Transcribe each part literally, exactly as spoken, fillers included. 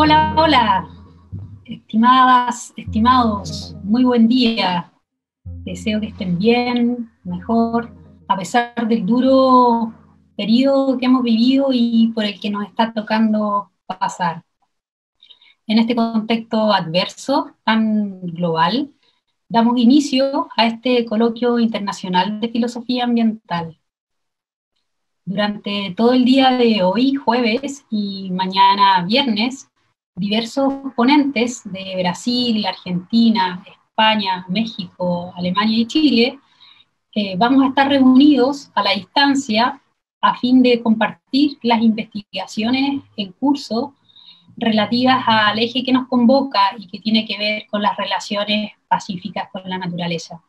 Hola, hola, estimadas, estimados, muy buen día. Deseo que estén bien, mejor, a pesar del duro periodo que hemos vivido y por el que nos está tocando pasar. En este contexto adverso, tan global, damos inicio a este coloquio internacional de filosofía ambiental. Durante todo el día de hoy, jueves, y mañana viernes, diversos ponentes de Brasil, Argentina, España, México, Alemania y Chile, eh, vamos a estar reunidos a la distancia a fin de compartir las investigaciones en curso relativas al eje que nos convoca y que tiene que ver con las relaciones pacíficas con la naturaleza.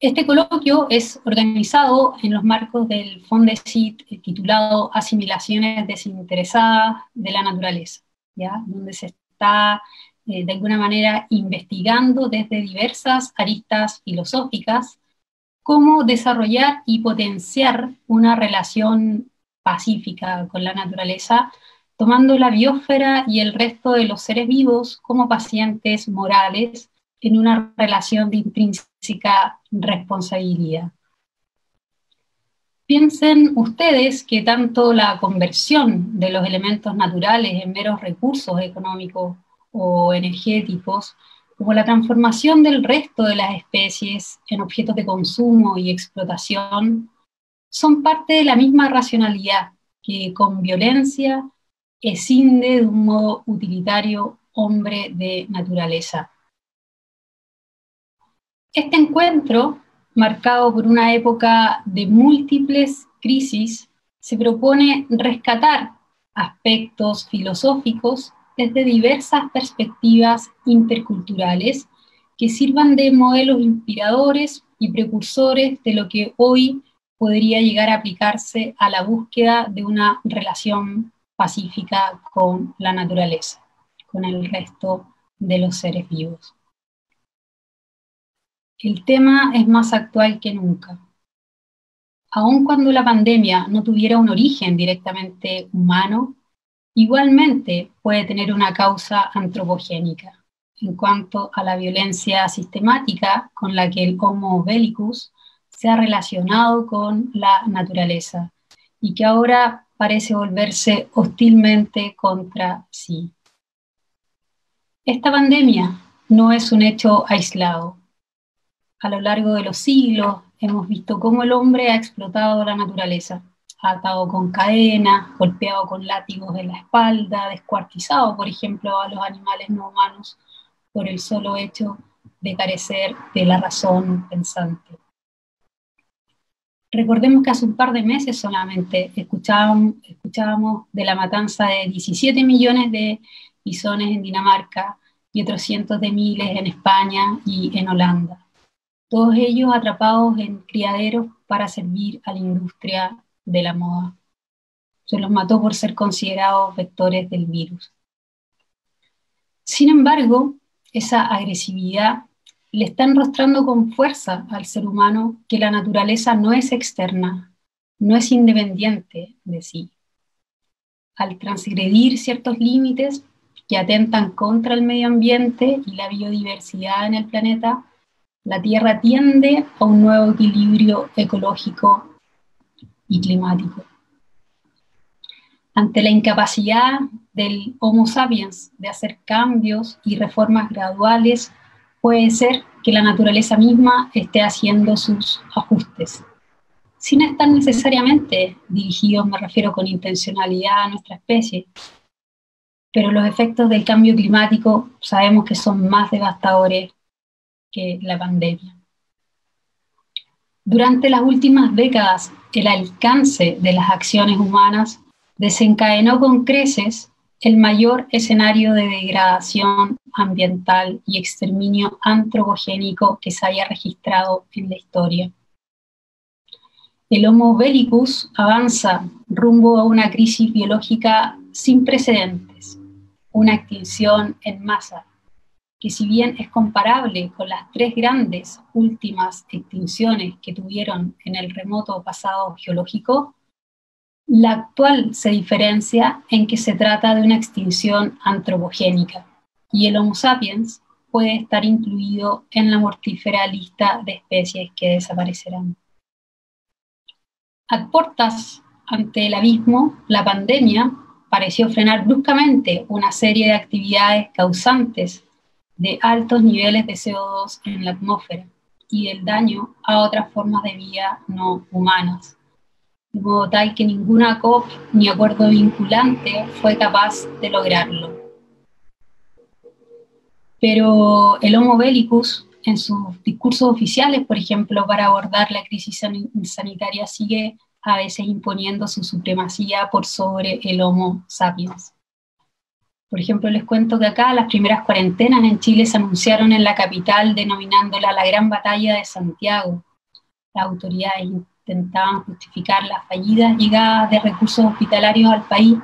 Este coloquio es organizado en los marcos del FONDECYT titulado Asimilaciones desinteresadas de la naturaleza, ¿ya? Donde se está eh, de alguna manera investigando desde diversas aristas filosóficas cómo desarrollar y potenciar una relación pacífica con la naturaleza, tomando la biosfera y el resto de los seres vivos como pacientes morales en una relación de intrínseca responsabilidad. Piensen ustedes que tanto la conversión de los elementos naturales en meros recursos económicos o energéticos, como la transformación del resto de las especies en objetos de consumo y explotación, son parte de la misma racionalidad que con violencia escinde de un modo utilitario hombre de naturaleza. Este encuentro, marcado por una época de múltiples crisis, se propone rescatar aspectos filosóficos desde diversas perspectivas interculturales que sirvan de modelos inspiradores y precursores de lo que hoy podría llegar a aplicarse a la búsqueda de una relación pacífica con la naturaleza, con el resto de los seres vivos. El tema es más actual que nunca. Aun cuando la pandemia no tuviera un origen directamente humano, igualmente puede tener una causa antropogénica, en cuanto a la violencia sistemática con la que el Homo bellicus se ha relacionado con la naturaleza, y que ahora parece volverse hostilmente contra sí. Esta pandemia no es un hecho aislado. A lo largo de los siglos hemos visto cómo el hombre ha explotado la naturaleza, atado con cadenas, golpeado con látigos en la espalda, descuartizado, por ejemplo, a los animales no humanos por el solo hecho de carecer de la razón pensante. Recordemos que hace un par de meses solamente escuchábamos, escuchábamos de la matanza de diecisiete millones de bisones en Dinamarca y otros cientos de miles en España y en Holanda. Todos ellos atrapados en criaderos para servir a la industria de la moda. Se los mató por ser considerados vectores del virus. Sin embargo, esa agresividad le está enrostrando con fuerza al ser humano que la naturaleza no es externa, no es independiente de sí. Al transgredir ciertos límites que atentan contra el medio ambiente y la biodiversidad en el planeta, la Tierra tiende a un nuevo equilibrio ecológico y climático. Ante la incapacidad del Homo sapiens de hacer cambios y reformas graduales, puede ser que la naturaleza misma esté haciendo sus ajustes, sin estar necesariamente dirigidos, me refiero con intencionalidad, a nuestra especie, pero los efectos del cambio climático sabemos que son más devastadores que la pandemia. Durante las últimas décadas, el alcance de las acciones humanas desencadenó con creces el mayor escenario de degradación ambiental y exterminio antropogénico que se haya registrado en la historia. El Homo bellicus avanza rumbo a una crisis biológica sin precedentes, una extinción en masa, que si bien es comparable con las tres grandes últimas extinciones que tuvieron en el remoto pasado geológico, La actual se diferencia en que se trata de una extinción antropogénica y el Homo sapiens puede estar incluido en la mortífera lista de especies que desaparecerán. A portas ante el abismo, la pandemia pareció frenar bruscamente una serie de actividades causantes de altos niveles de C O dos en la atmósfera y del daño a otras formas de vida no humanas, de modo tal que ninguna COP ni acuerdo vinculante fue capaz de lograrlo. Pero el Homo Bellicus, en sus discursos oficiales, por ejemplo, para abordar la crisis san- sanitaria, sigue a veces imponiendo su supremacía por sobre el Homo Sapiens. Por ejemplo, les cuento que acá las primeras cuarentenas en Chile se anunciaron en la capital denominándola la Gran Batalla de Santiago. Las autoridades intentaban justificar las fallidas llegadas de recursos hospitalarios al país,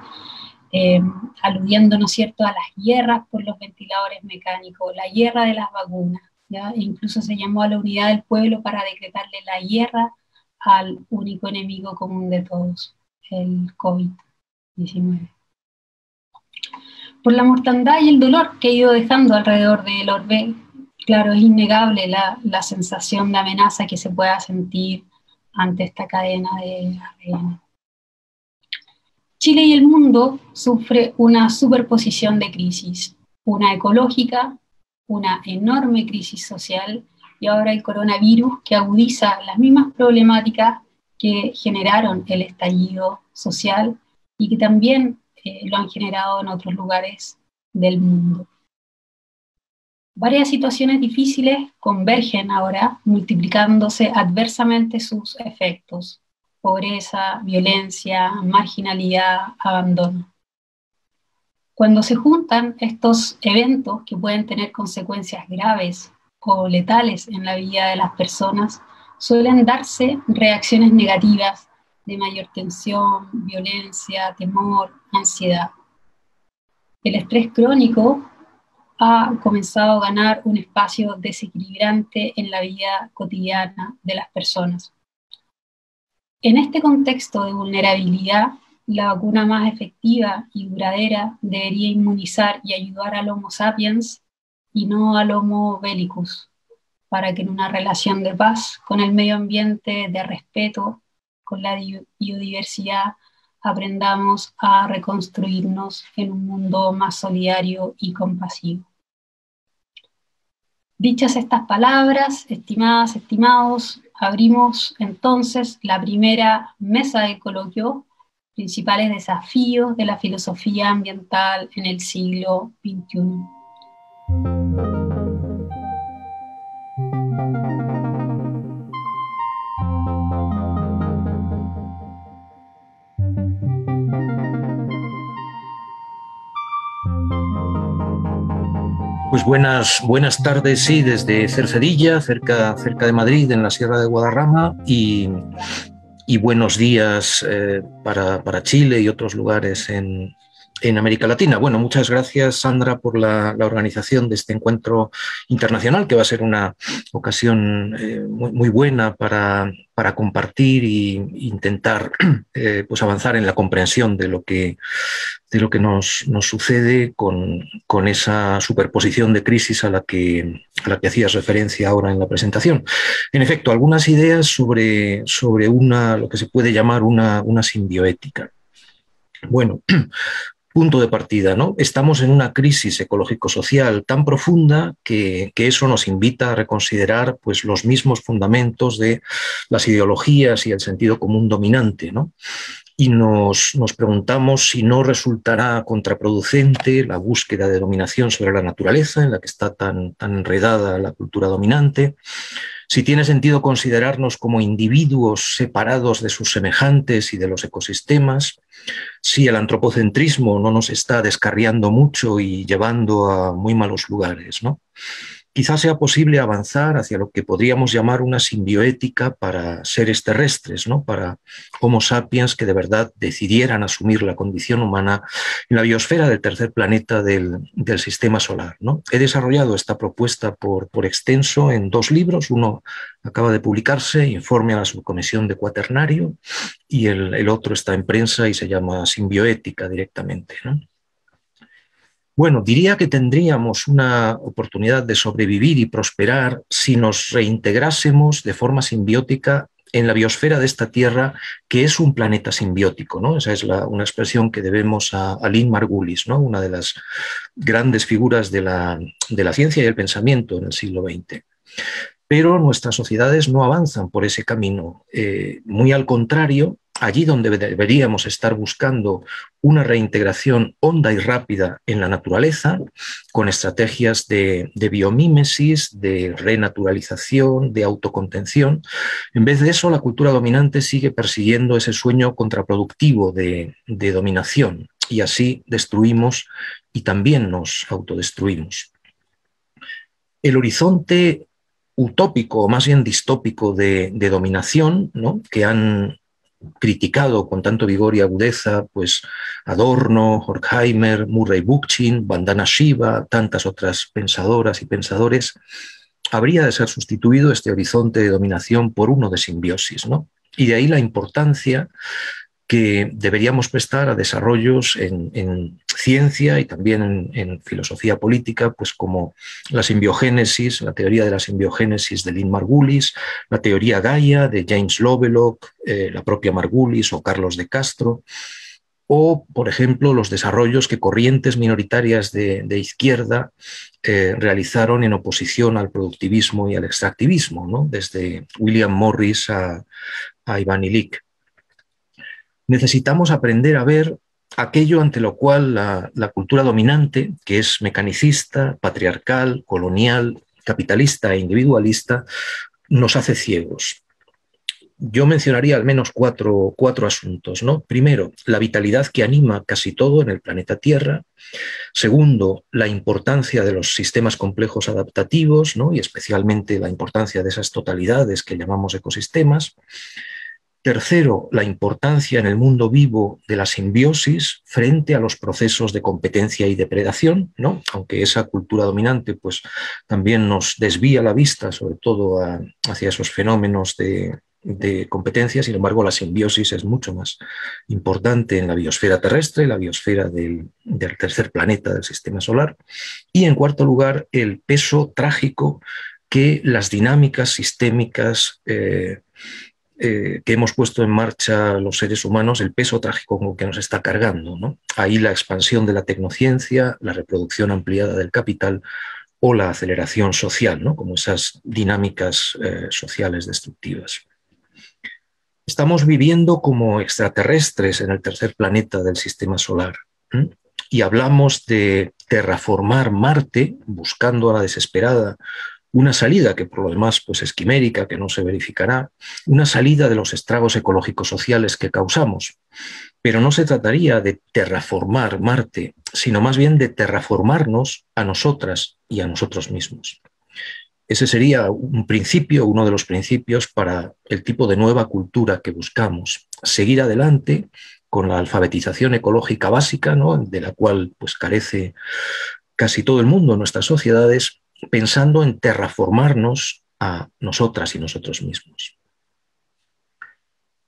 eh, aludiendo, ¿no es cierto?, a las guerras por los ventiladores mecánicos, la guerra de las vacunas, ¿ya? E incluso se llamó a la unidad del pueblo para decretarle la guerra al único enemigo común de todos, el COVID diecinueve. Por la mortandad y el dolor que ha ido dejando alrededor del orbe, claro, es innegable la, la sensación de amenaza que se pueda sentir ante esta cadena de cadenas. Chile y el mundo sufre una superposición de crisis, una ecológica, una enorme crisis social, y ahora el coronavirus que agudiza las mismas problemáticas que generaron el estallido social y que también eh, lo han generado en otros lugares del mundo. Varias situaciones difíciles convergen ahora, multiplicándose adversamente sus efectos: pobreza, violencia, marginalidad, abandono. Cuando se juntan estos eventos que pueden tener consecuencias graves o letales en la vida de las personas, suelen darse reacciones negativas de mayor tensión, violencia, temor, ansiedad. El estrés crónico ha comenzado a ganar un espacio desequilibrante en la vida cotidiana de las personas. En este contexto de vulnerabilidad, la vacuna más efectiva y duradera debería inmunizar y ayudar al Homo sapiens y no al Homo Bellicus, para que en una relación de paz con el medio ambiente, de respeto con la biodiversidad, aprendamos a reconstruirnos en un mundo más solidario y compasivo. Dichas estas palabras, estimadas, estimados, abrimos entonces la primera mesa de coloquio, principales desafíos de la filosofía ambiental en el siglo veintiuno. Pues buenas, buenas tardes, sí, desde Cercedilla, cerca, cerca de Madrid, en la Sierra de Guadarrama, y, y buenos días eh, para, para Chile y otros lugares en en América Latina. Bueno, muchas gracias, Sandra, por la, la organización de este encuentro internacional, que va a ser una ocasión eh, muy, muy buena para, para compartir e intentar eh, pues avanzar en la comprensión de lo que, de lo que nos, nos sucede con, con esa superposición de crisis a la, que, a la que hacías referencia ahora en la presentación. En efecto, algunas ideas sobre, sobre una, lo que se puede llamar una, una simbioética. Bueno, punto de partida, ¿no? Estamos en una crisis ecológico-social tan profunda que, que eso nos invita a reconsiderar, pues, los mismos fundamentos de las ideologías y el sentido común dominante, ¿no? Y nos, nos preguntamos si no resultará contraproducente la búsqueda de dominación sobre la naturaleza en la que está tan, tan enredada la cultura dominante, si tiene sentido considerarnos como individuos separados de sus semejantes y de los ecosistemas, si el antropocentrismo no nos está descarriando mucho y llevando a muy malos lugares, ¿no? quizás sea posible avanzar hacia lo que podríamos llamar una simbioética para seres terrestres, ¿no? Para homo sapiens que de verdad decidieran asumir la condición humana en la biosfera del tercer planeta del, del sistema solar, ¿no? He desarrollado esta propuesta por, por extenso en dos libros. Uno acaba de publicarse, Informe a la Subcomisión de Cuaternario, y el, el otro está en prensa y se llama Simbioética directamente, ¿no? Bueno, diría que tendríamos una oportunidad de sobrevivir y prosperar si nos reintegrásemos de forma simbiótica en la biosfera de esta Tierra, que es un planeta simbiótico, ¿no? Esa es la, una expresión que debemos a, a Lynn Margulis, ¿no? Una de las grandes figuras de la, de la ciencia y el pensamiento en el siglo veinte. Pero nuestras sociedades no avanzan por ese camino, eh, muy al contrario. Allí donde deberíamos estar buscando una reintegración honda y rápida en la naturaleza, con estrategias de, de biomímesis, de renaturalización, de autocontención. En vez de eso, la cultura dominante sigue persiguiendo ese sueño contraproductivo de, de dominación, y así destruimos y también nos autodestruimos. El horizonte utópico, o más bien distópico, de, de dominación, ¿no?, que han criticado con tanto vigor y agudeza, pues, Adorno, Horkheimer, Murray Bookchin, Vandana Shiva, tantas otras pensadoras y pensadores, habría de ser sustituido este horizonte de dominación por uno de simbiosis, ¿no? Y de ahí la importancia que deberíamos prestar a desarrollos en, en ciencia y también en, en filosofía política, pues como la simbiogénesis, la teoría de la simbiogénesis de Lynn Margulis, la teoría Gaia de James Lovelock, eh, la propia Margulis o Carlos de Castro, o, por ejemplo, los desarrollos que corrientes minoritarias de, de izquierda eh, realizaron en oposición al productivismo y al extractivismo, ¿no? Desde William Morris a, a Iván Illich. Necesitamos aprender a ver aquello ante lo cual la, la cultura dominante, que es mecanicista, patriarcal, colonial, capitalista e individualista, nos hace ciegos. Yo mencionaría al menos cuatro, cuatro asuntos, ¿no? Primero, la vitalidad que anima casi todo en el planeta Tierra. Segundo, la importancia de los sistemas complejos adaptativos, ¿no? Y especialmente la importancia de esas totalidades que llamamos ecosistemas. Tercero, la importancia en el mundo vivo de la simbiosis frente a los procesos de competencia y depredación, ¿no? Aunque esa cultura dominante, pues, también nos desvía la vista, sobre todo a, hacia esos fenómenos de, de competencia. Sin embargo, la simbiosis es mucho más importante en la biosfera terrestre, la biosfera del, del tercer planeta del sistema solar. Y en cuarto lugar, el peso trágico que las dinámicas sistémicas eh, Eh, que hemos puesto en marcha los seres humanos, el peso trágico con que nos está cargando, ¿no? Ahí la expansión de la tecnociencia, la reproducción ampliada del capital o la aceleración social, ¿no? Como esas dinámicas eh, sociales destructivas. Estamos viviendo como extraterrestres en el tercer planeta del sistema solar, ¿eh? Y hablamos de terraformar Marte, buscando a la desesperada una salida que por lo demás, pues, es quimérica, que no se verificará, una salida de los estragos ecológicos sociales que causamos. Pero no se trataría de terraformar Marte, sino más bien de terraformarnos a nosotras y a nosotros mismos. Ese sería un principio, uno de los principios para el tipo de nueva cultura que buscamos. Seguir adelante con la alfabetización ecológica básica, ¿no?, de la cual, pues, carece casi todo el mundo en nuestras sociedades, pensando en terraformarnos a nosotras y nosotros mismos.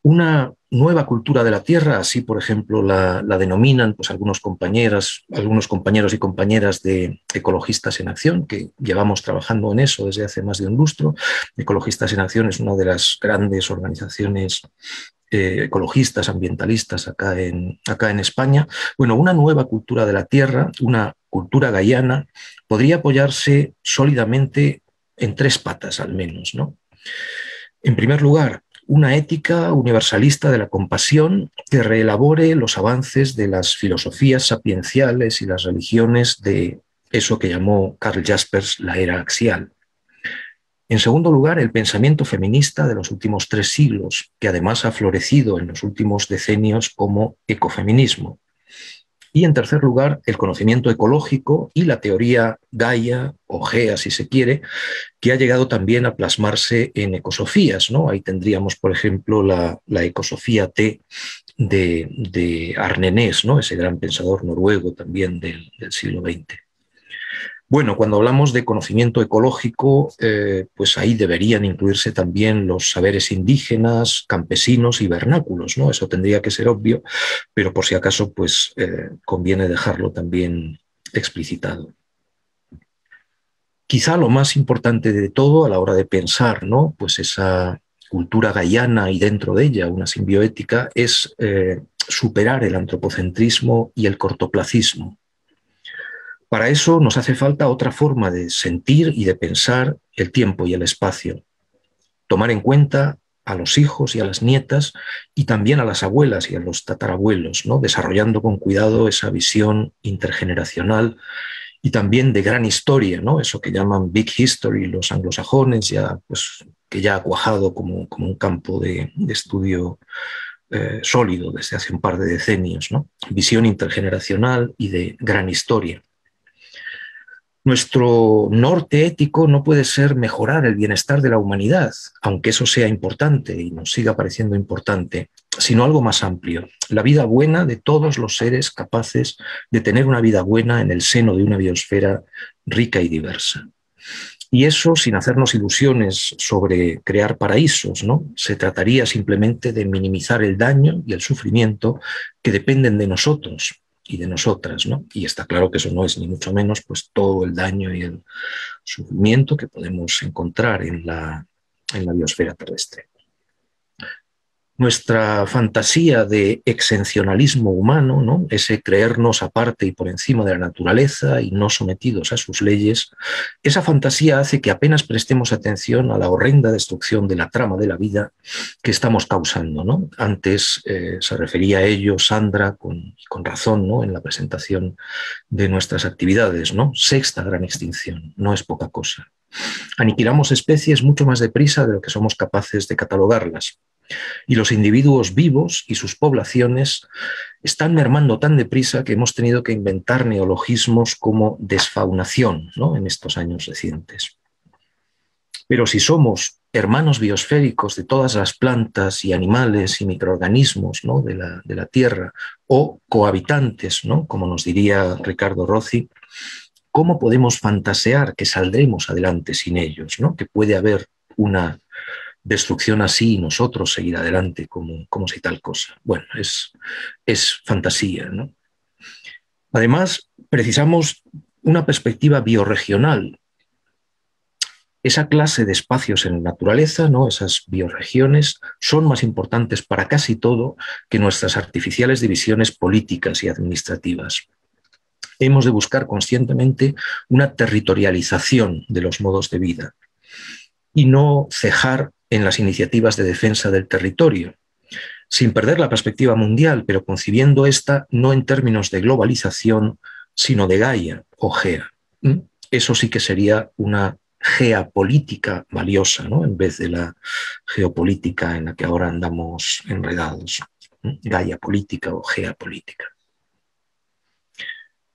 Una nueva cultura de la Tierra, así por ejemplo la, la denominan, pues, algunos, compañeras, algunos compañeros y compañeras de Ecologistas en Acción, que llevamos trabajando en eso desde hace más de un lustro. Ecologistas en Acción es una de las grandes organizaciones eh, ecologistas, ambientalistas acá en, acá en España. Bueno, una nueva cultura de la Tierra, una cultura gaiana, podría apoyarse sólidamente en tres patas al menos, ¿no? En primer lugar, una ética universalista de la compasión que reelabore los avances de las filosofías sapienciales y las religiones de eso que llamó Karl Jaspers la era axial. En segundo lugar, el pensamiento feminista de los últimos tres siglos, que además ha florecido en los últimos decenios como ecofeminismo. Y en tercer lugar, el conocimiento ecológico y la teoría Gaia, o Gea si se quiere, que ha llegado también a plasmarse en ecosofías, ¿no? Ahí tendríamos, por ejemplo, la, la ecosofía T de, de Arne Næss, ¿no? Ese gran pensador noruego también del, del siglo veinte. Bueno, cuando hablamos de conocimiento ecológico, eh, pues ahí deberían incluirse también los saberes indígenas, campesinos y vernáculos, ¿no? Eso tendría que ser obvio, pero por si acaso, pues eh, conviene dejarlo también explicitado. Quizá lo más importante de todo a la hora de pensar, ¿no? Pues esa cultura gaiana y dentro de ella una simbioética es eh, superar el antropocentrismo y el cortoplacismo. Para eso nos hace falta otra forma de sentir y de pensar el tiempo y el espacio. Tomar en cuenta a los hijos y a las nietas y también a las abuelas y a los tatarabuelos, ¿no? Desarrollando con cuidado esa visión intergeneracional y también de gran historia, ¿no? Eso que llaman big history los anglosajones, ya, pues, que ya ha cuajado como, como un campo de, de estudio eh, sólido desde hace un par de decenios, ¿no? Visión intergeneracional y de gran historia. Nuestro norte ético no puede ser mejorar el bienestar de la humanidad, aunque eso sea importante y nos siga pareciendo importante, sino algo más amplio, la vida buena de todos los seres capaces de tener una vida buena en el seno de una biosfera rica y diversa. Y eso sin hacernos ilusiones sobre crear paraísos, ¿no? Se trataría simplemente de minimizar el daño y el sufrimiento que dependen de nosotros y de nosotras, ¿no? Y está claro que eso no es ni mucho menos pues todo el daño y el sufrimiento que podemos encontrar en la, en la biosfera terrestre. Nuestra fantasía de exencionalismo humano, ¿no? Ese creernos aparte y por encima de la naturaleza y no sometidos a sus leyes, esa fantasía hace que apenas prestemos atención a la horrenda destrucción de la trama de la vida que estamos causando, ¿no? Antes eh, se refería a ello Sandra con, con razón, ¿no? En la presentación de nuestras actividades, ¿no? Sexta gran extinción, no es poca cosa. Aniquilamos especies mucho más deprisa de lo que somos capaces de catalogarlas. Y los individuos vivos y sus poblaciones están mermando tan deprisa que hemos tenido que inventar neologismos como desfaunación, ¿no? En estos años recientes. Pero si somos hermanos biosféricos de todas las plantas y animales y microorganismos, ¿no? de, la, de la Tierra, o cohabitantes, ¿no? Como nos diría Ricardo Rossi, ¿cómo podemos fantasear que saldremos adelante sin ellos, ¿no? Que puede haber una destrucción así y nosotros seguir adelante como, como si tal cosa. Bueno, es, es fantasía, ¿no? Además, precisamos una perspectiva biorregional. Esa clase de espacios en la naturaleza, ¿no? Esas biorregiones, son más importantes para casi todo que nuestras artificiales divisiones políticas y administrativas. Hemos de buscar conscientemente una territorialización de los modos de vida y no cejar en las iniciativas de defensa del territorio, sin perder la perspectiva mundial, pero concibiendo esta no en términos de globalización, sino de Gaia o Gea. Eso sí que sería una geopolítica valiosa, ¿no? En vez de la geopolítica en la que ahora andamos enredados, Gaia política o geopolítica.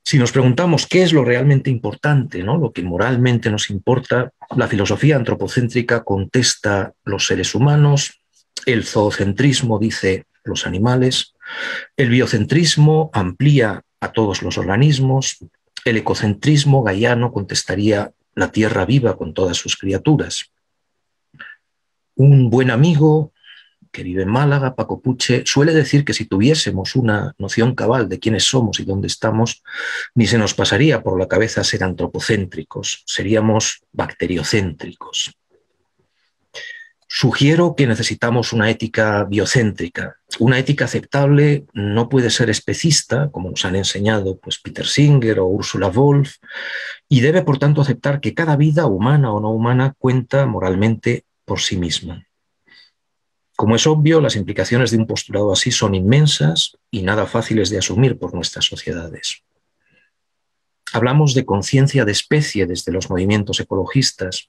Si nos preguntamos qué es lo realmente importante, ¿no? Lo que moralmente nos importa, la filosofía antropocéntrica contesta los seres humanos, el zoocentrismo dice los animales, el biocentrismo amplía a todos los organismos, el ecocentrismo gaiano contestaría la tierra viva con todas sus criaturas. Un buen amigo que vive en Málaga, Paco Puche, suele decir que si tuviésemos una noción cabal de quiénes somos y dónde estamos, ni se nos pasaría por la cabeza ser antropocéntricos, seríamos bacteriocéntricos. Sugiero que necesitamos una ética biocéntrica. Una ética aceptable no puede ser especista, como nos han enseñado pues, Peter Singer o Úrsula Wolf, y debe, por tanto, aceptar que cada vida, humana o no humana, cuenta moralmente por sí misma. Como es obvio, las implicaciones de un postulado así son inmensas y nada fáciles de asumir por nuestras sociedades. Hablamos de conciencia de especie desde los movimientos ecologistas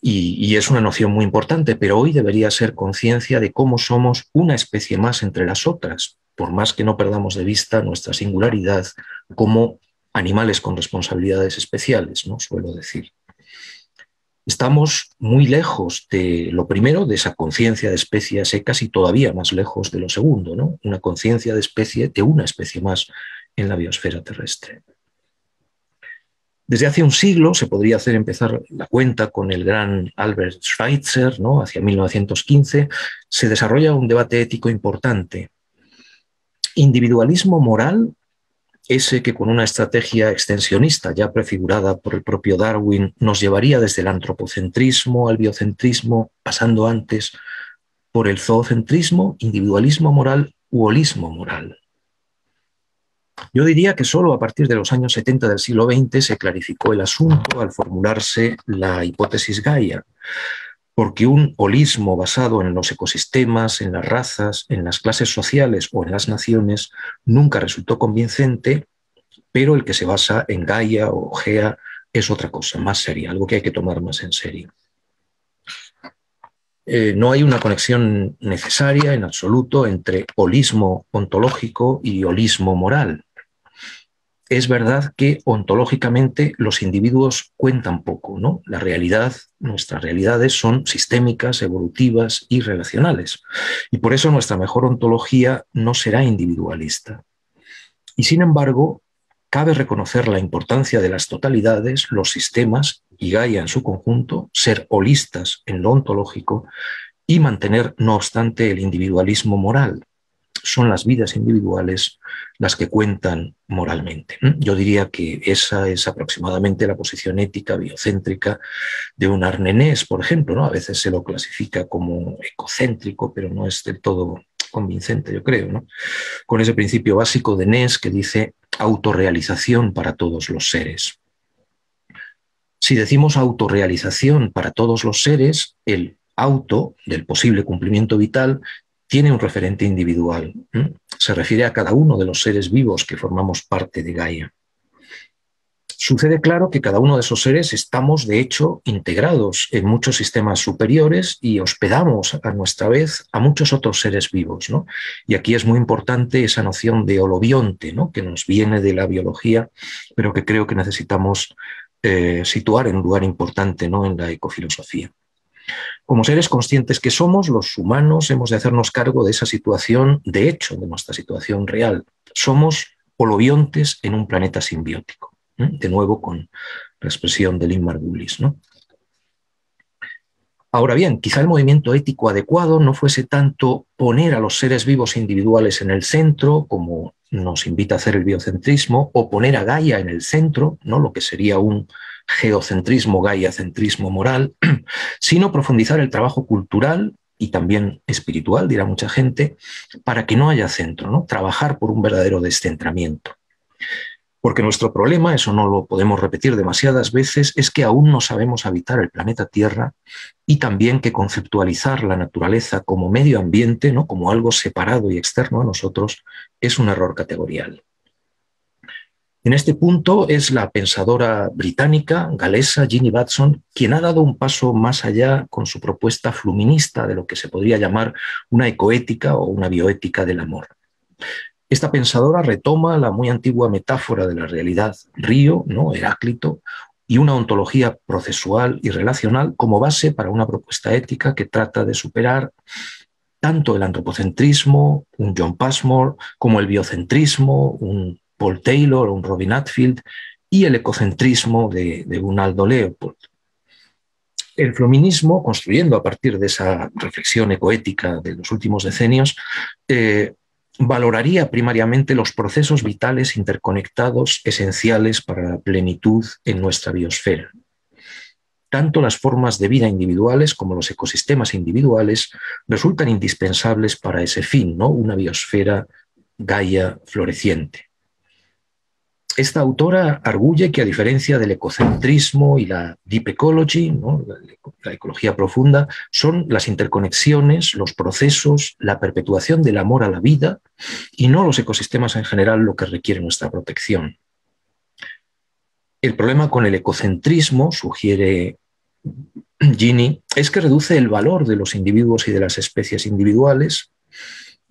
y, y es una noción muy importante, pero hoy debería ser conciencia de cómo somos una especie más entre las otras, por más que no perdamos de vista nuestra singularidad como animales con responsabilidades especiales, ¿no? Suelo decir. Estamos muy lejos de lo primero, de esa conciencia de especie a secas, y todavía más lejos de lo segundo, ¿no? Una conciencia de especie, de una especie más en la biosfera terrestre. Desde hace un siglo se podría hacer empezar la cuenta con el gran Albert Schweitzer, ¿no? Hacia mil novecientos quince se desarrolla un debate ético importante. Individualismo moral, ese que con una estrategia extensionista ya prefigurada por el propio Darwin nos llevaría desde el antropocentrismo al biocentrismo, pasando antes por el zoocentrismo, individualismo moral u holismo moral. Yo diría que solo a partir de los años setenta del siglo veinte se clarificó el asunto al formularse la hipótesis Gaia, porque un holismo basado en los ecosistemas, en las razas, en las clases sociales o en las naciones nunca resultó convincente, pero el que se basa en Gaia o Gea es otra cosa, más seria, algo que hay que tomar más en serio. Eh, no hay una conexión necesaria en absoluto entre holismo ontológico y holismo moral. Es verdad que ontológicamente los individuos cuentan poco, ¿no? La realidad, nuestras realidades son sistémicas, evolutivas y relacionales. Y por eso nuestra mejor ontología no será individualista. Y sin embargo, cabe reconocer la importancia de las totalidades, los sistemas y Gaia en su conjunto, ser holistas en lo ontológico y mantener, no obstante, el individualismo moral. Son las vidas individuales las que cuentan moralmente. Yo diría que esa es aproximadamente la posición ética biocéntrica de un Arne Næss, por ejemplo, ¿no? A veces se lo clasifica como ecocéntrico, pero no es del todo convincente, yo creo, ¿no? Con ese principio básico de Næss que dice autorrealización para todos los seres. Si decimos autorrealización para todos los seres, el auto del posible cumplimiento vital tiene un referente individual. Se refiere a cada uno de los seres vivos que formamos parte de Gaia. Sucede claro que cada uno de esos seres estamos, de hecho, integrados en muchos sistemas superiores y hospedamos a nuestra vez a muchos otros seres vivos, ¿no? Y aquí es muy importante esa noción de holobionte, ¿no? Que nos viene de la biología, pero que creo que necesitamos eh, situar en un lugar importante, ¿no? En la ecofilosofía. Como seres conscientes que somos, los humanos hemos de hacernos cargo de esa situación, de hecho, de nuestra situación real. Somos holobiontes en un planeta simbiótico. De nuevo con la expresión de Lynn Margulis, ¿no? Ahora bien, quizá el movimiento ético adecuado no fuese tanto poner a los seres vivos individuales en el centro, como nos invita a hacer el biocentrismo, o poner a Gaia en el centro, ¿no? Lo que sería un geocentrismo, gaiacentrismo moral, sino profundizar el trabajo cultural y también espiritual, dirá mucha gente, para que no haya centro, ¿no? Trabajar por un verdadero descentramiento. Porque nuestro problema, eso no lo podemos repetir demasiadas veces, es que aún no sabemos habitar el planeta Tierra y también que conceptualizar la naturaleza como medio ambiente, ¿no? Como algo separado y externo a nosotros, es un error categorial. En este punto es la pensadora británica, galesa, Ginny Batson, quien ha dado un paso más allá con su propuesta fluminista de lo que se podría llamar una ecoética o una bioética del amor. Esta pensadora retoma la muy antigua metáfora de la realidad río, ¿no? Heráclito, y una ontología procesual y relacional como base para una propuesta ética que trata de superar tanto el antropocentrismo, un John Passmore, como el biocentrismo, un Paul Taylor, un Robin Atfield, y el ecocentrismo de, de un Aldo Leopold. El fluminismo, construyendo a partir de esa reflexión ecoética de los últimos decenios, eh, valoraría primariamente los procesos vitales interconectados esenciales para la plenitud en nuestra biosfera. Tanto las formas de vida individuales como los ecosistemas individuales resultan indispensables para ese fin, ¿no? Una biosfera Gaia floreciente. Esta autora arguye que, a diferencia del ecocentrismo y la deep ecology, ¿no? La ecología profunda, son las interconexiones, los procesos, la perpetuación del amor a la vida y no los ecosistemas en general lo que requiere nuestra protección. El problema con el ecocentrismo, sugiere Ginny, es que reduce el valor de los individuos y de las especies individuales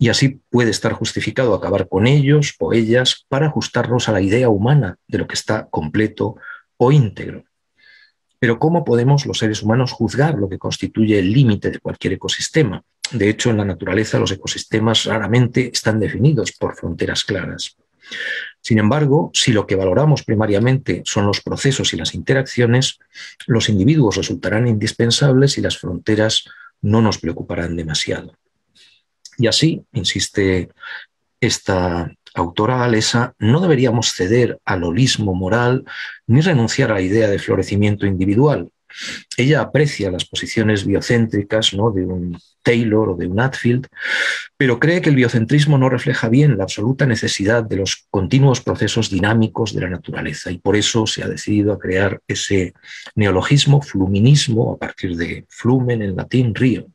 y así puede estar justificado acabar con ellos o ellas para ajustarnos a la idea humana de lo que está completo o íntegro. Pero ¿cómo podemos los seres humanos juzgar lo que constituye el límite de cualquier ecosistema? De hecho, en la naturaleza los ecosistemas raramente están definidos por fronteras claras. Sin embargo, si lo que valoramos primariamente son los procesos y las interacciones, los individuos resultarán indispensables y las fronteras no nos preocuparán demasiado. Y así, insiste esta autora galesa, no deberíamos ceder al holismo moral ni renunciar a la idea de florecimiento individual. Ella aprecia las posiciones biocéntricas, ¿no?, de un Taylor o de un Atfield, pero cree que el biocentrismo no refleja bien la absoluta necesidad de los continuos procesos dinámicos de la naturaleza, y por eso se ha decidido a crear ese neologismo, fluminismo, a partir de flumen, en latín río,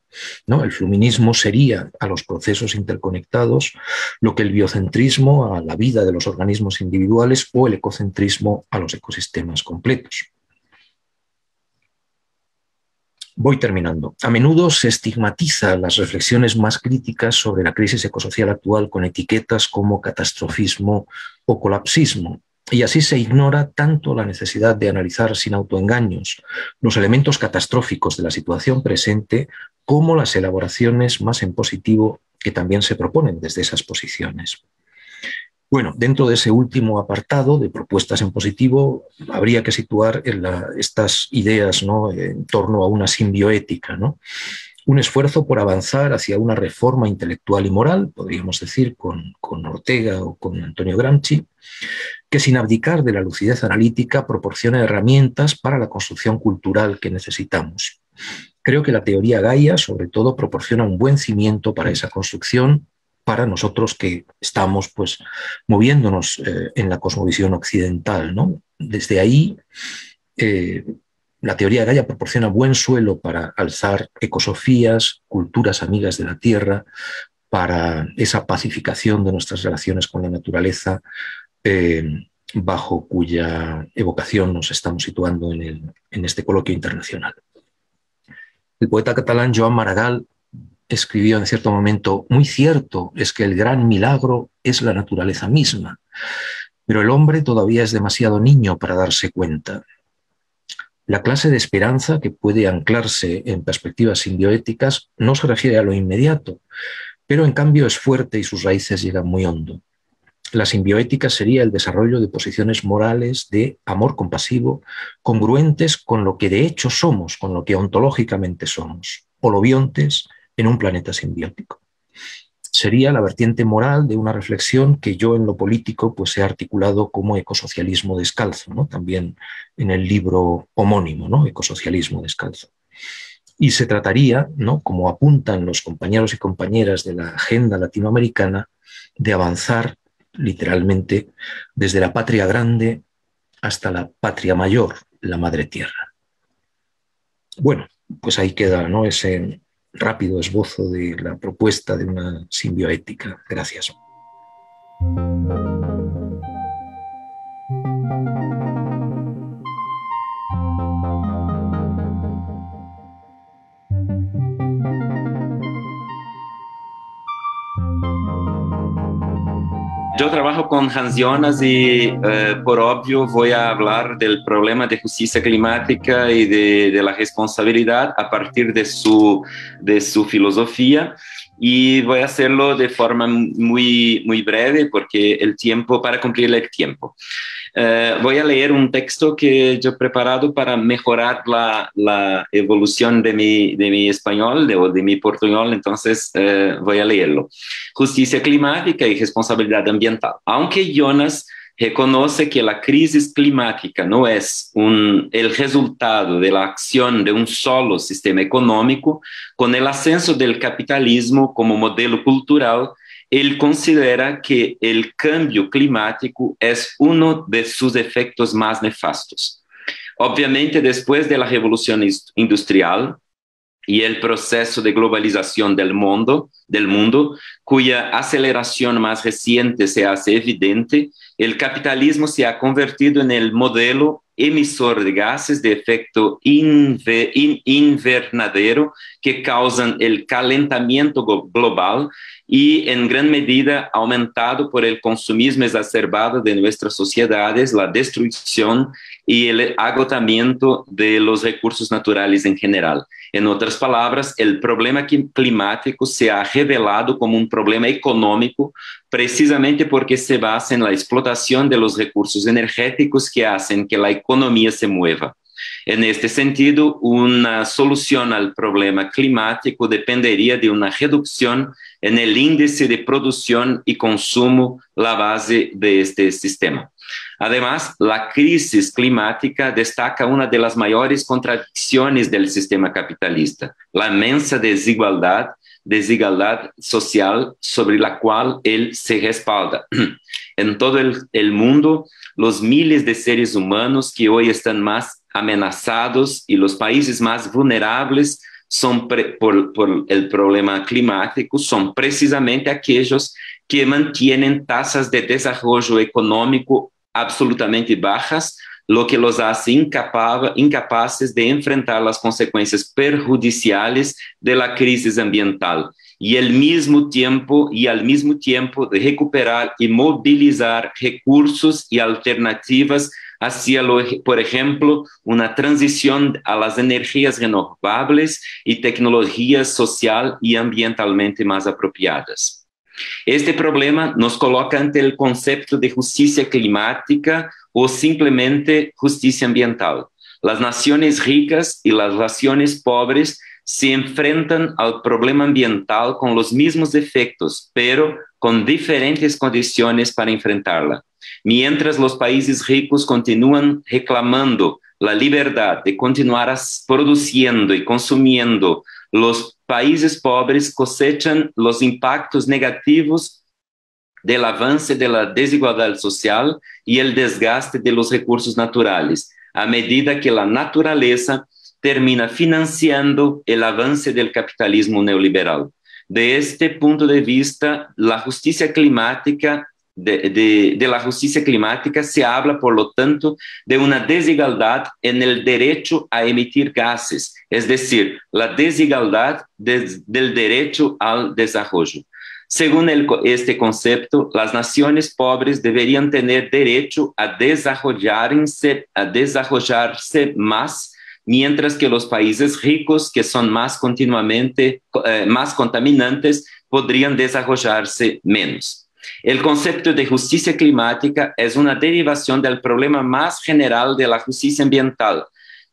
¿no? El fluminismo sería a los procesos interconectados lo que el biocentrismo a la vida de los organismos individuales o el ecocentrismo a los ecosistemas completos. Voy terminando. A menudo se estigmatiza las reflexiones más críticas sobre la crisis ecosocial actual con etiquetas como catastrofismo o colapsismo, y así se ignora tanto la necesidad de analizar sin autoengaños los elementos catastróficos de la situación presente como las elaboraciones más en positivo que también se proponen desde esas posiciones. Bueno, dentro de ese último apartado de propuestas en positivo habría que situar en la, estas ideas, ¿no?, en torno a una simbioética, ¿no?, un esfuerzo por avanzar hacia una reforma intelectual y moral, podríamos decir con, con Ortega o con Antonio Gramsci, que sin abdicar de la lucidez analítica proporciona herramientas para la construcción cultural que necesitamos. Creo que la teoría Gaia, sobre todo, proporciona un buen cimiento para esa construcción, para nosotros que estamos pues, moviéndonos eh, en la cosmovisión occidental, ¿no? Desde ahí, eh, la teoría Gaia proporciona buen suelo para alzar ecosofías, culturas amigas de la tierra, para esa pacificación de nuestras relaciones con la naturaleza, eh, bajo cuya evocación nos estamos situando en, el, en este coloquio internacional. El poeta catalán Joan Maragall escribió en cierto momento: muy cierto es que el gran milagro es la naturaleza misma, pero el hombre todavía es demasiado niño para darse cuenta. La clase de esperanza que puede anclarse en perspectivas simbioéticas no se refiere a lo inmediato, pero en cambio es fuerte y sus raíces llegan muy hondo. La simbioética sería el desarrollo de posiciones morales de amor compasivo congruentes con lo que de hecho somos, con lo que ontológicamente somos, holobiontes en un planeta simbiótico. Sería la vertiente moral de una reflexión que yo en lo político pues, he articulado como ecosocialismo descalzo, ¿no?, también en el libro homónimo, ¿no?, Ecosocialismo descalzo. Y se trataría, ¿no?, como apuntan los compañeros y compañeras de la agenda latinoamericana, de avanzar literalmente desde la patria grande hasta la patria mayor, la madre tierra. Bueno, pues ahí queda, ¿no?, ese rápido esbozo de la propuesta de una simbioética. Gracias. Yo trabajo con Hans Jonas y eh, por obvio voy a hablar del problema de justicia climática y de, de la responsabilidad a partir de su, de su filosofía, y voy a hacerlo de forma muy, muy breve porque el tiempo, para cumplir el tiempo. Eh, voy a leer un texto que yo he preparado para mejorar la, la evolución de mi, de mi español de, o de mi portuñol, entonces eh, voy a leerlo. Justicia climática y responsabilidad ambiental. Aunque Jonas reconoce que la crisis climática no es un, el resultado de la acción de un solo sistema económico, con el ascenso del capitalismo como modelo cultural, él considera que el cambio climático es uno de sus efectos más nefastos. Obviamente, después de la revolución industrial y el proceso de globalización del mundo, del mundo, cuya aceleración más reciente se hace evidente, el capitalismo se ha convertido en el modelo emisor de gases de efecto inver, in, invernadero que causan el calentamiento global y en gran medida aumentado por el consumismo exacerbado de nuestras sociedades, la destrucción y el agotamiento de los recursos naturales en general. En otras palabras, el problema climático se ha revelado como un problema económico precisamente porque se basa en la explotación de los recursos energéticos que hacen que la economía se mueva. En este sentido, una solución al problema climático dependería de una reducción en el índice de producción y consumo, la base de este sistema. Además, la crisis climática destaca una de las mayores contradicciones del sistema capitalista, la inmensa desigualdad, desigualdad social sobre la cual él se respalda. En todo el, el mundo, los miles de seres humanos que hoy están más amenazados y los países más vulnerables son pre, por, por el problema climático son precisamente aquellos que mantienen tasas de desarrollo económico absolutamente bajas, lo que los hace incapaz, incapaces de enfrentar las consecuencias perjudiciales de la crisis ambiental y, al mismo tiempo, y al mismo tiempo de recuperar y movilizar recursos y alternativas hacia, lo, por ejemplo, una transición a las energías renovables y tecnologías social y ambientalmente más apropiadas. Este problema nos coloca ante el concepto de justicia climática o simplemente justicia ambiental. Las naciones ricas y las naciones pobres se enfrentan al problema ambiental con los mismos efectos, pero con diferentes condiciones para enfrentarla. Mientras los países ricos continúan reclamando la libertad de continuar produciendo y consumiendo, los países pobres cosechan los impactos negativos del avance de la desigualdad social y el desgaste de los recursos naturales, a medida que la naturaleza termina financiando el avance del capitalismo neoliberal. De este punto de vista, la justicia climática De, de, de la justicia climática se habla, por lo tanto, de una desigualdad en el derecho a emitir gases, es decir, la desigualdad de, del derecho al desarrollo. Según el, este concepto, las naciones pobres deberían tener derecho a desarrollarse, a desarrollarse más, mientras que los países ricos, que son más continuamente eh, más contaminantes, podrían desarrollarse menos. El concepto de justicia climática es una derivación del problema más general de la justicia ambiental,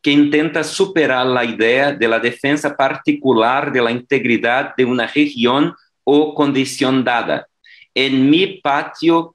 que intenta superar la idea de la defensa particular de la integridad de una región o condición dada. En mi patio,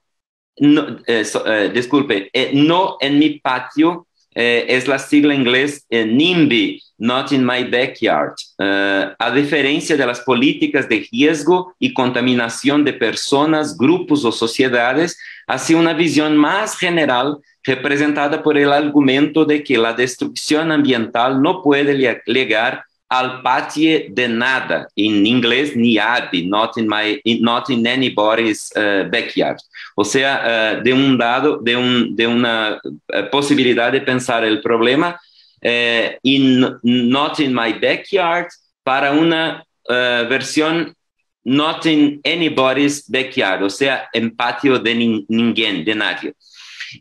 no, eh, so, eh, disculpe, eh, no en mi patio, eh, es la sigla inglés eh, NIMBY, not in my backyard, uh, a diferencia de las políticas de riesgo y contaminación de personas, grupos o sociedades, hacia una visión más general representada por el argumento de que la destrucción ambiental no puede llegar al patio de nada, en inglés NIAB, not in, my, not in anybody's uh, backyard. O sea, uh, de un dado, de, un, de una uh, posibilidad de pensar el problema Eh, in, not in my backyard para una uh, versión not in anybody's backyard, o sea, en patio de nin, ninguém, de nadie.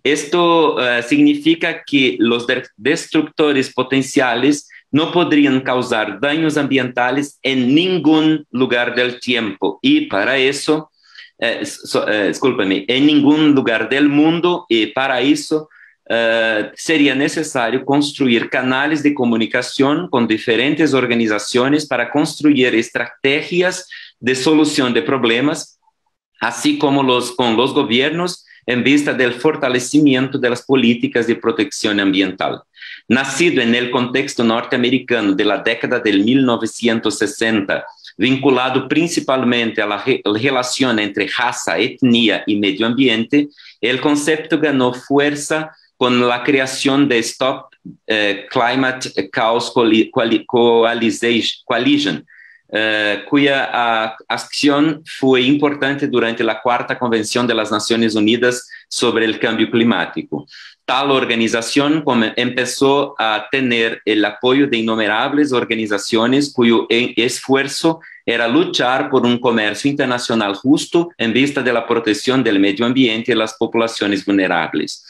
Esto uh, significa que los de destructores potenciales no podrían causar daños ambientales en ningún lugar del tiempo y para eso, eh, so, eh, discúlpame, en ningún lugar del mundo y para eso Uh, sería necesario construir canales de comunicación con diferentes organizaciones para construir estrategias de solución de problemas, así como los, con los gobiernos en vista del fortalecimiento de las políticas de protección ambiental. Nacido en el contexto norteamericano de la década de mil novecientos sesenta, vinculado principalmente a la re relación entre raza, etnia y medio ambiente, el concepto ganó fuerza con la creación de Stop eh, Climate Chaos Coalition, eh, cuya uh, acción fue importante durante la Cuarta Convención de las Naciones Unidas sobre el Cambio Climático. Tal organización empezó a tener el apoyo de innumerables organizaciones cuyo esfuerzo era luchar por un comercio internacional justo en vista de la protección del medio ambiente y las poblaciones vulnerables.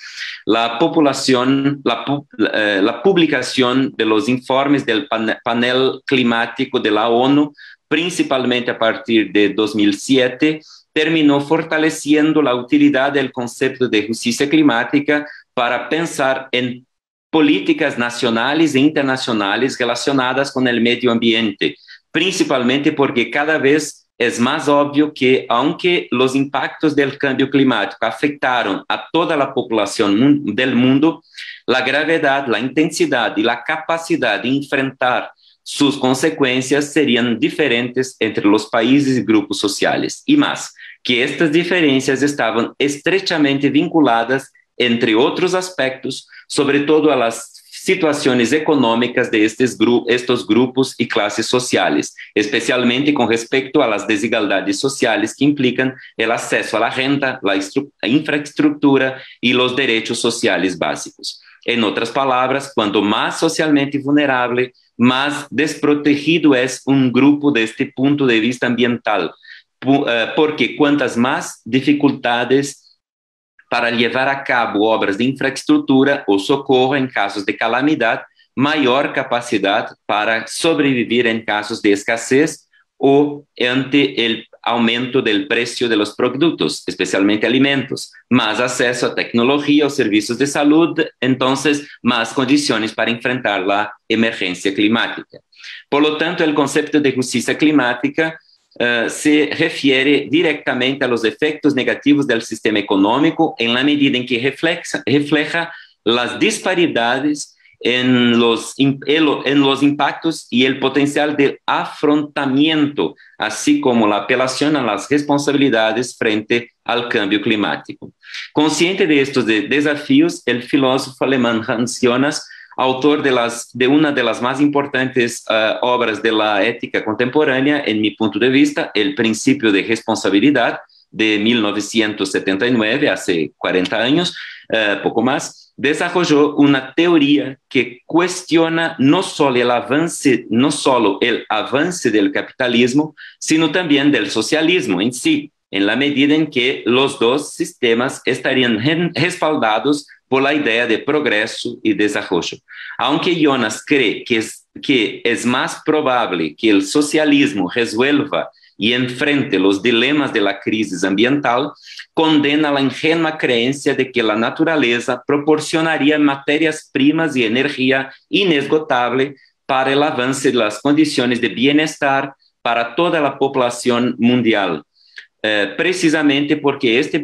La, población, la, eh, la publicación de los informes del panel climático de la ONU, principalmente a partir de dos mil siete, terminó fortaleciendo la utilidad del concepto de justicia climática para pensar en políticas nacionales e internacionales relacionadas con el medio ambiente, principalmente porque cada vez es más obvio que, aunque los impactos del cambio climático afectaron a toda la población del mundo, la gravedad, la intensidad y la capacidad de enfrentar sus consecuencias serían diferentes entre los países y grupos sociales, y más, que estas diferencias estaban estrechamente vinculadas, entre otros aspectos, sobre todo a las situaciones económicas de estos, gru- estos grupos y clases sociales, especialmente con respecto a las desigualdades sociales que implican el acceso a la renta, la infraestructura y los derechos sociales básicos. En otras palabras, cuanto más socialmente vulnerable, más desprotegido es un grupo desde el punto de vista ambiental, porque cuantas más dificultades para llevar a cabo obras de infraestructura o socorro en casos de calamidad, mayor capacidad para sobrevivir en casos de escasez o ante el aumento del precio de los productos, especialmente alimentos, más acceso a tecnología o servicios de salud, entonces más condiciones para enfrentar la emergencia climática. Por lo tanto, el concepto de justicia climática Uh, se refiere directamente a los efectos negativos del sistema económico en la medida en que refleja, refleja las disparidades en los, en los impactos y el potencial de afrontamiento, así como la apelación a las responsabilidades frente al cambio climático. Consciente de estos de desafíos, el filósofo alemán Hans Jonas, autor de, las, de una de las más importantes uh, obras de la ética contemporánea, en mi punto de vista, El principio de responsabilidad, de mil novecientos setenta y nueve, hace cuarenta años, uh, poco más, desarrolló una teoría que cuestiona no solo el avance, no solo el avance del capitalismo, sino también del socialismo en sí, en la medida en que los dos sistemas estarían respaldados por la idea de progreso y desarrollo. Aunque Jonas cree que es, que es más probable que el socialismo resuelva y enfrente los dilemas de la crisis ambiental, condena la ingenua creencia de que la naturaleza proporcionaría materias primas y energía inesgotable para el avance de las condiciones de bienestar para toda la población mundial. Eh, precisamente porque este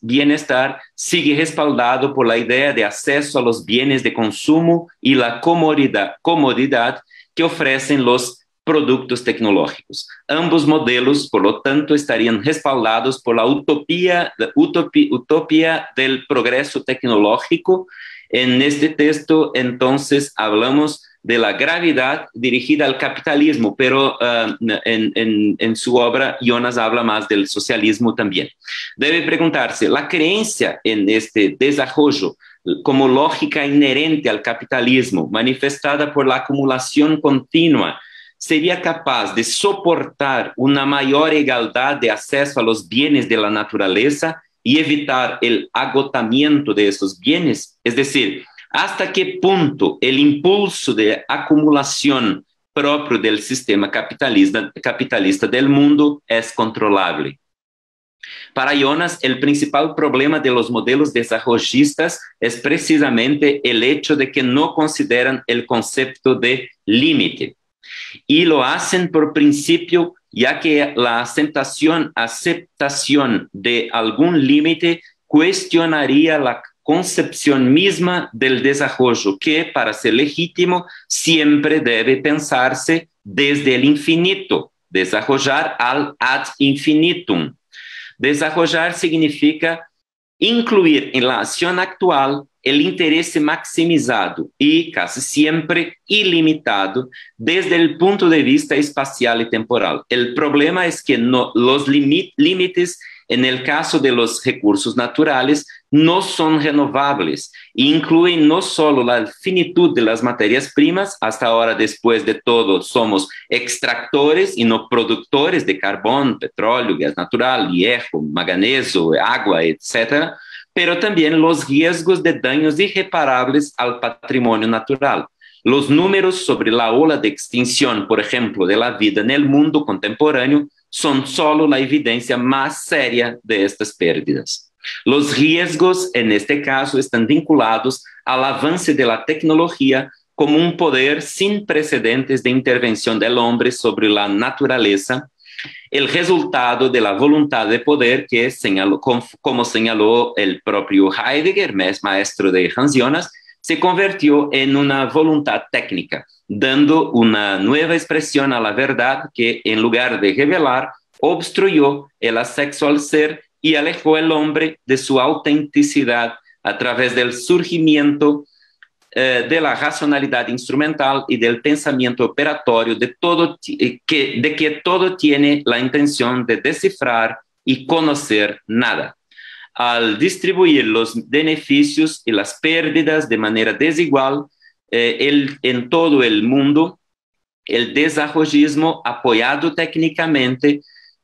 bienestar sigue respaldado por la idea de acceso a los bienes de consumo y la comodidad, comodidad que ofrecen los productos tecnológicos. Ambos modelos, por lo tanto, estarían respaldados por la utopía, la utopía, utopía del progreso tecnológico. En este texto, entonces, hablamos de la gravedad dirigida al capitalismo, pero uh, en, en, en su obra Jonas habla más del socialismo también. Debe preguntarse, ¿la creencia en este desarrollo como lógica inherente al capitalismo, manifestada por la acumulación continua, sería capaz de soportar una mayor igualdad de acceso a los bienes de la naturaleza y evitar el agotamiento de esos bienes? Es decir, ¿hasta qué punto el impulso de acumulación propio del sistema capitalista, capitalista del mundo es controlable? Para Jonas, el principal problema de los modelos desarrollistas es precisamente el hecho de que no consideran el concepto de límite, y lo hacen por principio, ya que la aceptación, aceptación de algún límite cuestionaría la concepción misma del desarrollo, que para ser legítimo siempre debe pensarse desde el infinito, desarrollar al ad infinitum. Desarrollar significa incluir en la acción actual el interés maximizado y casi siempre ilimitado desde el punto de vista espacial y temporal. El problema es que no, los límites en el caso de los recursos naturales no son renovables e incluyen no solo la finitud de las materias primas, hasta ahora después de todo somos extractores y no productores de carbón, petróleo, gas natural, hierro, manganeso, agua, etcétera, pero también los riesgos de daños irreparables al patrimonio natural. Los números sobre la ola de extinción, por ejemplo, de la vida en el mundo contemporáneo, son solo la evidencia más seria de estas pérdidas. Los riesgos, en este caso, están vinculados al avance de la tecnología como un poder sin precedentes de intervención del hombre sobre la naturaleza, el resultado de la voluntad de poder que, señaló, como señaló el propio Heidegger, maestro de Hans Jonas, se convirtió en una voluntad técnica, dando una nueva expresión a la verdad que, en lugar de revelar, obstruyó el acceso al ser y alejó al hombre de su autenticidad a través del surgimiento eh, de la racionalidad instrumental y del pensamiento operatorio de, todo que, de que todo tiene la intención de descifrar y conocer nada. Al distribuir los beneficios y las pérdidas de manera desigual eh, el, en todo el mundo, el desarrollismo apoyado técnicamente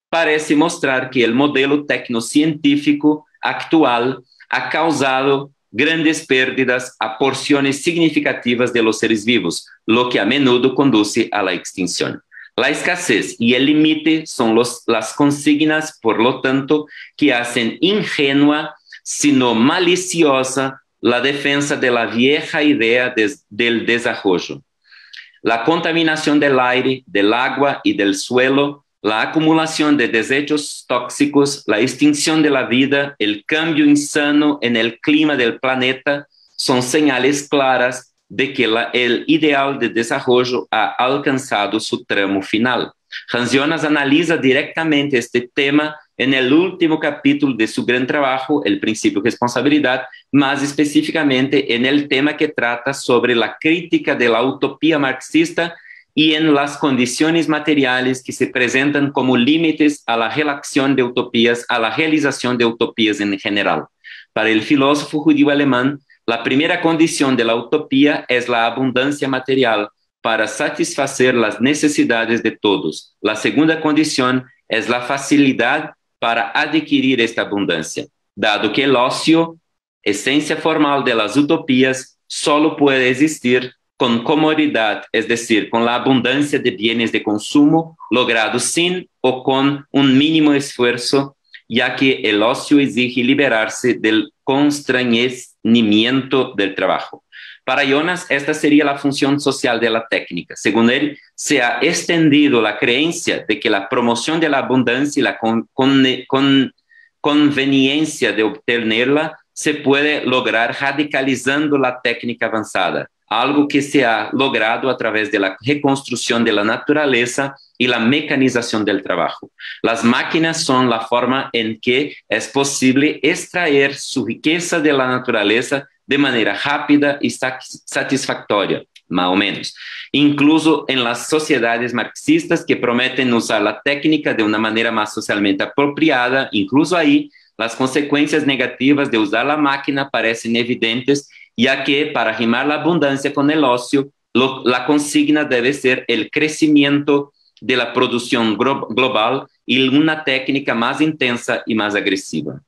parece mostrar que el modelo tecnocientífico actual ha causado grandes pérdidas a porciones significativas de los seres vivos, lo que a menudo conduce a la extinción. La escasez y el límite son los, las consignas, por lo tanto, que hacen ingenua, sino maliciosa, la defensa de la vieja idea de, del desarrollo. La contaminación del aire, del agua y del suelo, la acumulación de desechos tóxicos, la extinción de la vida, el cambio insano en el clima del planeta, son señales claras de que la, el ideal de desarrollo ha alcanzado su tramo final. Hans Jonas analiza directamente este tema en el último capítulo de su gran trabajo, El principio de responsabilidad, más específicamente en el tema que trata sobre la crítica de la utopía marxista y en las condiciones materiales que se presentan como límites a la relación de utopías, a la realización de utopías en general. Para el filósofo judío alemán, la primera condición de la utopía es la abundancia material para satisfacer las necesidades de todos. La segunda condición es la facilidad para adquirir esta abundancia, dado que el ocio, esencia formal de las utopías, solo puede existir con comodidad, es decir, con la abundancia de bienes de consumo logrados sin o con un mínimo esfuerzo, ya que el ocio exige liberarse del constreñimiento del trabajo. Para Jonas, esta sería la función social de la técnica. Según él, se ha extendido la creencia de que la promoción de la abundancia y la con, con, con, conveniencia de obtenerla se puede lograr radicalizando la técnica avanzada, algo que se ha logrado a través de la reconstrucción de la naturaleza y la mecanización del trabajo. Las máquinas son la forma en que es posible extraer su riqueza de la naturaleza de manera rápida y satisfactoria, más o menos, incluso en las sociedades marxistas que prometen usar la técnica de una manera más socialmente apropiada. Incluso ahí, las consecuencias negativas de usar la máquina parecen evidentes, ya que para rimar la abundancia con el ocio, lo, la consigna debe ser el crecimiento de la producción global y una técnica más intensa y más agresiva.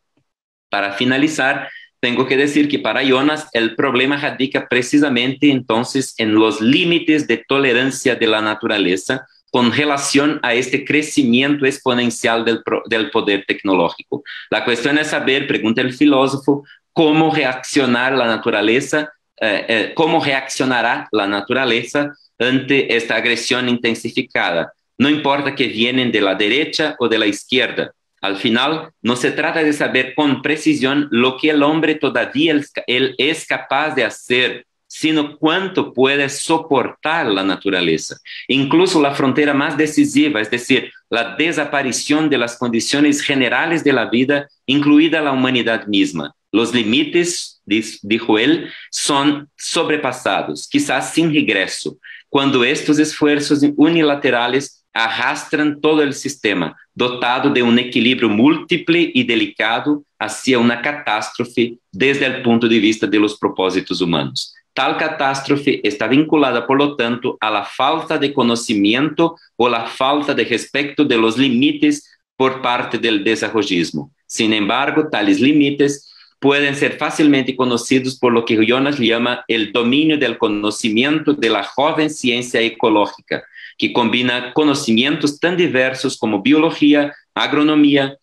Para finalizar, tengo que decir que para Jonas el problema radica precisamente entonces en los límites de tolerancia de la naturaleza con relación a este crecimiento exponencial del, del poder tecnológico. La cuestión es saber, pregunta el filósofo, cómo reaccionar la naturaleza, eh, eh, cómo reaccionará la naturaleza ante esta agresión intensificada. No importa que vienen de la derecha o de la izquierda. Al final, no se trata de saber con precisión lo que el hombre todavía es, él es capaz de hacer, sino cuánto puede soportar la naturaleza. Incluso la frontera más decisiva, es decir, la desaparición de las condiciones generales de la vida, incluida la humanidad misma. Los límites dijo él, son sobrepasados, quizás sin regreso, cuando estos esfuerzos unilaterales arrastran todo el sistema, dotado de un equilibrio múltiple y delicado hacia una catástrofe desde el punto de vista de los propósitos humanos. Tal catástrofe está vinculada, por lo tanto, a la falta de conocimiento o la falta de respeto de los límites por parte del desarrollismo. Sin embargo, tales límites pueden ser fácilmente conocidos por lo que Jonas llama el dominio del conocimiento de la joven ciencia ecológica, que combina conocimientos tan diversos como biología, agronomía,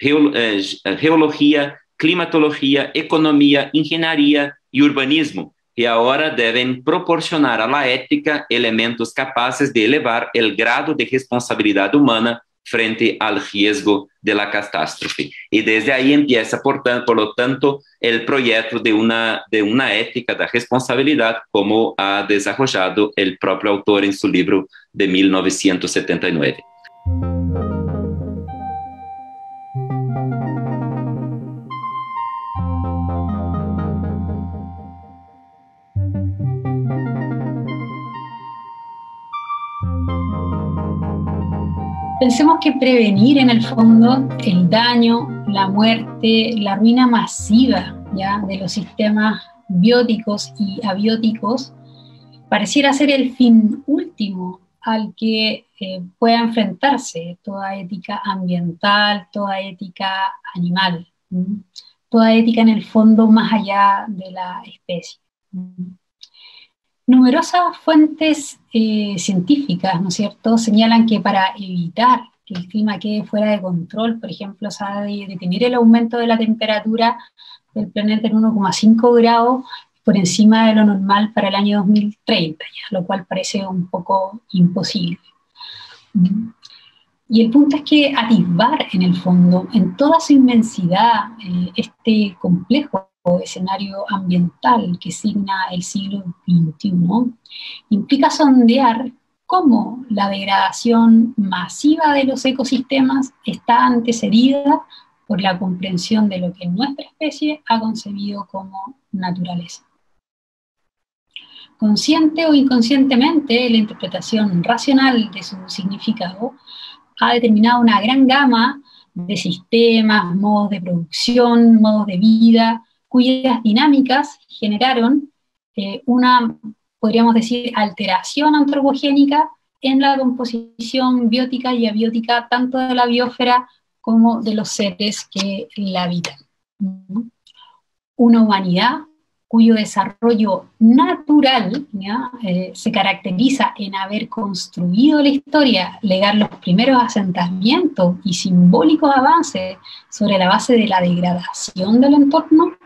geol- eh, geología, climatología, economía, ingeniería y urbanismo, y ahora deben proporcionar a la ética elementos capaces de elevar el grado de responsabilidad humana frente al riesgo de la catástrofe. Y desde ahí empieza, por, tanto, por lo tanto, el proyecto de una, de una ética de responsabilidad, como ha desarrollado el propio autor en su libro de mil novecientos setenta y nueve. Pensemos que prevenir en el fondo el daño, la muerte, la ruina masiva ya de los sistemas bióticos y abióticos pareciera ser el fin último al que eh, pueda enfrentarse toda ética ambiental, toda ética animal, ¿sí? Toda ética en el fondo más allá de la especie. ¿Sí? Numerosas fuentes eh, científicas, ¿no es cierto?, señalan que para evitar que el clima quede fuera de control, por ejemplo, se ha de detener el aumento de la temperatura del planeta en uno coma cinco grados por encima de lo normal para el año dos mil treinta, ya, lo cual parece un poco imposible. Y el punto es que atisbar en el fondo, en toda su inmensidad, eh, este complejo escenario ambiental que signa el siglo veintiuno, implica sondear cómo la degradación masiva de los ecosistemas está antecedida por la comprensión de lo que nuestra especie ha concebido como naturaleza. Consciente o inconscientemente, la interpretación racional de su significado ha determinado una gran gama de sistemas, modos de producción, modos de vida, cuyas dinámicas generaron eh, una, podríamos decir, alteración antropogénica en la composición biótica y abiótica tanto de la biosfera como de los seres que la habitan. Una humanidad cuyo desarrollo natural, ¿ya? Eh, se caracteriza en haber construido la historia, legar los primeros asentamientos y simbólicos avances sobre la base de la degradación del entorno,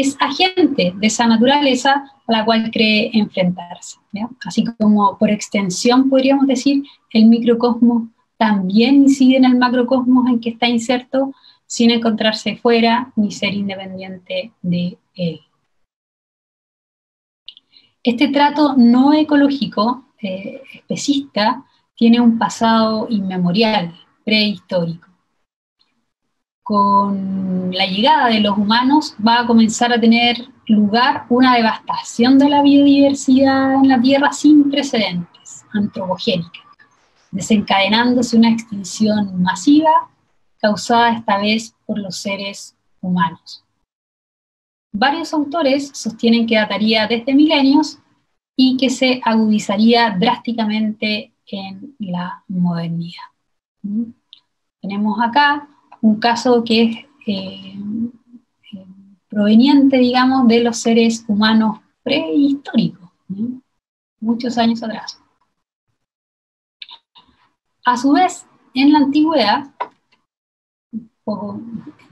es agente de esa naturaleza a la cual cree enfrentarse, ¿ya? Así como por extensión podríamos decir, el microcosmos también incide en el macrocosmos en que está inserto sin encontrarse fuera ni ser independiente de él. Este trato no ecológico, eh, especista, tiene un pasado inmemorial, prehistórico. Con la llegada de los humanos va a comenzar a tener lugar una devastación de la biodiversidad en la Tierra sin precedentes, antropogénica, desencadenándose una extinción masiva causada esta vez por los seres humanos. Varios autores sostienen que dataría desde milenios y que se agudizaría drásticamente en la modernidad. ¿Mm? Tenemos acá un caso que es eh, eh, proveniente, digamos, de los seres humanos prehistóricos, ¿sí? Muchos años atrás. A su vez, en la antigüedad, un poco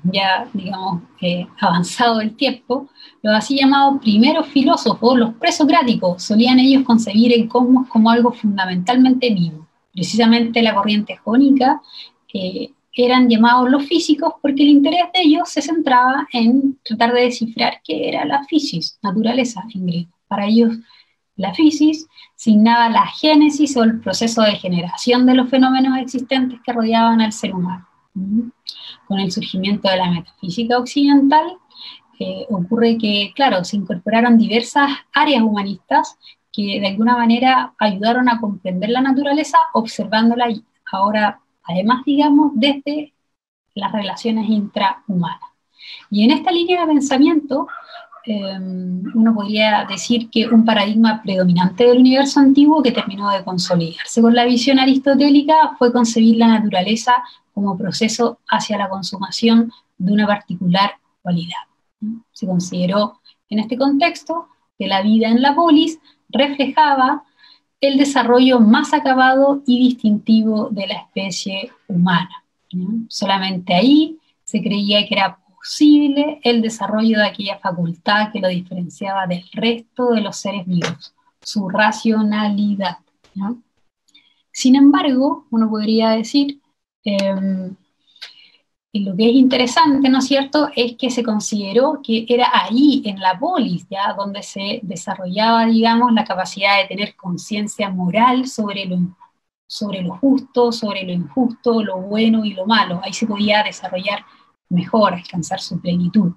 ya, digamos, eh, avanzado el tiempo, los así llamados primeros filósofos, los presocráticos, solían ellos concebir el cosmos como algo fundamentalmente vivo. Precisamente la corriente jónica, eh, eran llamados los físicos porque el interés de ellos se centraba en tratar de descifrar qué era la physis, naturaleza en griego. Para ellos la physis signaba la génesis o el proceso de generación de los fenómenos existentes que rodeaban al ser humano. Con el surgimiento de la metafísica occidental, eh, ocurre que, claro, se incorporaron diversas áreas humanistas que de alguna manera ayudaron a comprender la naturaleza, observándola ahora, además, digamos, desde las relaciones intrahumanas. Y en esta línea de pensamiento, eh, uno podría decir que un paradigma predominante del universo antiguo que terminó de consolidarse con la visión aristotélica fue concebir la naturaleza como proceso hacia la consumación de una particular cualidad. Se consideró en este contexto que la vida en la polis reflejaba el desarrollo más acabado y distintivo de la especie humana. Solamente ahí se creía que era posible el desarrollo de aquella facultad que lo diferenciaba del resto de los seres vivos, su racionalidad, ¿no? Sin embargo, uno podría decir, eh, lo que es interesante, ¿no es cierto?, es que se consideró que era ahí, en la polis, ya, donde se desarrollaba, digamos, la capacidad de tener conciencia moral sobre lo sobre lo justo, sobre lo injusto, lo bueno y lo malo. Ahí se podía desarrollar mejor, alcanzar su plenitud.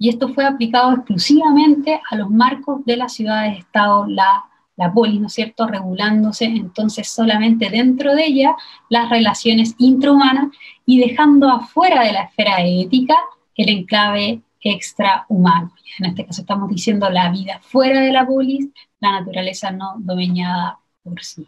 Y esto fue aplicado exclusivamente a los marcos de las ciudades-estado, la, la polis, ¿no es cierto?, regulándose entonces solamente dentro de ella las relaciones intrahumanas y dejando afuera de la esfera ética el enclave extrahumano. En este caso estamos diciendo la vida fuera de la polis, la naturaleza no dominada por sí.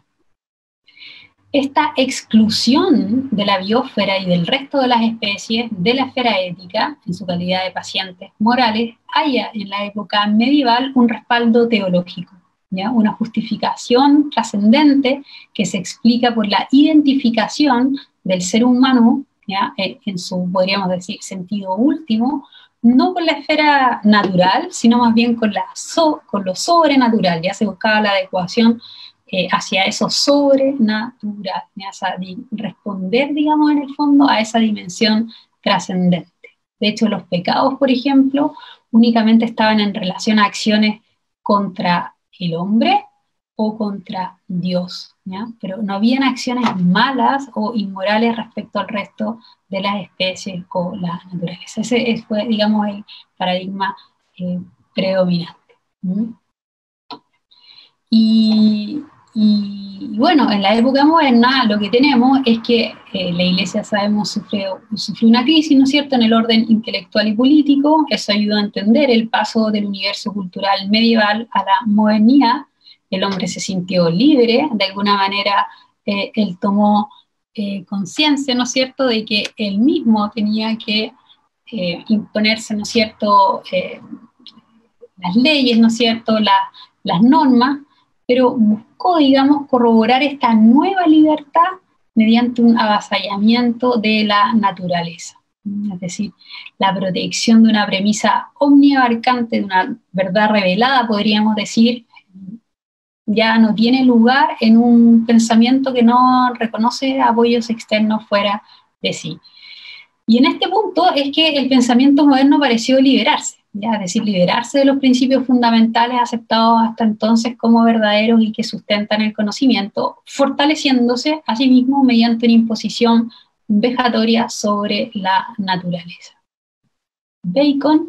Esta exclusión de la biosfera y del resto de las especies de la esfera ética, en su calidad de pacientes morales, halla en la época medieval un respaldo teológico, ¿ya? Una justificación trascendente que se explica por la identificación del ser humano, ¿ya?, en su, podríamos decir, sentido último, no con la esfera natural, sino más bien con, la so, con lo sobrenatural, ya se buscaba la adecuación Eh, hacia eso sobrenatural, responder, digamos, en el fondo a esa dimensión trascendente. De hecho, los pecados, por ejemplo, únicamente estaban en relación a acciones contra el hombre o contra Dios, ¿ya? Pero no habían acciones malas o inmorales respecto al resto de las especies o la naturaleza. Ese fue, digamos, el paradigma eh, predominante. ¿Mm? Y... Y, y bueno, en la época moderna lo que tenemos es que eh, la Iglesia, sabemos, sufrió, sufrió una crisis, ¿no es cierto?, en el orden intelectual y político. Eso ayuda a entender el paso del universo cultural medieval a la modernidad. El hombre se sintió libre, de alguna manera eh, él tomó eh, conciencia, ¿no es cierto?, de que él mismo tenía que eh, imponerse, ¿no es cierto?, eh, las leyes, ¿no es cierto?, la, las normas, pero buscó, digamos, corroborar esta nueva libertad mediante un avasallamiento de la naturaleza. Es decir, la protección de una premisa omniabarcante, de una verdad revelada, podríamos decir, ya no tiene lugar en un pensamiento que no reconoce apoyos externos fuera de sí. Y en este punto es que el pensamiento moderno pareció liberarse, ¿ya? Es decir, liberarse de los principios fundamentales aceptados hasta entonces como verdaderos y que sustentan el conocimiento, fortaleciéndose a sí mismo mediante una imposición vejatoria sobre la naturaleza. Bacon,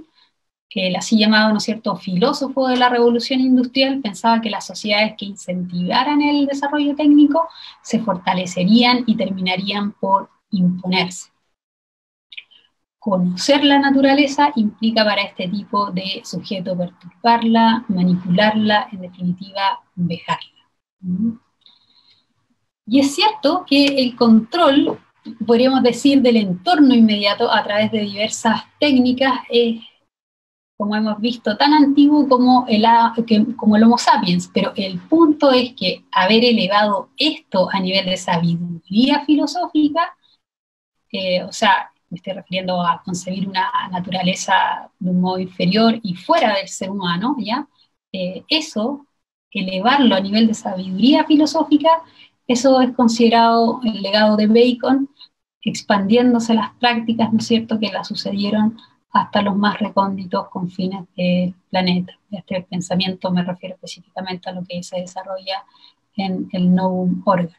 el así llamado, ¿no es cierto?, filósofo de la revolución industrial, pensaba que las sociedades que incentivaran el desarrollo técnico se fortalecerían y terminarían por imponerse. Conocer la naturaleza implica para este tipo de sujeto perturbarla, manipularla, en definitiva, vejarla. Y es cierto que el control, podríamos decir, del entorno inmediato a través de diversas técnicas es, como hemos visto, tan antiguo como el, como el Homo sapiens, pero el punto es que haber elevado esto a nivel de sabiduría filosófica, eh, o sea, me estoy refiriendo a concebir una naturaleza de un modo inferior y fuera del ser humano, ¿ya? Eh, eso, elevarlo a nivel de sabiduría filosófica, eso es considerado el legado de Bacon, expandiéndose las prácticas, ¿no es cierto?, que la sucedieron hasta los más recónditos confines del planeta. Este pensamiento me refiero específicamente a lo que se desarrolla en el Novum Organ.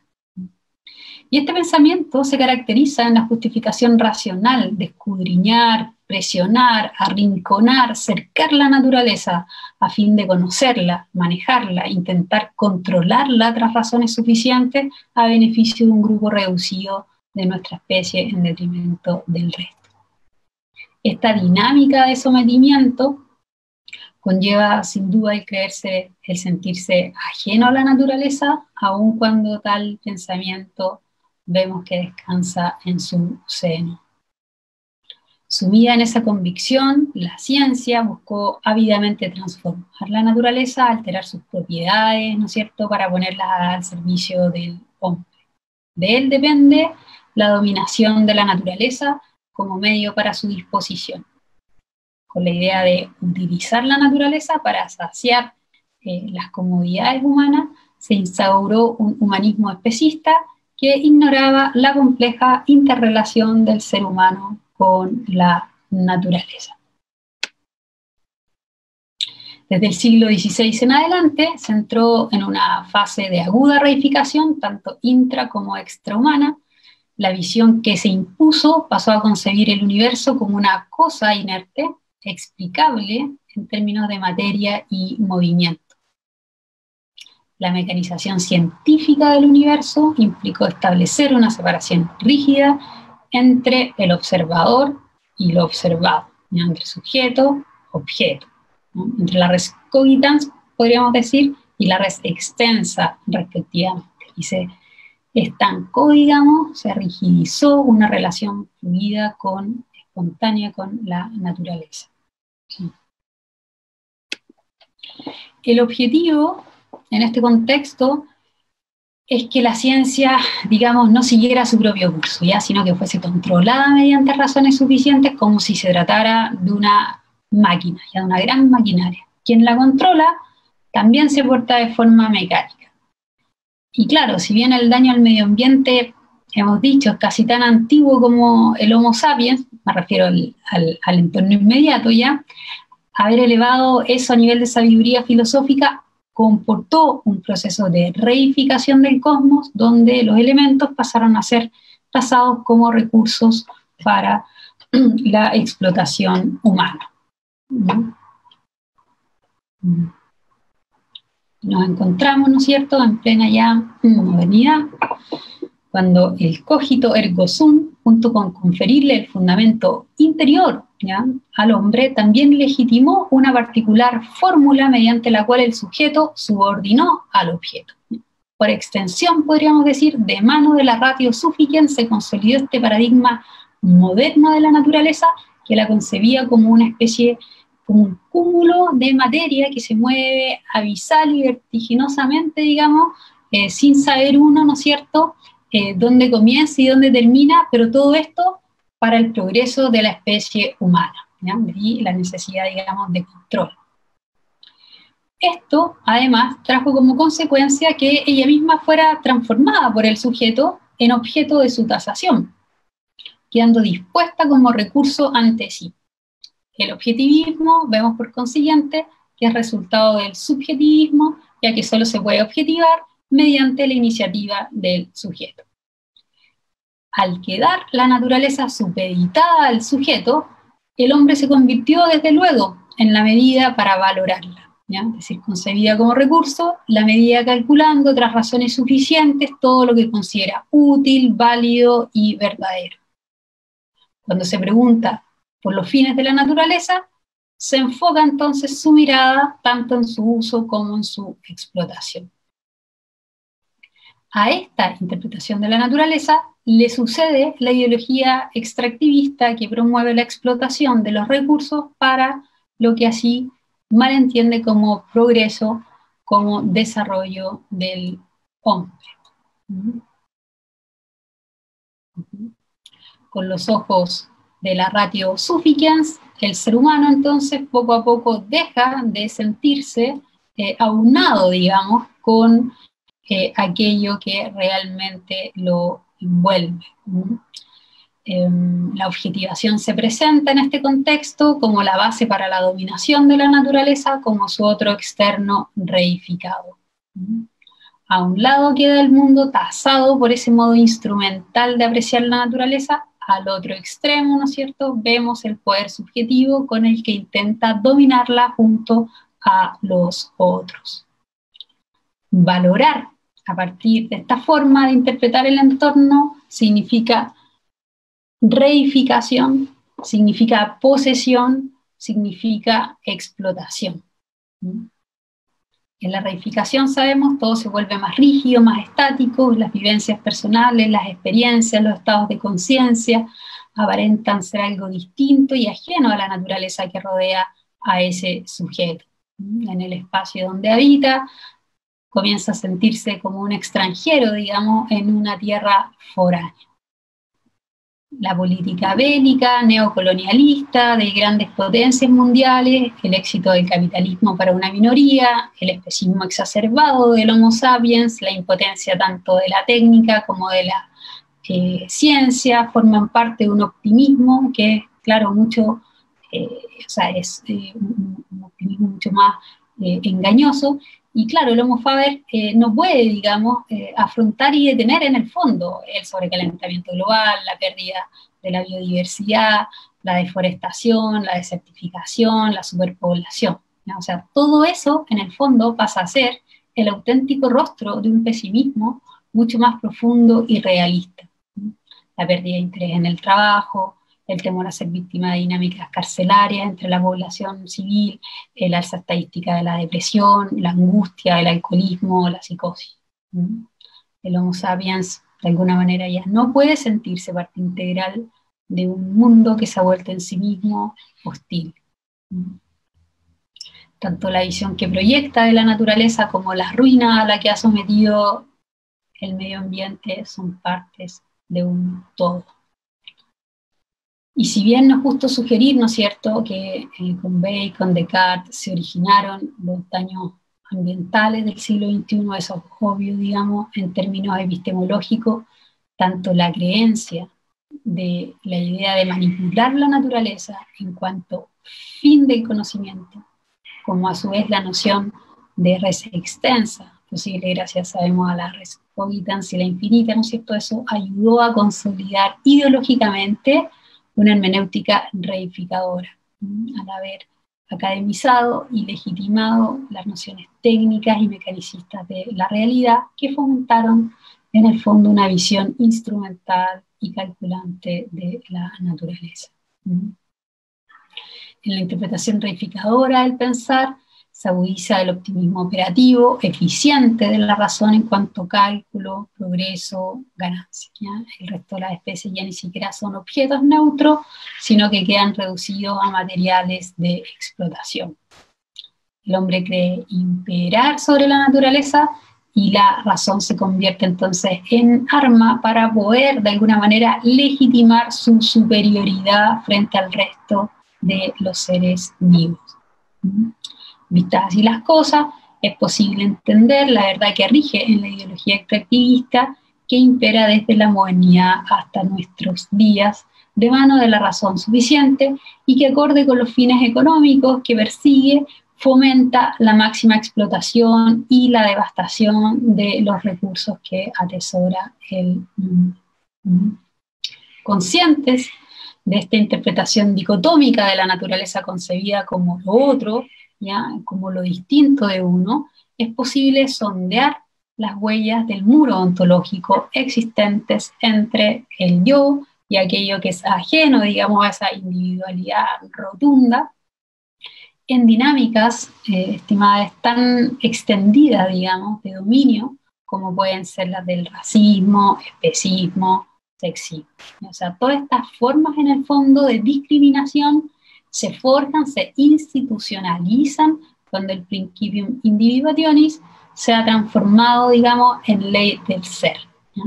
Y este pensamiento se caracteriza en la justificación racional de escudriñar, presionar, arrinconar, cercar la naturaleza a fin de conocerla, manejarla, intentar controlarla tras razones suficientes a beneficio de un grupo reducido de nuestra especie en detrimento del resto. Esta dinámica de sometimiento conlleva sin duda el creerse, el sentirse ajeno a la naturaleza, aun cuando tal pensamiento vemos que descansa en su seno. Sumida en esa convicción, la ciencia buscó ávidamente transformar la naturaleza, alterar sus propiedades, ¿no es cierto?, para ponerlas al servicio del hombre. De él depende la dominación de la naturaleza como medio para su disposición, con la idea de utilizar la naturaleza para saciar eh, las comodidades humanas, se instauró un humanismo especista que ignoraba la compleja interrelación del ser humano con la naturaleza. Desde el siglo dieciséis en adelante se entró en una fase de aguda reificación, tanto intra como extrahumana. La visión que se impuso pasó a concebir el universo como una cosa inerte, explicable en términos de materia y movimiento. La mecanización científica del universo implicó establecer una separación rígida entre el observador y lo observado, entre sujeto, objeto, ¿no? Entre la res cogitans, podríamos decir, y la res extensa, respectivamente. Y se estancó, digamos, se rigidizó una relación fluida con, espontánea con la naturaleza. El objetivo, en este contexto, es que la ciencia, digamos, no siguiera su propio curso, ¿ya?, sino que fuese controlada mediante razones suficientes, como si se tratara de una máquina, ya, de una gran maquinaria. Quien la controla también se porta de forma mecánica. Y claro, si bien el daño al medio ambiente, hemos dicho, es casi tan antiguo como el Homo sapiens, me refiero al, al, al entorno inmediato, ya, haber elevado eso a nivel de sabiduría filosófica comportó un proceso de reificación del cosmos, donde los elementos pasaron a ser tasados como recursos para la explotación humana. Nos encontramos, ¿no es cierto?, en plena ya modernidad, cuando el cogito ergo sum, junto con conferirle el fundamento interior, ¿ya?, al hombre, también legitimó una particular fórmula mediante la cual el sujeto subordinó al objeto. Por extensión, podríamos decir, de mano de la ratio sufficiens se consolidó este paradigma moderno de la naturaleza, que la concebía como una especie, como un cúmulo de materia que se mueve abisal y vertiginosamente, digamos, eh, sin saber uno, ¿no es cierto?, Eh, dónde comienza y dónde termina, pero todo esto para el progreso de la especie humana, ¿ya? De ahí la necesidad, digamos, de control. Esto, además, trajo como consecuencia que ella misma fuera transformada por el sujeto en objeto de su tasación, quedando dispuesta como recurso ante sí. El objetivismo, vemos por consiguiente, que es resultado del subjetivismo, ya que solo se puede objetivar mediante la iniciativa del sujeto. Al quedar la naturaleza supeditada al sujeto, el hombre se convirtió desde luego en la medida para valorarla, ¿ya?, es decir, concebida como recurso, la medida calculando tras razones suficientes todo lo que considera útil, válido y verdadero. Cuando se pregunta por los fines de la naturaleza, se enfoca entonces su mirada tanto en su uso como en su explotación. A esta interpretación de la naturaleza le sucede la ideología extractivista que promueve la explotación de los recursos para lo que así malentiende como progreso, como desarrollo del hombre. Con los ojos de la ratio sufficiens, el ser humano entonces poco a poco deja de sentirse eh, aunado, digamos, con Eh, aquello que realmente lo envuelve. Eh, la objetivación se presenta en este contexto como la base para la dominación de la naturaleza, como su otro externo reificado. A un lado queda el mundo tasado por ese modo instrumental de apreciar la naturaleza, al otro extremo, ¿no es cierto?, vemos el poder subjetivo con el que intenta dominarla junto a los otros. Valorar a partir de esta forma de interpretar el entorno significa reificación, significa posesión, significa explotación. ¿Mm? En la reificación, sabemos, todo se vuelve más rígido, más estático, las vivencias personales, las experiencias, los estados de conciencia aparentan ser algo distinto y ajeno a la naturaleza que rodea a ese sujeto. En el espacio donde habita, comienza a sentirse como un extranjero, digamos, en una tierra foránea. La política bélica, neocolonialista, de grandes potencias mundiales, el éxito del capitalismo para una minoría, el especismo exacerbado del Homo sapiens, la impotencia tanto de la técnica como de la eh, ciencia, forman parte de un optimismo que es, claro, mucho, eh, o sea, es eh, un, un optimismo mucho más eh, engañoso. Y claro, el Homo Faber eh, no puede, digamos, eh, afrontar y detener en el fondo el sobrecalentamiento global, la pérdida de la biodiversidad, la deforestación, la desertificación, la superpoblación, ¿no? O sea, todo eso en el fondo pasa a ser el auténtico rostro de un pesimismo mucho más profundo y realista. La pérdida de interés en el trabajo, el temor a ser víctima de dinámicas carcelarias entre la población civil, el alza estadística de la depresión, la angustia, el alcoholismo, la psicosis. ¿Mm? El Homo sapiens, de alguna manera, ya no puede sentirse parte integral de un mundo que se ha vuelto en sí mismo hostil. ¿Mm? Tanto la visión que proyecta de la naturaleza como las ruinas a las que ha sometido el medio ambiente son partes de un todo. Y si bien no es justo sugerir, ¿no es cierto?, que eh, con Bacon, Descartes se originaron los daños ambientales del siglo veintiuno, eso es obvio, digamos, en términos epistemológicos, tanto la creencia de la idea de manipular la naturaleza en cuanto fin del conocimiento, como a su vez la noción de res extensa, posible gracias, sabemos, a la res cogitans y la infinita, ¿no es cierto?, eso ayudó a consolidar ideológicamente una hermenéutica reificadora, ¿sí?, al haber academizado y legitimado las nociones técnicas y mecanicistas de la realidad que fomentaron en el fondo una visión instrumental y calculante de la naturaleza. ¿Sí? En la interpretación reificadora del pensar se agudiza el optimismo operativo, eficiente de la razón en cuanto a cálculo, progreso, ganancia, ¿ya? El resto de las especies ya ni siquiera son objetos neutros, sino que quedan reducidos a materiales de explotación. El hombre cree imperar sobre la naturaleza y la razón se convierte entonces en arma para poder de alguna manera legitimar su superioridad frente al resto de los seres vivos. ¿Mm? Vistas así las cosas, es posible entender la verdad que rige en la ideología extractivista que impera desde la modernidad hasta nuestros días, de mano de la razón suficiente y que, acorde con los fines económicos que persigue, fomenta la máxima explotación y la devastación de los recursos que atesora el mundo. Conscientes de esta interpretación dicotómica de la naturaleza concebida como lo otro, ¿ya?, como lo distinto de uno, es posible sondear las huellas del muro ontológico existentes entre el yo y aquello que es ajeno, digamos, a esa individualidad rotunda, en dinámicas, eh, estimadas, tan extendidas, digamos, de dominio, como pueden ser las del racismo, especismo, sexismo. O sea, todas estas formas en el fondo de discriminación se forjan, se institucionalizan cuando el principium individuationis se ha transformado, digamos, en ley del ser, ¿ya?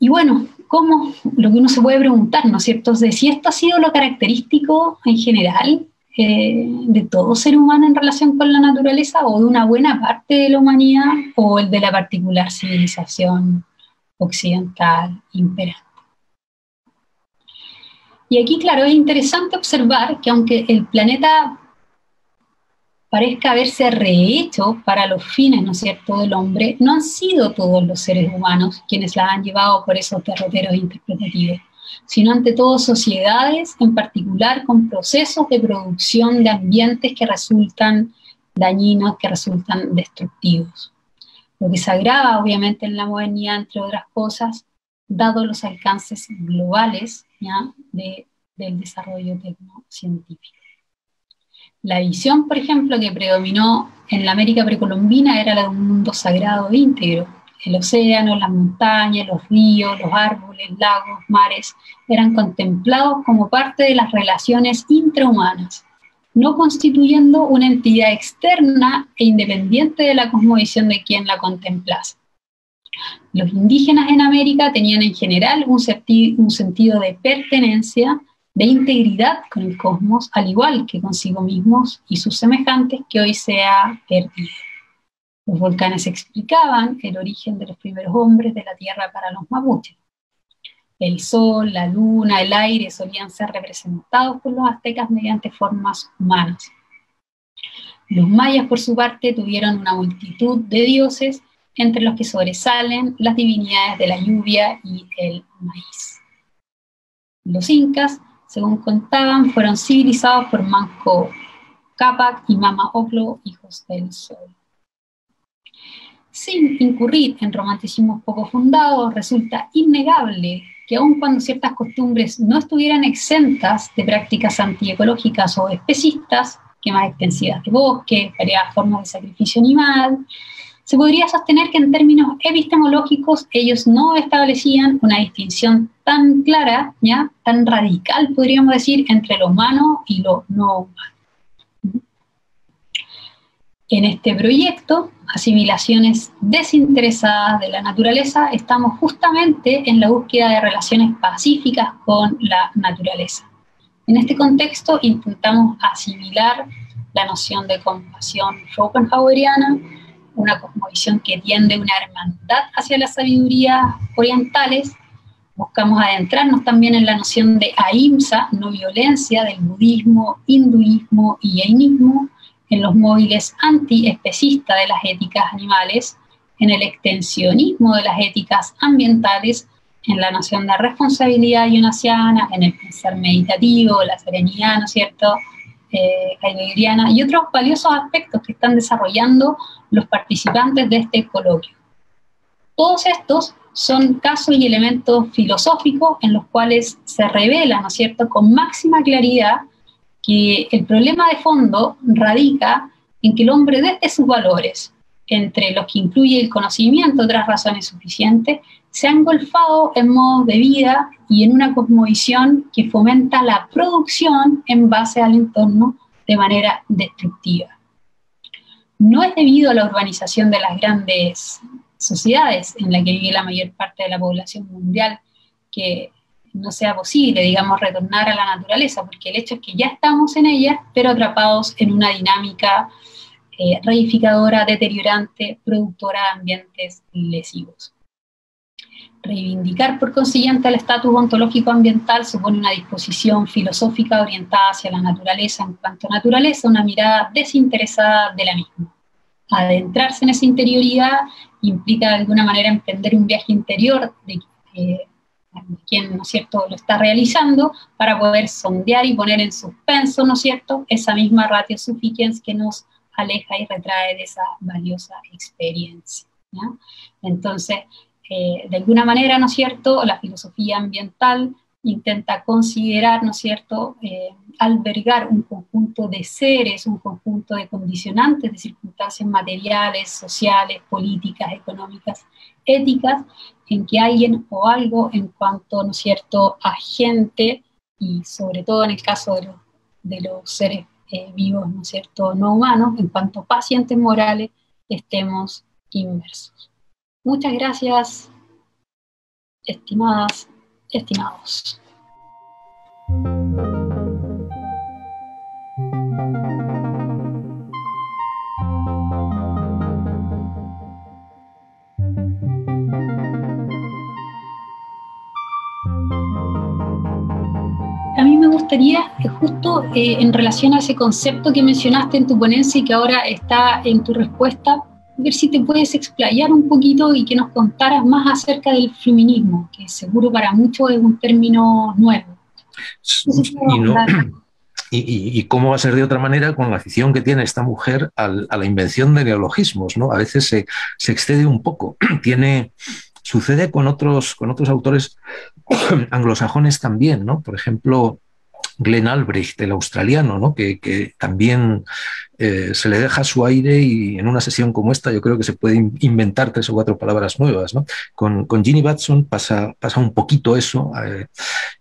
Y bueno, ¿cómo? Lo que uno se puede preguntar, ¿no es cierto?, es de si esto ha sido lo característico en general eh, de todo ser humano en relación con la naturaleza, o de una buena parte de la humanidad, o el de la particular civilización occidental imperante. Y aquí, claro, es interesante observar que aunque el planeta parezca haberse rehecho para los fines, ¿no es cierto?, del hombre, no han sido todos los seres humanos quienes la han llevado por esos derroteros interpretativos, sino ante todo sociedades, en particular con procesos de producción de ambientes que resultan dañinos, que resultan destructivos. Lo que se agrava obviamente en la modernidad, entre otras cosas, dado los alcances globales, ¿ya?, de, del desarrollo tecnocientífico. La visión, por ejemplo, que predominó en la América precolombina era la de un mundo sagrado e íntegro. El océano, las montañas, los ríos, los árboles, lagos, mares, eran contemplados como parte de las relaciones intrahumanas, no constituyendo una entidad externa e independiente de la cosmovisión de quien la contemplase. Los indígenas en América tenían en general un, un sentido de pertenencia, de integridad con el cosmos, al igual que consigo mismos y sus semejantes, que hoy se ha perdido. Los volcanes explicaban el origen de los primeros hombres de la tierra para los mapuches. El sol, la luna, el aire solían ser representados por los aztecas mediante formas humanas. Los mayas, por su parte, tuvieron una multitud de dioses, entre los que sobresalen las divinidades de la lluvia y el maíz. Los incas, según contaban, fueron civilizados por Manco Cápac y Mama Oclo, hijos del sol. Sin incurrir en romanticismos poco fundados, resulta innegable que aun cuando ciertas costumbres no estuvieran exentas de prácticas antiecológicas o especistas, quemas extensivas de bosque, variadas formas de sacrificio animal, se podría sostener que en términos epistemológicos ellos no establecían una distinción tan clara, ¿ya?, tan radical, podríamos decir, entre lo humano y lo no humano. En este proyecto, Asimilaciones Desinteresadas de la Naturaleza, estamos justamente en la búsqueda de relaciones pacíficas con la naturaleza. En este contexto intentamos asimilar la noción de compasión schopenhaueriana, una cosmovisión que tiende una hermandad hacia las sabidurías orientales. Buscamos adentrarnos también en la noción de ahimsa, no violencia, del budismo, hinduismo y jainismo, en los móviles anti-especistas de las éticas animales, en el extensionismo de las éticas ambientales, en la noción de responsabilidad yonasiana, en el pensar meditativo, la serenidad, ¿no es cierto?, Eh, heideggeriana, y otros valiosos aspectos que están desarrollando los participantes de este coloquio. Todos estos son casos y elementos filosóficos en los cuales se revela, ¿no es cierto?, con máxima claridad que el problema de fondo radica en que el hombre, desde sus valores, entre los que incluye el conocimiento, otras razones suficientes, se ha engolfado en modos de vida y en una cosmovisión que fomenta la producción en base al entorno de manera destructiva. No es debido a la urbanización de las grandes sociedades en la que vive la mayor parte de la población mundial que no sea posible, digamos, retornar a la naturaleza, porque el hecho es que ya estamos en ella, pero atrapados en una dinámica eh, reificadora, deteriorante, productora de ambientes lesivos. Reivindicar, por consiguiente, el estatus ontológico ambiental supone una disposición filosófica orientada hacia la naturaleza en cuanto a naturaleza, una mirada desinteresada de la misma. Adentrarse en esa interioridad implica de alguna manera emprender un viaje interior de eh, quien, ¿no es cierto?, lo está realizando, para poder sondear y poner en suspenso, ¿no es cierto?, esa misma ratio sufficiens que nos aleja y retrae de esa valiosa experiencia, ¿ya? Entonces, Eh, de alguna manera, ¿no es cierto?, la filosofía ambiental intenta considerar, ¿no es cierto?, eh, albergar un conjunto de seres, un conjunto de condicionantes, de circunstancias materiales, sociales, políticas, económicas, éticas, en que alguien o algo en cuanto, ¿no es cierto?, agente, y sobre todo en el caso de los, de los seres eh, vivos, ¿no es cierto?, no humanos, en cuanto a pacientes morales, estemos inmersos. Muchas gracias, estimadas, estimados. A mí me gustaría, justo eh, en relación a ese concepto que mencionaste en tu ponencia y que ahora está en tu respuesta, ver si te puedes explayar un poquito y que nos contaras más acerca del feminismo, que seguro para muchos es un término nuevo. Y, no, y, y cómo va a ser de otra manera con la afición que tiene esta mujer al, a la invención de neologismos, ¿no? A veces se, se excede un poco. Tiene, sucede con otros, con otros autores anglosajones también, ¿no? Por ejemplo, Glenn Albrecht, el australiano, ¿no? que, que también eh, se le deja su aire y en una sesión como esta yo creo que se puede inventar tres o cuatro palabras nuevas, ¿no? Con, con Ginny Batson pasa, pasa un poquito eso, eh,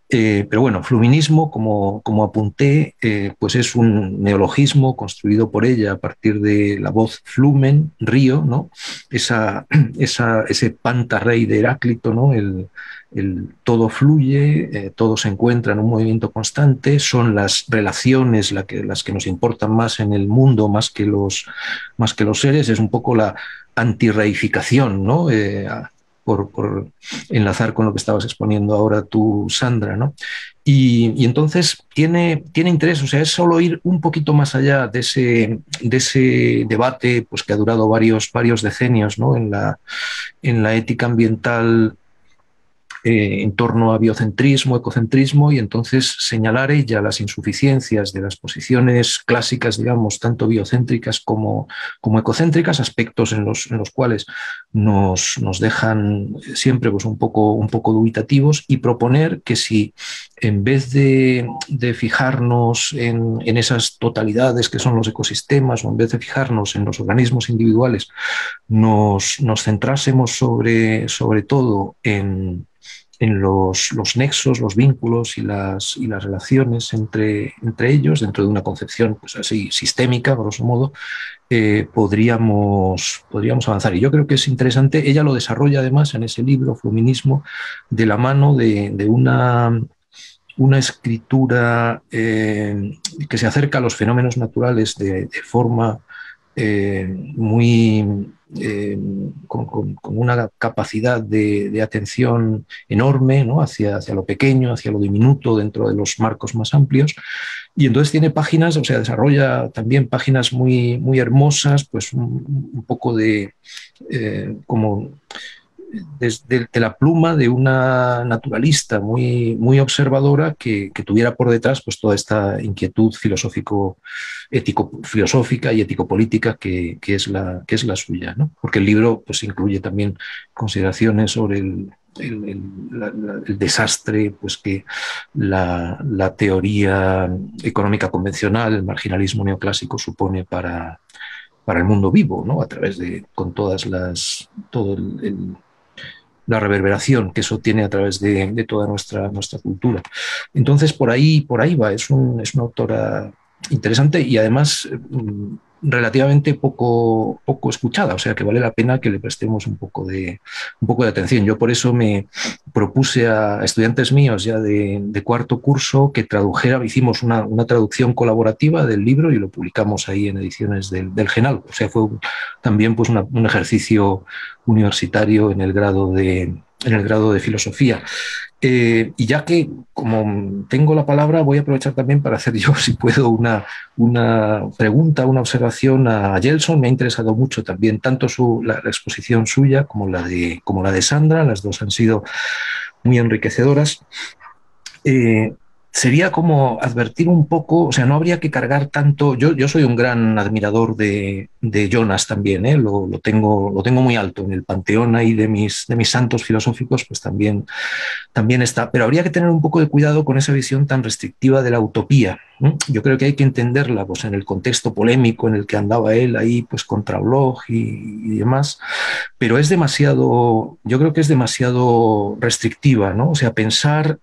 eh, pero bueno, fluminismo, como, como apunté, eh, pues es un neologismo construido por ella a partir de la voz flumen, río, ¿no? Esa, esa, ese pantarrey de Heráclito, ¿no? El... El, todo fluye, eh, todo se encuentra en un movimiento constante, son las relaciones la que, las que nos importan más en el mundo, más que los, más que los seres, es un poco la antirreificación, ¿no? Eh, por, por enlazar con lo que estabas exponiendo ahora tú, Sandra, ¿no? Y, y entonces tiene, tiene interés, o sea, es solo ir un poquito más allá de ese, de ese debate pues, que ha durado varios, varios decenios, ¿no? En la, en la ética ambiental, Eh, en torno a biocentrismo, ecocentrismo, y entonces señalar ella las insuficiencias de las posiciones clásicas, digamos, tanto biocéntricas como, como ecocéntricas, aspectos en los, en los cuales nos, nos dejan siempre pues, un poco, un poco dubitativos, y proponer que si en vez de, de fijarnos en, en esas totalidades que son los ecosistemas, o en vez de fijarnos en los organismos individuales, nos, nos centrásemos sobre, sobre todo en... en los, los nexos, los vínculos y las, y las relaciones entre, entre ellos, dentro de una concepción pues así sistémica, grosso modo, eh, podríamos, podríamos avanzar. Y yo creo que es interesante, ella lo desarrolla además en ese libro, Fluminismo, de la mano de, de una, una escritura eh, que se acerca a los fenómenos naturales de, de forma eh, muy... Eh, con, con, con una capacidad de, de atención enorme, ¿no? hacia, hacia lo pequeño, hacia lo diminuto dentro de los marcos más amplios. Y entonces tiene páginas, o sea, desarrolla también páginas muy, muy hermosas, pues un, un poco de... Eh, como desde de la pluma de una naturalista muy, muy observadora que, que tuviera por detrás pues, toda esta inquietud filosófico, ético, filosófica y ético-política que, que, es la, que es la suya, ¿no? Porque el libro pues, incluye también consideraciones sobre el, el, el, la, la, el desastre pues, que la, la teoría económica convencional, el marginalismo neoclásico supone para, para el mundo vivo, ¿no? A través de, con todas las, todo el, el la reverberación que eso tiene a través de, de toda nuestra, nuestra cultura. Entonces, por ahí, por ahí va, es, un, es una autora interesante y además relativamente poco, poco escuchada, o sea que vale la pena que le prestemos un poco de, un poco de atención. Yo por eso me propuse a estudiantes míos ya de, de cuarto curso que tradujera, hicimos una, una traducción colaborativa del libro y lo publicamos ahí en Ediciones del, del Genal, o sea fue un, también pues una, un ejercicio universitario en el grado de, en el grado de filosofía. Eh, y ya que, como tengo la palabra, voy a aprovechar también para hacer yo, si puedo, una, una pregunta, una observación a Gelson. Me ha interesado mucho también tanto su, la, la exposición suya como la, de, como la de Sandra. Las dos han sido muy enriquecedoras. Eh, Sería como advertir un poco, o sea, no habría que cargar tanto... Yo, yo soy un gran admirador de, de Jonas también, ¿eh? lo, lo, tengo, lo tengo muy alto en el panteón ahí de mis, de mis santos filosóficos, pues también, también está. Pero habría que tener un poco de cuidado con esa visión tan restrictiva de la utopía. ¿Eh? Yo creo que hay que entenderla pues, en el contexto polémico en el que andaba él ahí, pues contra Bloch y, y demás, pero es demasiado, yo creo que es demasiado restrictiva, ¿no? O sea, pensar...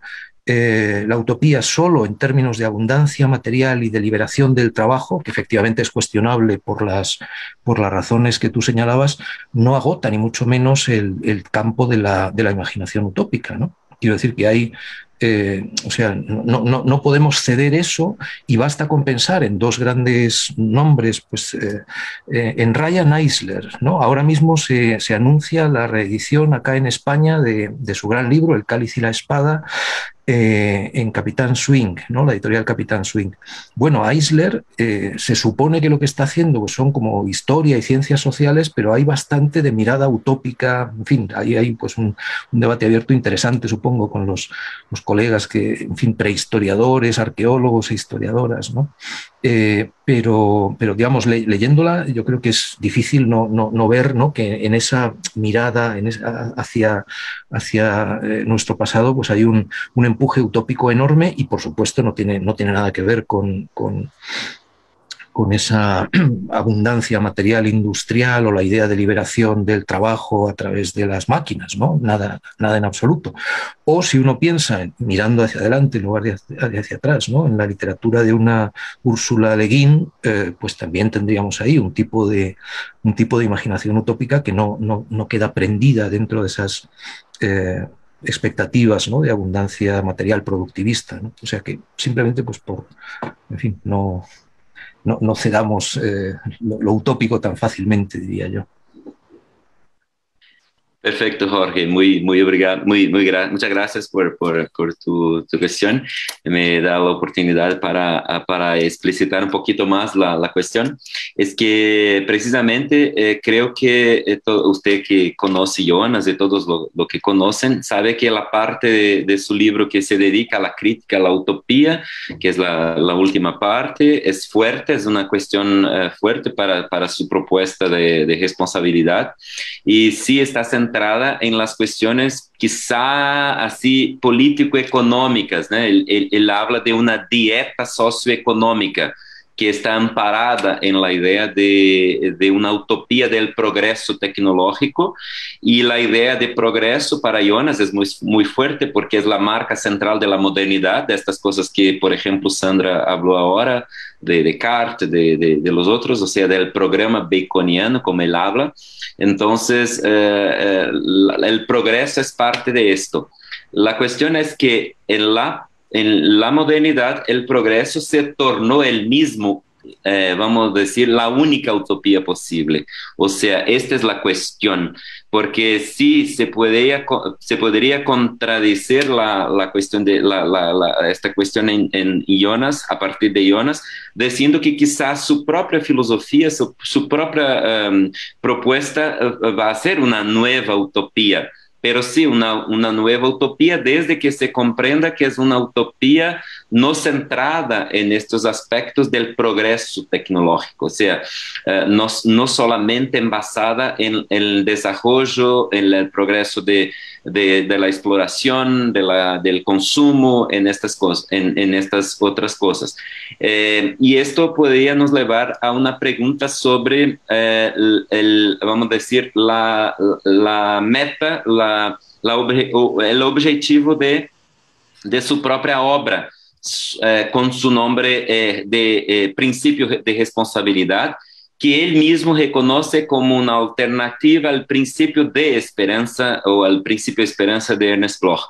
Eh, la utopía solo en términos de abundancia material y de liberación del trabajo, que efectivamente es cuestionable por las, por las razones que tú señalabas, no agota ni mucho menos el, el campo de la, de la imaginación utópica, ¿no? Quiero decir que hay, eh, o sea, no, no, no podemos ceder eso y basta con pensar en dos grandes nombres, pues eh, eh, en Ryan Eisler, ¿no? Ahora mismo se, se anuncia la reedición acá en España de, de su gran libro, El cáliz y la espada, eh, en Capitán Swing, ¿no? La editorial Capitán Swing. Bueno, Eisler eh, se supone que lo que está haciendo pues son como historia y ciencias sociales, pero hay bastante de mirada utópica, en fin, ahí hay pues un, un debate abierto interesante, supongo, con los, los colegas que, en fin, prehistoriadores, arqueólogos e historiadoras, ¿no? Eh, pero, pero, digamos, le, leyéndola, yo creo que es difícil no, no, no ver, ¿no?, que en esa mirada en esa, hacia, hacia eh, nuestro pasado pues hay un, un empuje utópico enorme y, por supuesto, no tiene, no tiene nada que ver con, con, con esa abundancia material industrial o la idea de liberación del trabajo a través de las máquinas, ¿no? Nada, nada en absoluto. O si uno piensa, mirando hacia adelante en lugar de hacia, hacia atrás, ¿no?, en la literatura de una Úrsula Le Guin, eh, pues también tendríamos ahí un tipo de, un tipo de imaginación utópica que no, no, no queda prendida dentro de esas eh, expectativas, ¿no?, de abundancia material productivista, ¿no? O sea que simplemente, pues por, en fin, no, no, no cedamos eh, lo, lo utópico tan fácilmente, diría yo. Perfecto, Jorge. Muy, muy obrigado. Muy, muy gra muchas gracias por, por, por tu, tu cuestión. Me da la oportunidad para, para explicitar un poquito más la, la cuestión. Es que precisamente eh, creo que usted que conoce Jonas y todos lo, lo que conocen, sabe que la parte de, de su libro que se dedica a la crítica, a la utopía, que es la, la última parte, es fuerte, es una cuestión eh, fuerte para, para su propuesta de, de responsabilidad. Y sí está centrada entrada en las cuestiones quizá así político-económicas, ¿no? Él, él, él habla de una dieta socioeconómica que está amparada en la idea de, de una utopía del progreso tecnológico, y la idea de progreso para Jonas es muy, muy fuerte porque es la marca central de la modernidad, de estas cosas que, por ejemplo, Sandra habló ahora, de Descartes, de, de, de los otros, o sea, del programa baconiano, como él habla. Entonces, eh, el, el progreso es parte de esto. La cuestión es que en la En la modernidad, el progreso se tornó el mismo, eh, vamos a decir, la única utopía posible. O sea, esta es la cuestión, porque sí se podría, se podría contradecir la, la cuestión de, la, la, la, esta cuestión en, en Jonas, a partir de Jonas, diciendo que quizás su propia filosofía, su, su propia um, propuesta uh, va a ser una nueva utopía. Pero sí, una, una nueva utopía desde que se comprenda que es una utopía no centrada en estos aspectos del progreso tecnológico, o sea, eh, no, no solamente envasada en, en el desarrollo, en el progreso de, de, de la exploración, de la, del consumo, en estas, cosas, en, en estas otras cosas. Eh, y esto podría nos llevar a una pregunta sobre, eh, el, el, vamos a decir, la, la meta, la, la obje, el objetivo de, de su propia obra, Eh, con su nombre eh, de eh, principio de responsabilidad, que él mismo reconoce como una alternativa al principio de esperanza o al principio de esperanza de Ernest Bloch.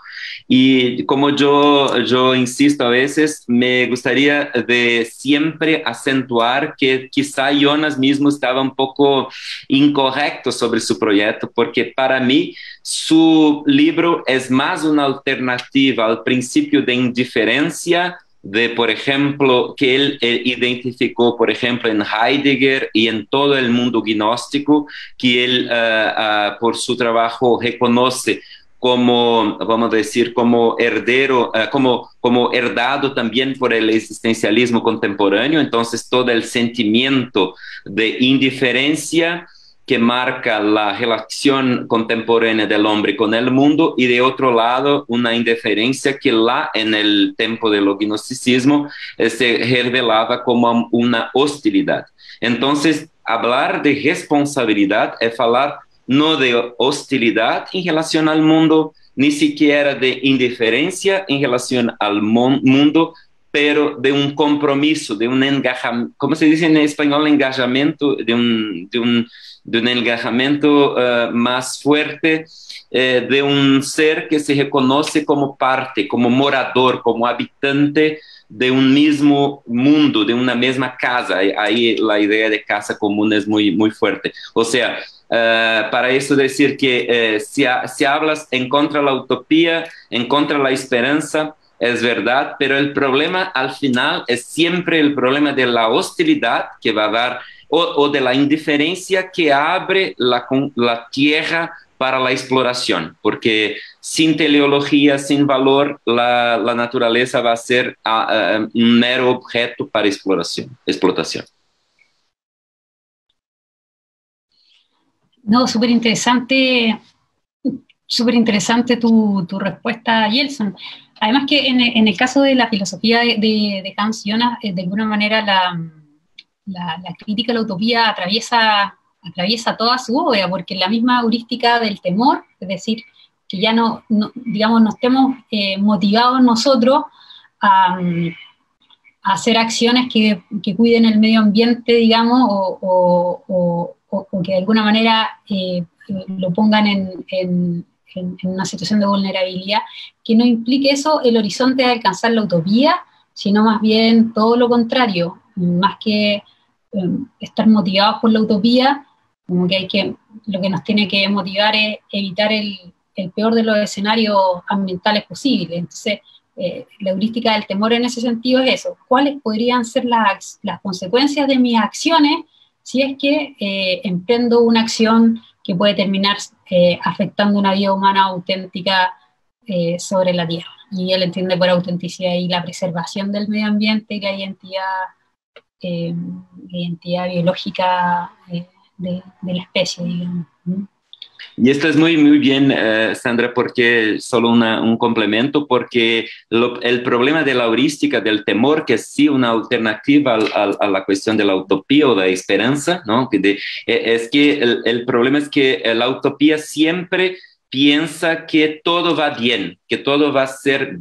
Y como yo, yo insisto a veces, me gustaría de siempre acentuar que quizá Jonas mismo estaba un poco incorrecto sobre su proyecto, porque para mí su libro es más una alternativa al principio de indiferencia de, por ejemplo, que él, él identificó, por ejemplo, en Heidegger y en todo el mundo gnóstico, que él uh, uh, por su trabajo reconoce como, vamos a decir, como herdero, uh, como, como herdado también por el existencialismo contemporáneo. Entonces, todo el sentimiento de indiferencia que marca la relación contemporánea del hombre con el mundo, y de otro lado una indiferencia que la en el tiempo del gnosticismo eh, se revelaba como una hostilidad. Entonces, hablar de responsabilidad es hablar no de hostilidad en relación al mundo, ni siquiera de indiferencia en relación al mundo, pero de un compromiso, de un engajamiento, ¿cómo se dice en español? Engajamiento, de un, de un, de un engajamiento uh, más fuerte, eh, de un ser que se reconoce como parte, como morador, como habitante de un mismo mundo, de una misma casa. Ahí la idea de casa común es muy, muy fuerte. O sea, Uh, para eso decir que eh, si, ha, si hablas en contra de la utopía, en contra de la esperanza, es verdad, pero el problema al final es siempre el problema de la hostilidad que va a dar o, o de la indiferencia que abre la, la tierra para la exploración, porque sin teleología, sin valor, la, la naturaleza va a ser uh, uh, un mero objeto para exploración, explotación. No, súper interesante, súper interesante tu, tu respuesta, Yeltsin. Además que en, en el caso de la filosofía de, de, de Hans Jonas, de alguna manera la, la, la crítica a la utopía atraviesa... atraviesa toda su obra, porque la misma heurística del temor, es decir, que ya no, no digamos, nos estemos eh, motivados nosotros a, a hacer acciones que, que cuiden el medio ambiente, digamos, o, o, o, o, o que de alguna manera eh, lo pongan en, en, en una situación de vulnerabilidad, que no implique eso el horizonte de alcanzar la utopía, sino más bien todo lo contrario, más que eh, estar motivados por la utopía, como que hay que, lo que nos tiene que motivar es evitar el, el peor de los escenarios ambientales posibles. Entonces, eh, la heurística del temor en ese sentido es eso. ¿Cuáles podrían ser las, las consecuencias de mis acciones si es que eh, emprendo una acción que puede terminar eh, afectando una vida humana auténtica eh, sobre la Tierra? Y él entiende por autenticidad y la preservación del medio ambiente y la identidad, eh, la identidad biológica eh, De, de la especie, digamos. Y esto es muy, muy bien, eh, Sandra, porque solo una, un complemento, porque lo, el problema de la heurística, del temor, que es sí una alternativa al, al, a la cuestión de la utopía o de la esperanza, ¿no? De, es que el, el problema es que la utopía siempre piensa que todo va bien, que todo va a ser,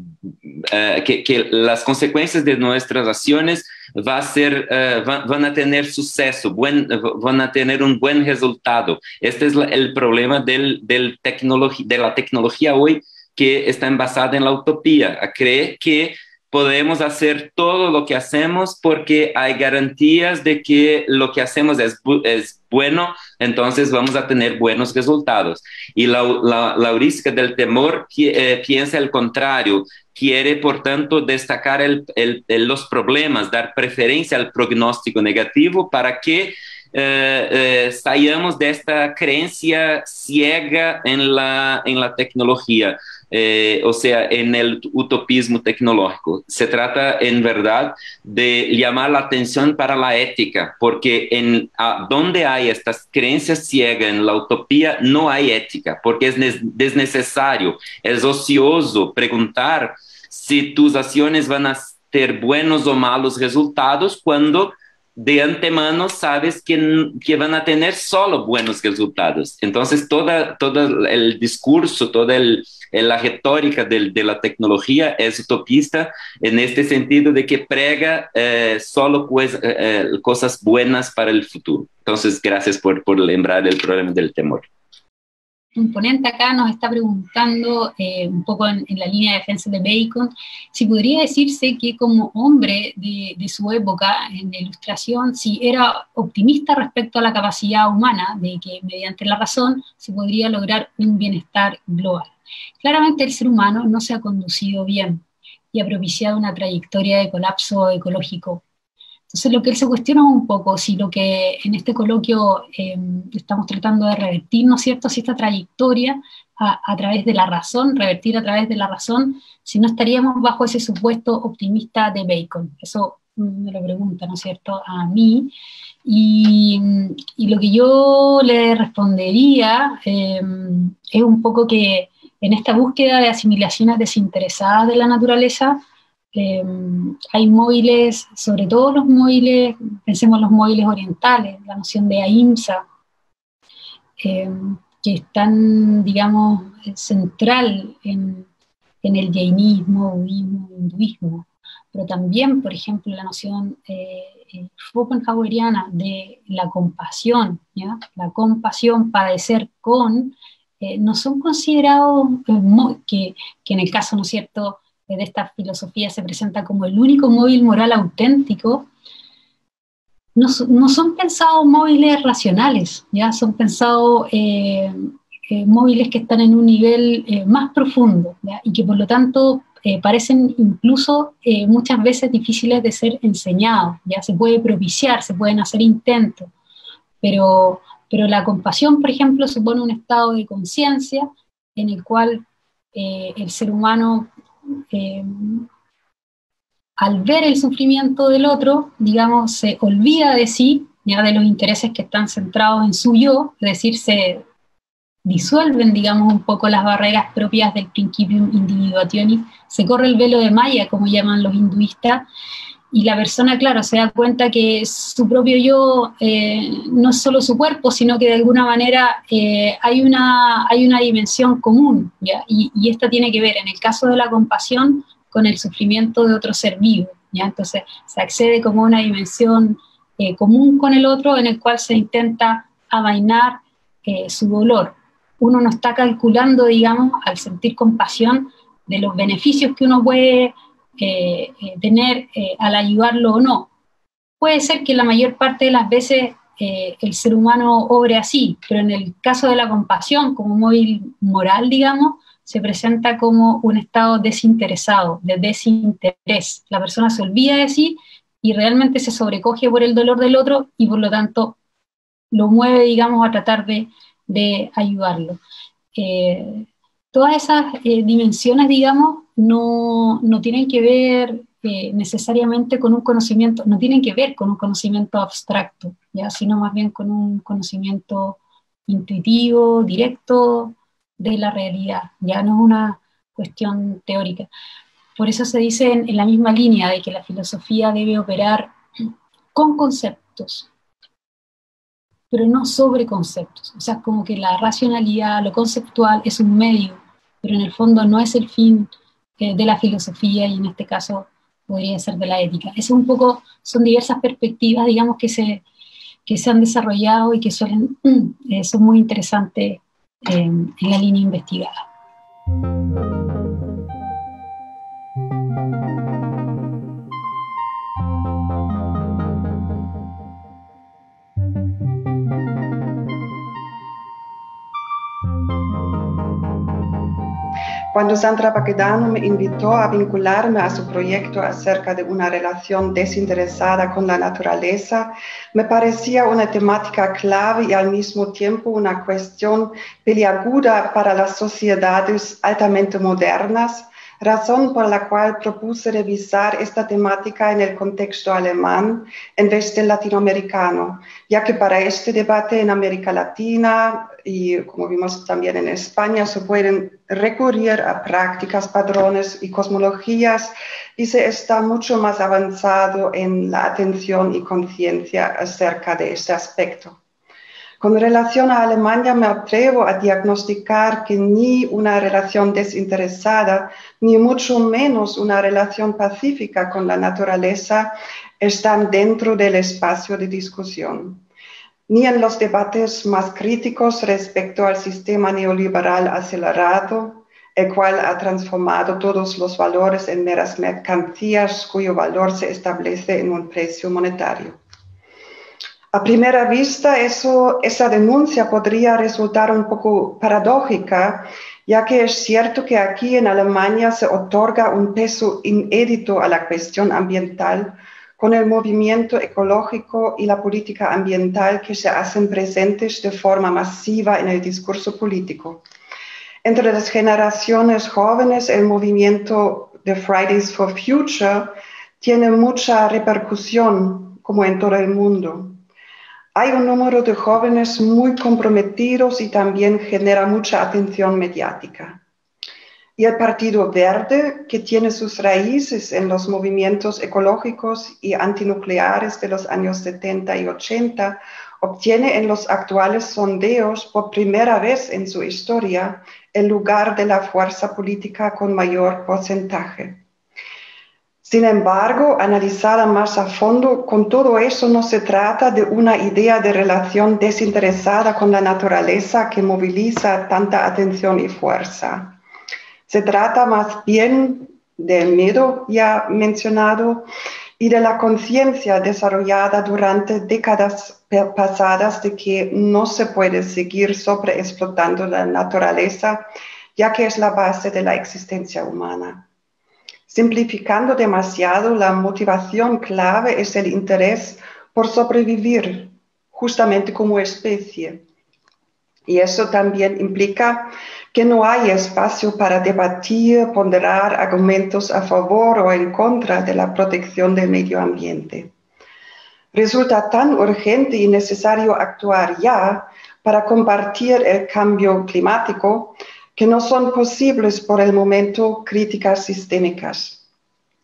eh, que, que las consecuencias de nuestras acciones va a ser, eh, van, van a tener suceso, buen, van a tener un buen resultado. Este es la, el problema del, del de la tecnología hoy, que está basada en la utopía. Cree que podemos hacer todo lo que hacemos porque hay garantías de que lo que hacemos es, bu es bueno, entonces vamos a tener buenos resultados. Y la, la, la heurística del temor eh, piensa el contrario, quiere, por tanto, destacar el, el, el, los problemas, dar preferencia al pronóstico negativo para que Eh, eh, salgamos de esta creencia ciega en la, en la tecnología, eh, o sea, en el utopismo tecnológico. Se trata, en verdad, de llamar la atención para la ética, porque en, a, donde hay estas creencias ciegas en la utopía, no hay ética, porque es desnecesario, es ocioso preguntar si tus acciones van a tener buenos o malos resultados cuando de antemano sabes que, que van a tener solo buenos resultados. Entonces, toda, todo el discurso, toda el, la retórica de, de la tecnología es utopista en este sentido de que prega eh, solo pues, eh, cosas buenas para el futuro. Entonces, gracias por, por lembrar el problema del temor. Un ponente acá nos está preguntando, eh, un poco en, en la línea de defensa de Bacon, si podría decirse que como hombre de, de su época en la Ilustración, si era optimista respecto a la capacidad humana de que mediante la razón se podría lograr un bienestar global. Claramente el ser humano no se ha conducido bien y ha propiciado una trayectoria de colapso ecológico. Entonces lo que él se cuestiona un poco, si lo que en este coloquio eh, estamos tratando de revertir, ¿no es cierto?, si esta trayectoria a, a través de la razón, revertir a través de la razón, si no estaríamos bajo ese supuesto optimista de Bacon. Eso me lo pregunta, ¿no es cierto?, a mí. Y, y lo que yo le respondería eh, es un poco que en esta búsqueda de asimilaciones desinteresadas de la naturaleza, Eh, hay móviles, sobre todo los móviles, pensemos los móviles orientales, la noción de ahimsa, eh, que es tan, digamos, central en, en el jainismo, budismo, hinduismo, pero también, por ejemplo, la noción eh, schopenhaueriana de la compasión, ¿ya? La compasión, padecer con, eh, no son considerados, eh, que, que en el caso, ¿no es cierto?, de esta filosofía se presenta como el único móvil moral auténtico, no, no son pensados móviles racionales, ¿ya? Son pensados eh, eh, móviles que están en un nivel eh, más profundo, ¿ya? Y que por lo tanto eh, parecen incluso eh, muchas veces difíciles de ser enseñados, ya se puede propiciar, se pueden hacer intentos, pero, pero la compasión, por ejemplo, supone un estado de conciencia en el cual eh, el ser humano, eh, al ver el sufrimiento del otro, digamos, se olvida de sí, ya de los intereses que están centrados en su yo, es decir, se disuelven, digamos, un poco las barreras propias del principium individuationis, se corre el velo de Maya, como llaman los hinduistas, y la persona, claro, se da cuenta que su propio yo, eh, no es solo su cuerpo, sino que de alguna manera eh, hay, una, hay una dimensión común, ¿ya? Y, y esta tiene que ver, en el caso de la compasión, con el sufrimiento de otro ser vivo, ¿ya? Entonces se accede como a una dimensión eh, común con el otro, en el cual se intenta amainar eh, su dolor. Uno no está calculando, digamos, al sentir compasión, de los beneficios que uno puede Eh, eh, tener eh, al ayudarlo o no. Puede ser que la mayor parte de las veces eh, el ser humano obre así, pero en el caso de la compasión, como móvil moral, digamos, se presenta como un estado desinteresado, de desinterés. La persona se olvida de sí y realmente se sobrecoge por el dolor del otro y por lo tanto lo mueve, digamos, a tratar de, de ayudarlo. Eh, todas esas eh, dimensiones, digamos, No, no tienen que ver eh, necesariamente con un conocimiento, no tienen que ver con un conocimiento abstracto, ¿ya? Sino más bien con un conocimiento intuitivo, directo de la realidad, ya no es una cuestión teórica. Por eso se dice en, en la misma línea de que la filosofía debe operar con conceptos, pero no sobre conceptos, o sea, como que la racionalidad, lo conceptual es un medio, pero en el fondo no es el fin de la filosofía, y en este caso podría ser de la ética. Es un poco, son diversas perspectivas, digamos, que se, que se han desarrollado y que suelen, son muy interesantes en, en la línea investigada. Cuando Sandra Baquedano me invitó a vincularme a su proyecto acerca de una relación desinteresada con la naturaleza, me parecía una temática clave y al mismo tiempo una cuestión peliaguda para las sociedades altamente modernas, razón por la cual propuse revisar esta temática en el contexto alemán en vez del latinoamericano, ya que para este debate en América Latina y, como vimos también en España, se pueden recurrir a prácticas, patrones y cosmologías, y se está mucho más avanzado en la atención y conciencia acerca de este aspecto. Con relación a Alemania, me atrevo a diagnosticar que ni una relación desinteresada, ni mucho menos una relación pacífica con la naturaleza, están dentro del espacio de discusión, ni en los debates más críticos respecto al sistema neoliberal acelerado, el cual ha transformado todos los valores en meras mercancías cuyo valor se establece en un precio monetario. A primera vista, eso, esa denuncia podría resultar un poco paradójica, ya que es cierto que aquí en Alemania se otorga un peso inédito a la cuestión ambiental, con el movimiento ecológico y la política ambiental que se hacen presentes de forma masiva en el discurso político. Entre las generaciones jóvenes, el movimiento de Fridays for Future tiene mucha repercusión, como en todo el mundo. Hay un número de jóvenes muy comprometidos y también genera mucha atención mediática. Y el Partido Verde, que tiene sus raíces en los movimientos ecológicos y antinucleares de los años setenta y ochenta, obtiene en los actuales sondeos por primera vez en su historia el lugar de la fuerza política con mayor porcentaje. Sin embargo, analizada más a fondo, con todo eso no se trata de una idea de relación desinteresada con la naturaleza que moviliza tanta atención y fuerza. Se trata más bien del miedo ya mencionado y de la conciencia desarrollada durante décadas pasadas de que no se puede seguir sobreexplotando la naturaleza, ya que es la base de la existencia humana. simplificando demasiado, la motivación clave es el interés por sobrevivir, justamente como especie. Y eso también implica que no hay espacio para debatir, ponderar argumentos a favor o en contra de la protección del medio ambiente. Resulta tan urgente y necesario actuar ya para combatir el cambio climático que no son posibles por el momento críticas sistémicas.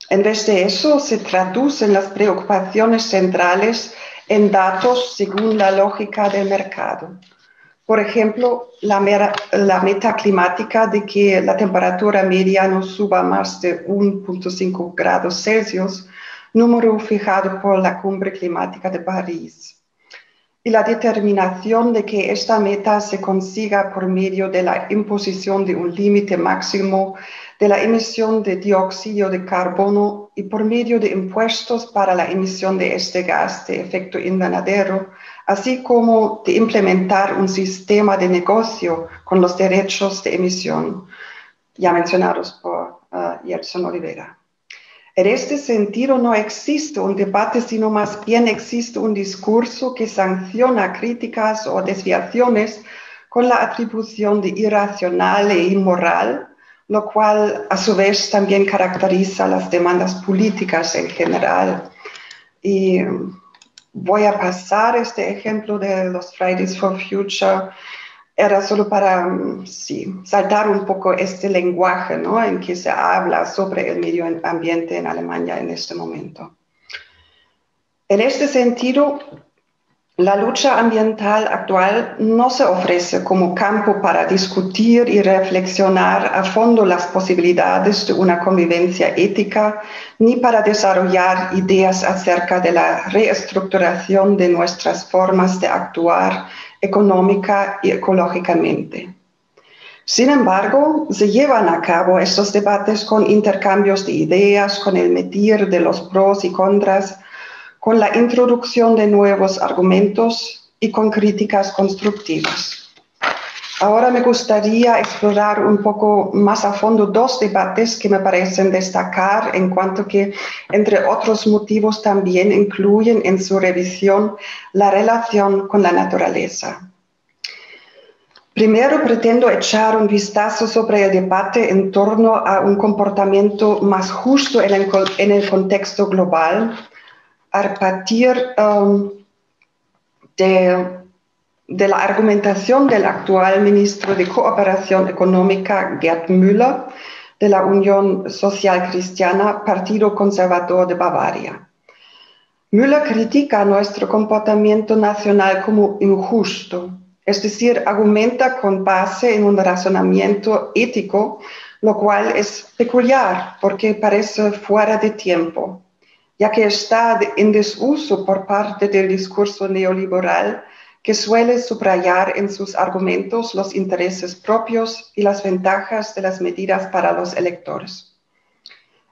En vez de eso, se traducen las preocupaciones centrales en datos según la lógica del mercado. Por ejemplo, la, mera, la meta climática de que la temperatura media no suba más de uno punto cinco grados Celsius, número fijado por la Cumbre Climática de París, y la determinación de que esta meta se consiga por medio de la imposición de un límite máximo de la emisión de dióxido de carbono y por medio de impuestos para la emisión de este gas de efecto invernadero, así como de implementar un sistema de negocio con los derechos de emisión, ya mencionados por uh, Gerson Olivera. En este sentido no existe un debate, sino más bien existe un discurso que sanciona críticas o desviaciones con la atribución de irracional e inmoral, lo cual a su vez también caracteriza las demandas políticas en general. Y voy a pasar este ejemplo de los Fridays for Future. Era solo para sí, saltar un poco este lenguaje, ¿no?, en que se habla sobre el medio ambiente en Alemania en este momento. En este sentido, la lucha ambiental actual no se ofrece como campo para discutir y reflexionar a fondo las posibilidades de una convivencia ética, ni para desarrollar ideas acerca de la reestructuración de nuestras formas de actuar económica y ecológicamente. Sin embargo, se llevan a cabo estos debates con intercambios de ideas, con el medir de los pros y contras, con la introducción de nuevos argumentos y con críticas constructivas. Ahora me gustaría explorar un poco más a fondo dos debates que me parecen destacar, en cuanto que, entre otros motivos, también incluyen en su revisión la relación con la naturaleza. Primero, pretendo echar un vistazo sobre el debate en torno a un comportamiento más justo en el, en el contexto global, a partir um, de... de la argumentación del actual ministro de Cooperación Económica, Gerd Müller, de la Unión Social Cristiana, Partido Conservador de Bavaria. Müller critica nuestro comportamiento nacional como injusto, es decir, argumenta con base en un razonamiento ético, lo cual es peculiar porque parece fuera de tiempo, ya que está en desuso por parte del discurso neoliberal, que suele subrayar en sus argumentos los intereses propios y las ventajas de las medidas para los electores.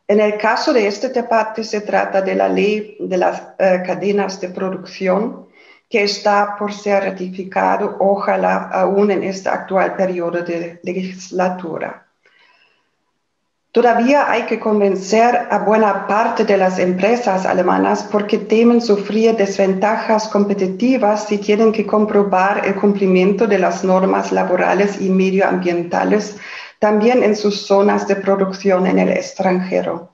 En el caso de este debate se trata de la ley de las eh, cadenas de producción, que está por ser ratificado, ojalá aún en este actual periodo de legislatura. Todavía hay que convencer a buena parte de las empresas alemanas porque temen sufrir desventajas competitivas si tienen que comprobar el cumplimiento de las normas laborales y medioambientales también en sus zonas de producción en el extranjero.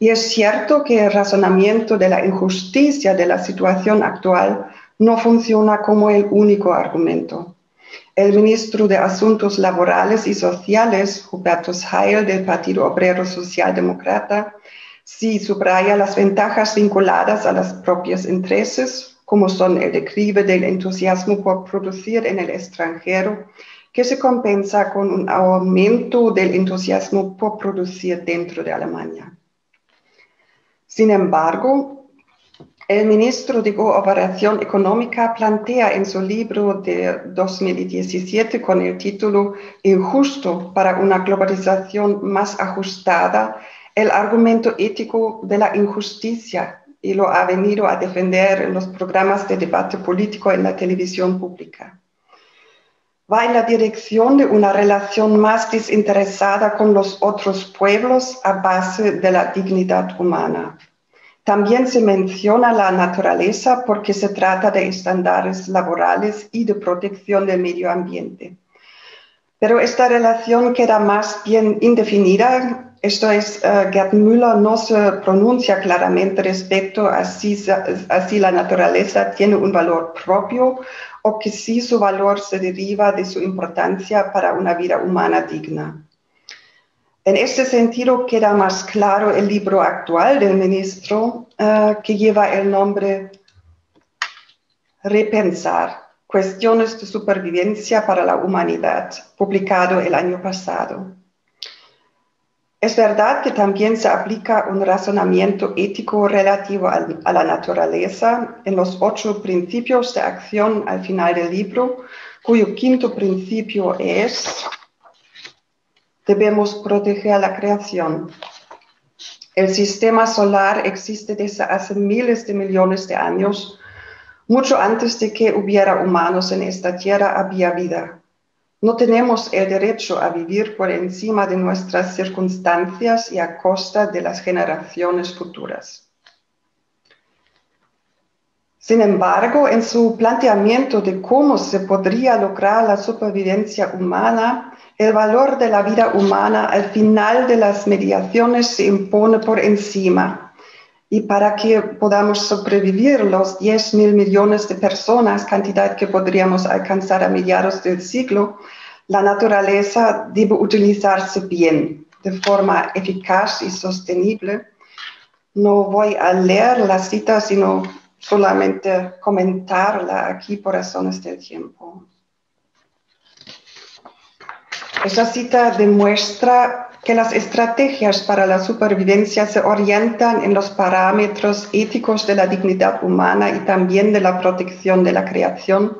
Y es cierto que el razonamiento de la injusticia de la situación actual no funciona como el único argumento. El ministro de Asuntos Laborales y Sociales, Hubertus Heil, del Partido Obrero Socialdemócrata, sí subraya las ventajas vinculadas a los propios intereses, como son el declive del entusiasmo por producir en el extranjero, que se compensa con un aumento del entusiasmo por producir dentro de Alemania. Sin embargo, el ministro de Cooperación Económica plantea en su libro de dos mil diecisiete con el título Injusto para una globalización más ajustada el argumento ético de la injusticia, y lo ha venido a defender en los programas de debate político en la televisión pública. va en la dirección de una relación más desinteresada con los otros pueblos a base de la dignidad humana. También se menciona la naturaleza porque se trata de estándares laborales y de protección del medio ambiente. Pero esta relación queda más bien indefinida, esto es, uh, Gerd Müller no se pronuncia claramente respecto a si, a si la naturaleza tiene un valor propio o que si su valor se deriva de su importancia para una vida humana digna. En este sentido queda más claro el libro actual del ministro uh, que lleva el nombre Repensar, Cuestiones de Supervivencia para la Humanidad, publicado el año pasado. Es verdad que también se aplica un razonamiento ético relativo al, a la naturaleza en los ocho principios de acción al final del libro, cuyo quinto principio es... Debemos proteger la creación. El sistema solar existe desde hace miles de millones de años. Mucho antes de que hubiera humanos en esta tierra había vida. No tenemos el derecho a vivir por encima de nuestras circunstancias y a costa de las generaciones futuras. Sin embargo, en su planteamiento de cómo se podría lograr la supervivencia humana, el valor de la vida humana al final de las mediaciones se impone por encima. Y para que podamos sobrevivir los diez mil millones de personas, cantidad que podríamos alcanzar a mediados del siglo, la naturaleza debe utilizarse bien, de forma eficaz y sostenible. No voy a leer la cita, sino solamente comentarla aquí por razones del tiempo. Esta cita demuestra que las estrategias para la supervivencia se orientan en los parámetros éticos de la dignidad humana y también de la protección de la creación.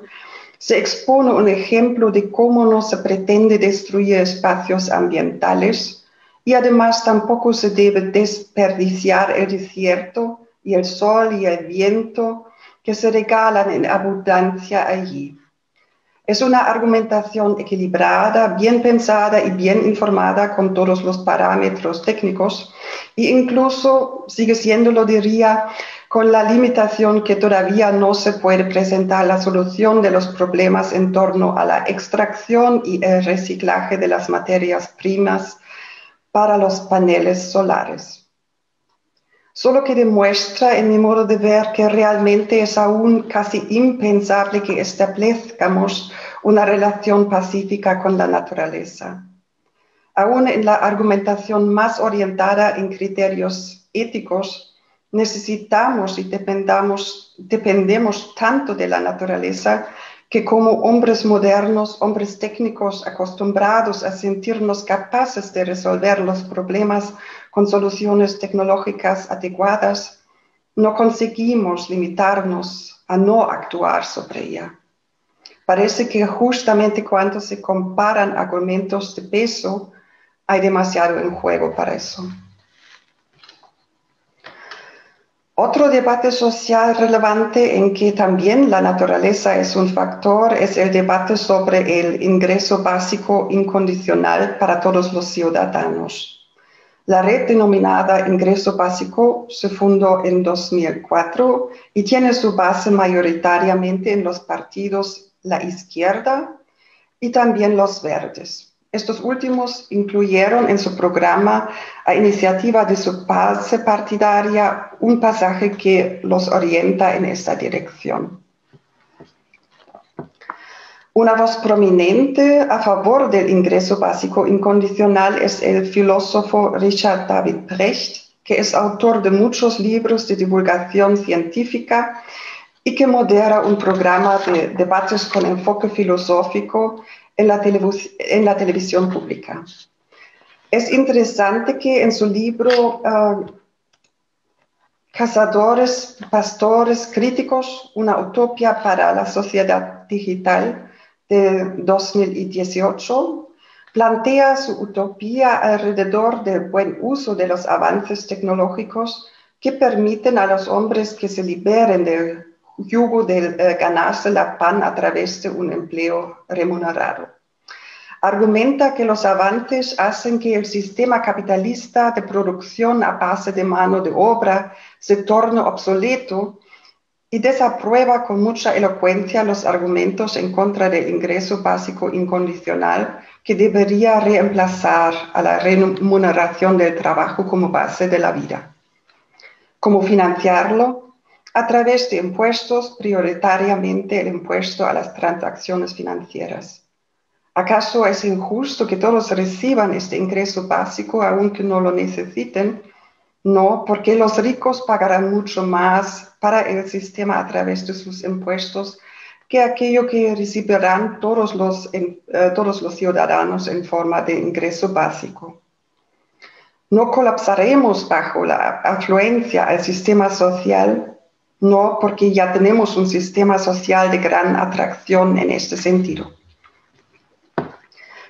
Se expone un ejemplo de cómo no se pretende destruir espacios ambientales y además tampoco se debe desperdiciar el desierto y el sol y el viento que se regalan en abundancia allí. Es una argumentación equilibrada, bien pensada y bien informada con todos los parámetros técnicos e incluso, sigue siendo, lo diría, con la limitación que todavía no se puede presentar la solución de los problemas en torno a la extracción y el reciclaje de las materias primas para los paneles solares. Solo que demuestra, en mi modo de ver, que realmente es aún casi impensable que establezcamos una relación pacífica con la naturaleza. Aún en la argumentación más orientada en criterios éticos, necesitamos y dependamos, dependemos tanto de la naturaleza que como hombres modernos, hombres técnicos acostumbrados a sentirnos capaces de resolver los problemas con soluciones tecnológicas adecuadas, no conseguimos limitarnos a no actuar sobre ella. Parece que justamente cuando se comparan argumentos de peso, hay demasiado en juego para eso. Otro debate social relevante en que también la naturaleza es un factor es el debate sobre el ingreso básico incondicional para todos los ciudadanos. La red denominada Ingreso Básico se fundó en dos mil cuatro y tiene su base mayoritariamente en los partidos La Izquierda y también Los Verdes. Estos últimos incluyeron en su programa, a iniciativa de su base partidaria, un pasaje que los orienta en esta dirección. Una voz prominente a favor del ingreso básico incondicional es el filósofo Richard David Precht, que es autor de muchos libros de divulgación científica y que modera un programa de debates con enfoque filosófico en la, en la televisión pública. Es interesante que en su libro uh, Cazadores, Pastores, Críticos, una utopía para la sociedad digital, de dos mil dieciocho, plantea su utopía alrededor del buen uso de los avances tecnológicos que permiten a los hombres que se liberen del yugo del eh, ganarse la pan a través de un empleo remunerado. Argumenta que los avances hacen que el sistema capitalista de producción a base de mano de obra se torne obsoleto y desaprueba con mucha elocuencia los argumentos en contra del ingreso básico incondicional que debería reemplazar a la remuneración del trabajo como base de la vida. ¿Cómo financiarlo? A través de impuestos, prioritariamente el impuesto a las transacciones financieras. ¿Acaso es injusto que todos reciban este ingreso básico aunque no lo necesiten? No, porque los ricos pagarán mucho más para el sistema a través de sus impuestos que aquello que recibirán todos los, eh, todos los ciudadanos en forma de ingreso básico. No colapsaremos bajo la afluencia al sistema social, no, porque ya tenemos un sistema social de gran atracción en este sentido.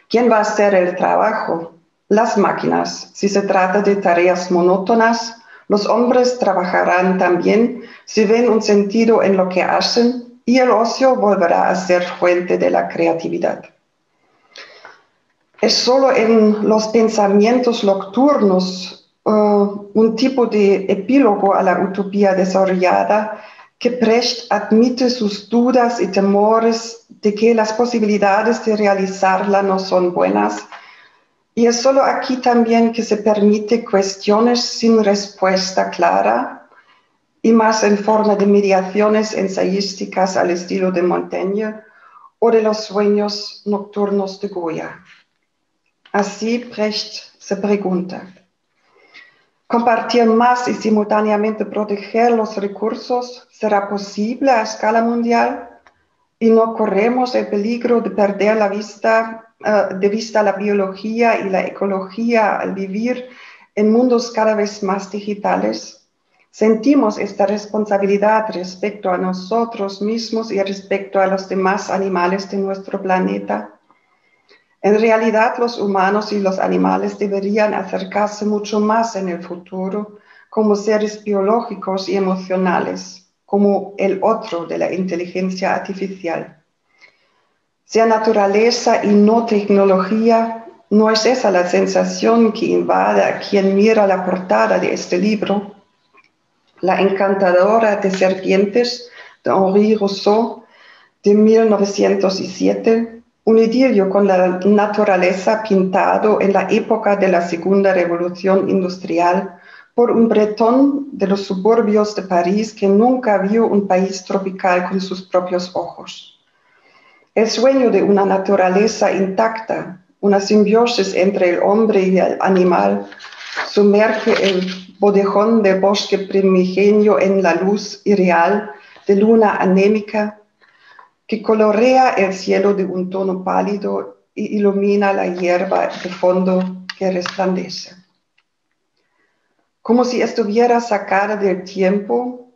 ¿Quién va a hacer el trabajo? Las máquinas. Si se trata de tareas monótonas, los hombres trabajarán también si ven un sentido en lo que hacen y el ocio volverá a ser fuente de la creatividad. Es solo en los pensamientos nocturnos, uh, un tipo de epílogo a la utopía desarrollada, que Precht admite sus dudas y temores de que las posibilidades de realizarla no son buenas, y es solo aquí también que se permite cuestiones sin respuesta clara, y más en forma de mediaciones ensayísticas al estilo de Montaigne o de los sueños nocturnos de Goya. Así Precht se pregunta: ¿compartir más y simultáneamente proteger los recursos será posible a escala mundial? ¿Y no corremos el peligro de perder la vista, uh, de vista la biología y la ecología al vivir en mundos cada vez más digitales? ¿Sentimos esta responsabilidad respecto a nosotros mismos y respecto a los demás animales de nuestro planeta? En realidad, los humanos y los animales deberían acercarse mucho más en el futuro como seres biológicos y emocionales, como el otro de la inteligencia artificial. Sea naturaleza y no tecnología, ¿no es esa la sensación que invade a quien mira la portada de este libro? La encantadora de serpientes de Henri Rousseau de mil novecientos siete, un idilio con la naturaleza pintado en la época de la Segunda Revolución Industrial por un bretón de los suburbios de París que nunca vio un país tropical con sus propios ojos. El sueño de una naturaleza intacta, una simbiosis entre el hombre y el animal, sumerge el bodejón del bosque primigenio en la luz irreal de luna anémica, que colorea el cielo de un tono pálido y ilumina la hierba de fondo que resplandece. Como si estuviera sacada del tiempo,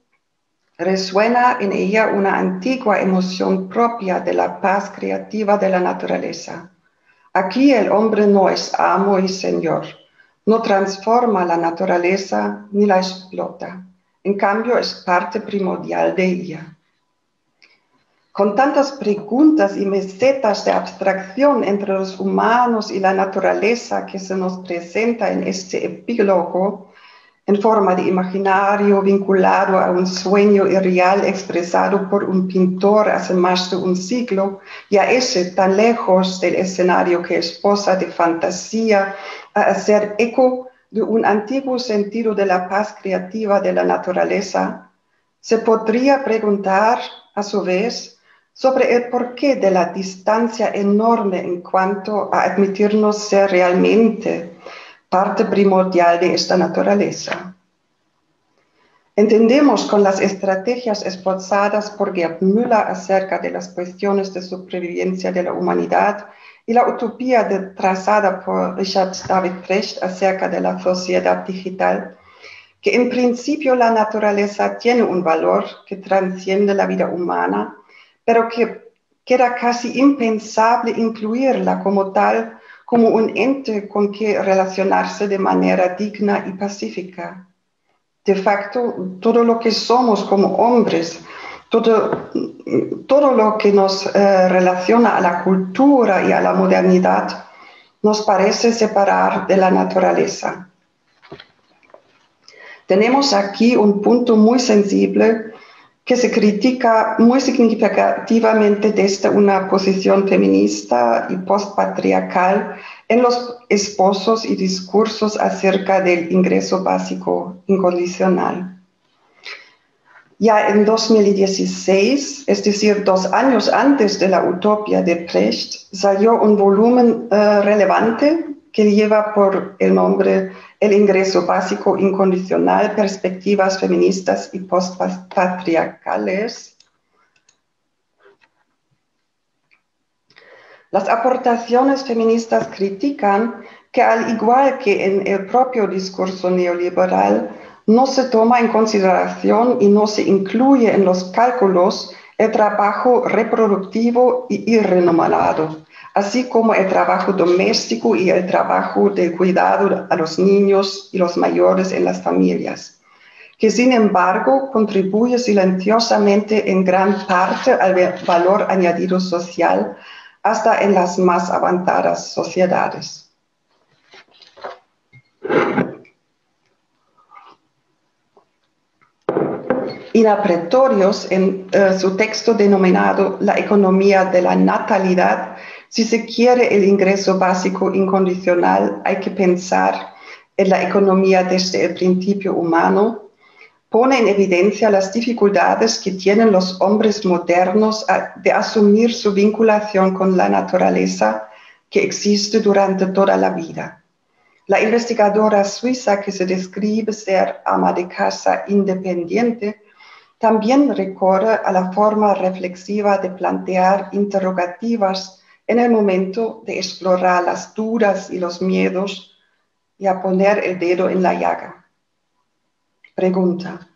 resuena en ella una antigua emoción propia de la paz creativa de la naturaleza. Aquí el hombre no es amo y señor, no transforma la naturaleza ni la explota, en cambio es parte primordial de ella. Con tantas preguntas y mesetas de abstracción entre los humanos y la naturaleza que se nos presenta en este epílogo, en forma de imaginario vinculado a un sueño irreal expresado por un pintor hace más de un siglo, y a ese tan lejos del escenario que esposa de fantasía, a hacer eco de un antiguo sentido de la paz creativa de la naturaleza, se podría preguntar, a su vez, sobre el porqué de la distancia enorme en cuanto a admitirnos ser realmente parte primordial de esta naturaleza. Entendemos con las estrategias esforzadas por Gerd Müller acerca de las cuestiones de supervivencia de la humanidad y la utopía de, trazada por Richard David Precht acerca de la sociedad digital, que en principio la naturaleza tiene un valor que trasciende la vida humana, pero que, que era casi impensable incluirla como tal, como un ente con que relacionarse de manera digna y pacífica. De facto, todo lo que somos como hombres, Todo, todo lo que nos eh, relaciona a la cultura y a la modernidad nos parece separar de la naturaleza. Tenemos aquí un punto muy sensible que se critica muy significativamente desde una posición feminista y postpatriarcal en los esposos y discursos acerca del ingreso básico incondicional. Ya en dos mil dieciséis, es decir, dos años antes de la utopía de Precht, salió un volumen eh, relevante que lleva por el nombre El ingreso básico incondicional, perspectivas feministas y postpatriarcales. Las aportaciones feministas critican que, al igual que en el propio discurso neoliberal, no se toma en consideración y no se incluye en los cálculos el trabajo reproductivo y irremunerado, así como el trabajo doméstico y el trabajo del cuidado a los niños y los mayores en las familias, que sin embargo contribuye silenciosamente en gran parte al valor añadido social hasta en las más avanzadas sociedades. Ina Pretorius, en eh, su texto denominado La economía de la natalidad, si se quiere el ingreso básico incondicional, hay que pensar en la economía desde el principio humano, pone en evidencia las dificultades que tienen los hombres modernos a, de asumir su vinculación con la naturaleza que existe durante toda la vida. La investigadora suiza que se describe ser ama de casa independiente también recorre a la forma reflexiva de plantear interrogativas en el momento de explorar las dudas y los miedos y a poner el dedo en la llaga. Pregunta: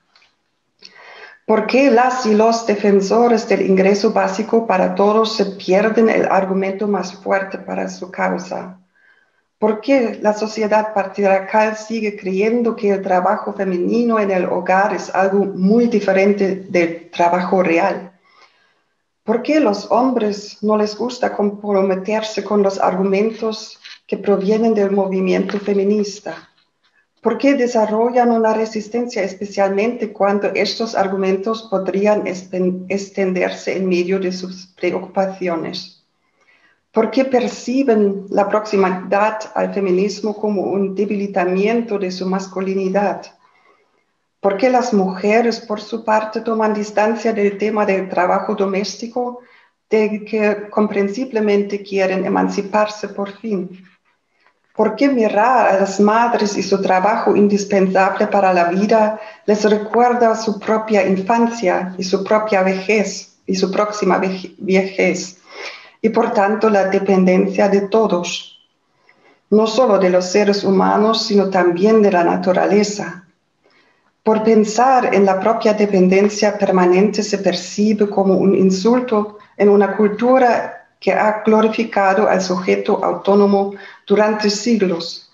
¿por qué las y los defensores del ingreso básico para todos se pierden el argumento más fuerte para su causa? ¿Por qué la sociedad patriarcal sigue creyendo que el trabajo femenino en el hogar es algo muy diferente del trabajo real? ¿Por qué los hombres no les gusta comprometerse con los argumentos que provienen del movimiento feminista? ¿Por qué desarrollan una resistencia especialmente cuando estos argumentos podrían extenderse en medio de sus preocupaciones? ¿Por qué perciben la proximidad al feminismo como un debilitamiento de su masculinidad? ¿Por qué las mujeres, por su parte, toman distancia del tema del trabajo doméstico, del que comprensiblemente quieren emanciparse por fin? ¿Por qué mirar a las madres y su trabajo indispensable para la vida les recuerda su propia infancia y su propia vejez y su próxima vejez? Y por tanto la dependencia de todos, no solo de los seres humanos, sino también de la naturaleza. Por pensar en la propia dependencia permanente se percibe como un insulto en una cultura que ha glorificado al sujeto autónomo durante siglos.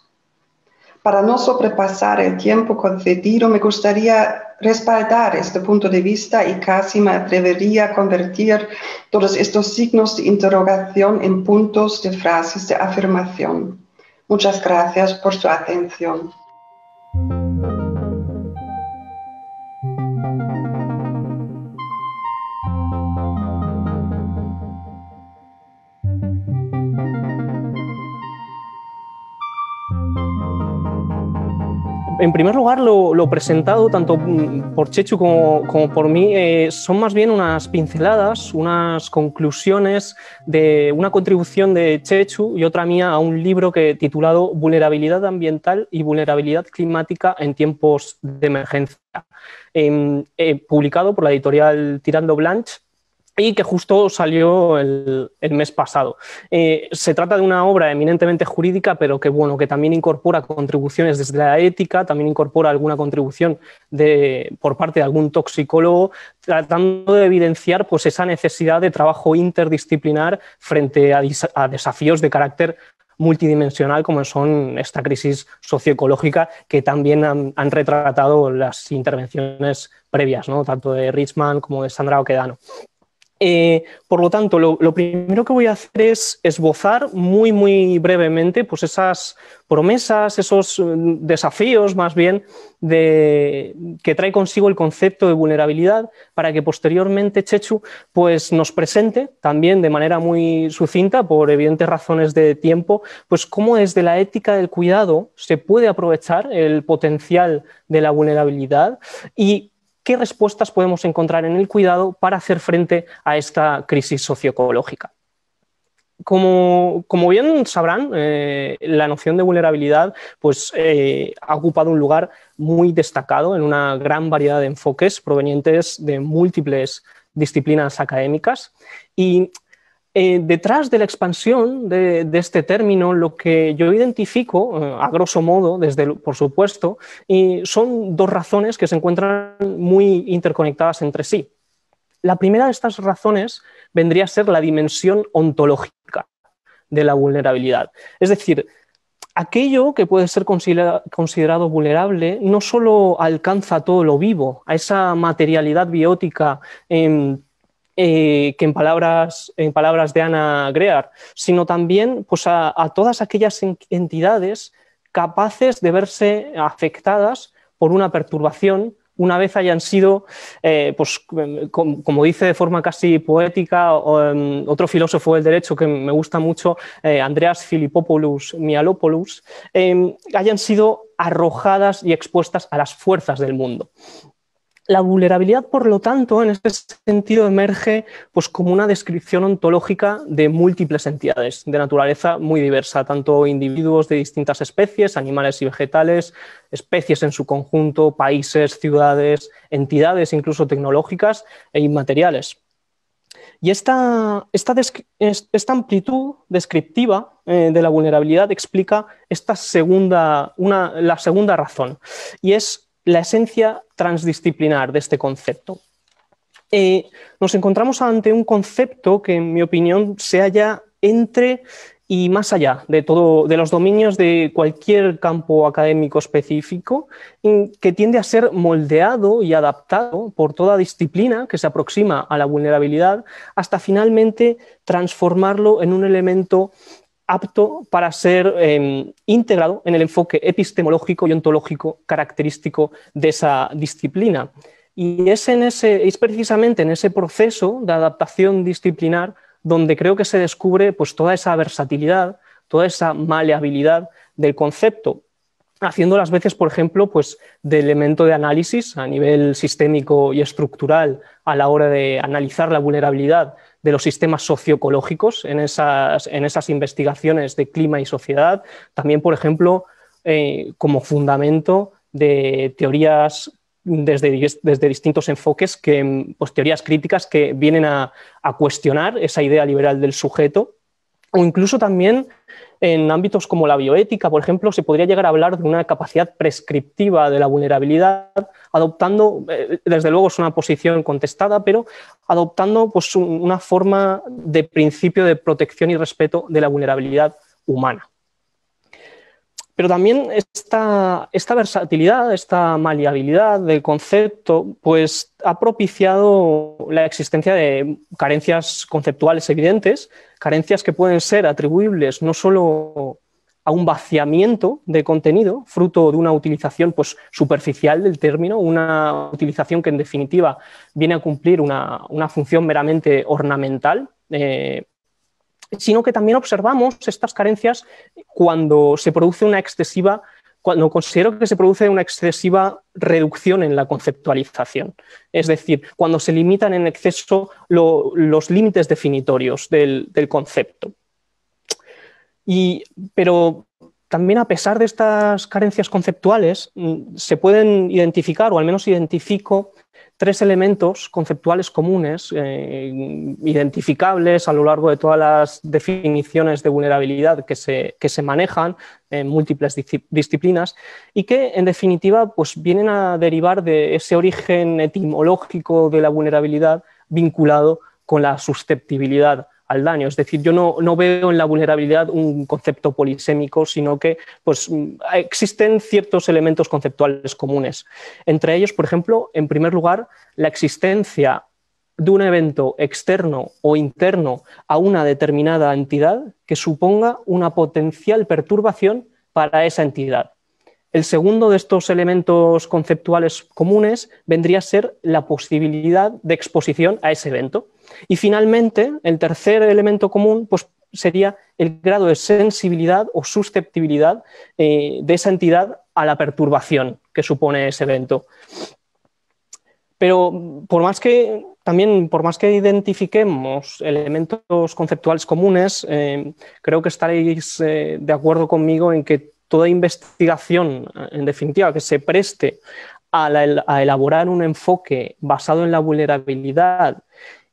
Para no sobrepasar el tiempo concedido, me gustaría respaldar este punto de vista y casi me atrevería a convertir todos estos signos de interrogación en puntos de frases de afirmación. Muchas gracias por su atención. En primer lugar, lo, lo presentado tanto por Chechu como, como por mí eh, son más bien unas pinceladas, unas conclusiones de una contribución de Chechu y otra mía a un libro que titulado Vulnerabilidad ambiental y vulnerabilidad climática en tiempos de emergencia, eh, eh, publicado por la editorial Tirando Blanche, y que justo salió el, el mes pasado. Eh, se trata de una obra eminentemente jurídica, pero que, bueno, que también incorpora contribuciones desde la ética, también incorpora alguna contribución de, por parte de algún toxicólogo, tratando de evidenciar pues, esa necesidad de trabajo interdisciplinar frente a, a desafíos de carácter multidimensional como son esta crisis socioecológica que también han, han retratado las intervenciones previas, ¿no? Tanto de Richman como de Sandra Oquedano. Eh, por lo tanto, lo, lo primero que voy a hacer es esbozar muy, muy brevemente pues esas promesas, esos desafíos más bien de, que trae consigo el concepto de vulnerabilidad, para que posteriormente Chechu pues, nos presente también de manera muy sucinta, por evidentes razones de tiempo, pues cómo desde la ética del cuidado se puede aprovechar el potencial de la vulnerabilidad y qué respuestas podemos encontrar en el cuidado para hacer frente a esta crisis socioecológica. Como, como bien sabrán, eh, la noción de vulnerabilidad pues, eh, ha ocupado un lugar muy destacado en una gran variedad de enfoques provenientes de múltiples disciplinas académicas. Y eh, detrás de la expansión de, de este término, lo que yo identifico, eh, a grosso modo, desde, por supuesto, y son dos razones que se encuentran muy interconectadas entre sí. La primera de estas razones vendría a ser la dimensión ontológica de la vulnerabilidad. Es decir, aquello que puede ser considerado vulnerable no solo alcanza a todo lo vivo, a esa materialidad biótica eh, eh, que en palabras, en palabras de Anna Greer, sino también pues, a, a todas aquellas entidades capaces de verse afectadas por una perturbación una vez hayan sido, eh, pues, com, como dice de forma casi poética o, um, otro filósofo del derecho que me gusta mucho, eh, Andreas Philippopoulos Mialopoulos, eh, hayan sido arrojadas y expuestas a las fuerzas del mundo. La vulnerabilidad, por lo tanto, en este sentido emerge pues, como una descripción ontológica de múltiples entidades de naturaleza muy diversa, tanto individuos de distintas especies, animales y vegetales, especies en su conjunto, países, ciudades, entidades incluso tecnológicas e inmateriales. Y esta, esta, esta amplitud descriptiva eh, de la vulnerabilidad explica esta segunda, una, la segunda razón, y es la esencia transdisciplinar de este concepto. Eh, nos encontramos ante un concepto que, en mi opinión, se halla entre y más allá de, todo, de los dominios de cualquier campo académico específico, que tiende a ser moldeado y adaptado por toda disciplina que se aproxima a la vulnerabilidad, hasta finalmente transformarlo en un elemento apto para ser eh, integrado en el enfoque epistemológico y ontológico característico de esa disciplina. Y es, en ese, es precisamente en ese proceso de adaptación disciplinar donde creo que se descubre pues, toda esa versatilidad, toda esa maleabilidad del concepto, haciendo las veces, por ejemplo, pues, de elemento de análisis a nivel sistémico y estructural a la hora de analizar la vulnerabilidad de los sistemas socioecológicos en esas, en esas investigaciones de clima y sociedad, también, por ejemplo, eh, como fundamento de teorías desde, desde distintos enfoques, que, pues, teorías críticas que vienen a, a cuestionar esa idea liberal del sujeto, o incluso también en ámbitos como la bioética, por ejemplo, se podría llegar a hablar de una capacidad prescriptiva de la vulnerabilidad, adoptando, desde luego es una posición contestada, pero adoptando pues, una forma de principio de protección y respeto de la vulnerabilidad humana. Pero también esta, esta versatilidad, esta maleabilidad del concepto, pues ha propiciado la existencia de carencias conceptuales evidentes, carencias que pueden ser atribuibles no solo a un vaciamiento de contenido, fruto de una utilización pues, superficial del término, una utilización que en definitiva viene a cumplir una, una función meramente ornamental, eh, sino que también observamos estas carencias cuando se produce una excesiva, cuando considero que se produce una excesiva reducción en la conceptualización. Es decir, cuando se limitan en exceso lo, los límites definitorios del, del concepto. Y, pero también, a pesar de estas carencias conceptuales, se pueden identificar, o al menos identifico, tres elementos conceptuales comunes, eh, identificables a lo largo de todas las definiciones de vulnerabilidad que se, que se manejan en múltiples disciplinas y que, en definitiva, pues, vienen a derivar de ese origen etimológico de la vulnerabilidad vinculado con la susceptibilidad Aldaño. Es decir, yo no, no veo en la vulnerabilidad un concepto polisémico, sino que pues, existen ciertos elementos conceptuales comunes. Entre ellos, por ejemplo, en primer lugar, la existencia de un evento externo o interno a una determinada entidad que suponga una potencial perturbación para esa entidad. El segundo de estos elementos conceptuales comunes vendría a ser la posibilidad de exposición a ese evento. Y finalmente, el tercer elemento común pues, sería el grado de sensibilidad o susceptibilidad eh, de esa entidad a la perturbación que supone ese evento. Pero por más que, también, por más que identifiquemos elementos conceptuales comunes, eh, creo que estaréis eh, de acuerdo conmigo en que toda investigación, en definitiva, que se preste a, la, a elaborar un enfoque basado en la vulnerabilidad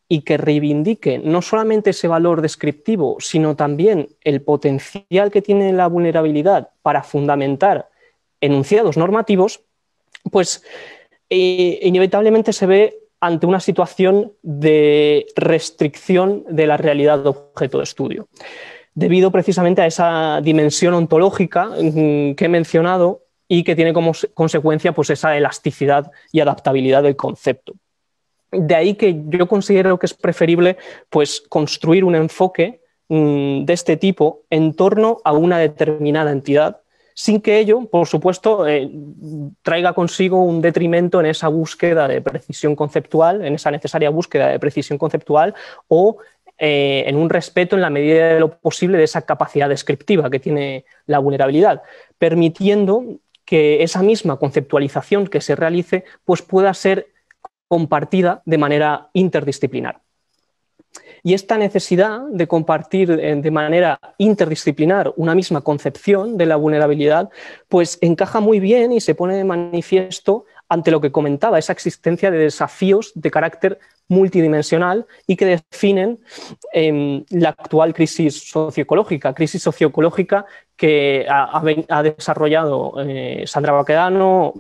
y que reivindique no solamente ese valor descriptivo, sino también el potencial que tiene la vulnerabilidad para fundamentar enunciados normativos, pues eh, inevitablemente se ve ante una situación de restricción de la realidad objeto de estudio, debido precisamente a esa dimensión ontológica que he mencionado y que tiene como consecuencia pues, esa elasticidad y adaptabilidad del concepto. De ahí que yo considero que es preferible pues, construir un enfoque mmm, de este tipo en torno a una determinada entidad, sin que ello, por supuesto, eh, traiga consigo un detrimento en esa búsqueda de precisión conceptual, en esa necesaria búsqueda de precisión conceptual o Eh, en un respeto en la medida de lo posible de esa capacidad descriptiva que tiene la vulnerabilidad, permitiendo que esa misma conceptualización que se realice pues pueda ser compartida de manera interdisciplinar. Y esta necesidad de compartir de manera interdisciplinar una misma concepción de la vulnerabilidad pues encaja muy bien y se pone de manifiesto ante lo que comentaba, esa existencia de desafíos de carácter multidimensional y que definen eh, la actual crisis socioecológica, crisis socioecológica que ha, ha desarrollado eh, Sandra Baquedano,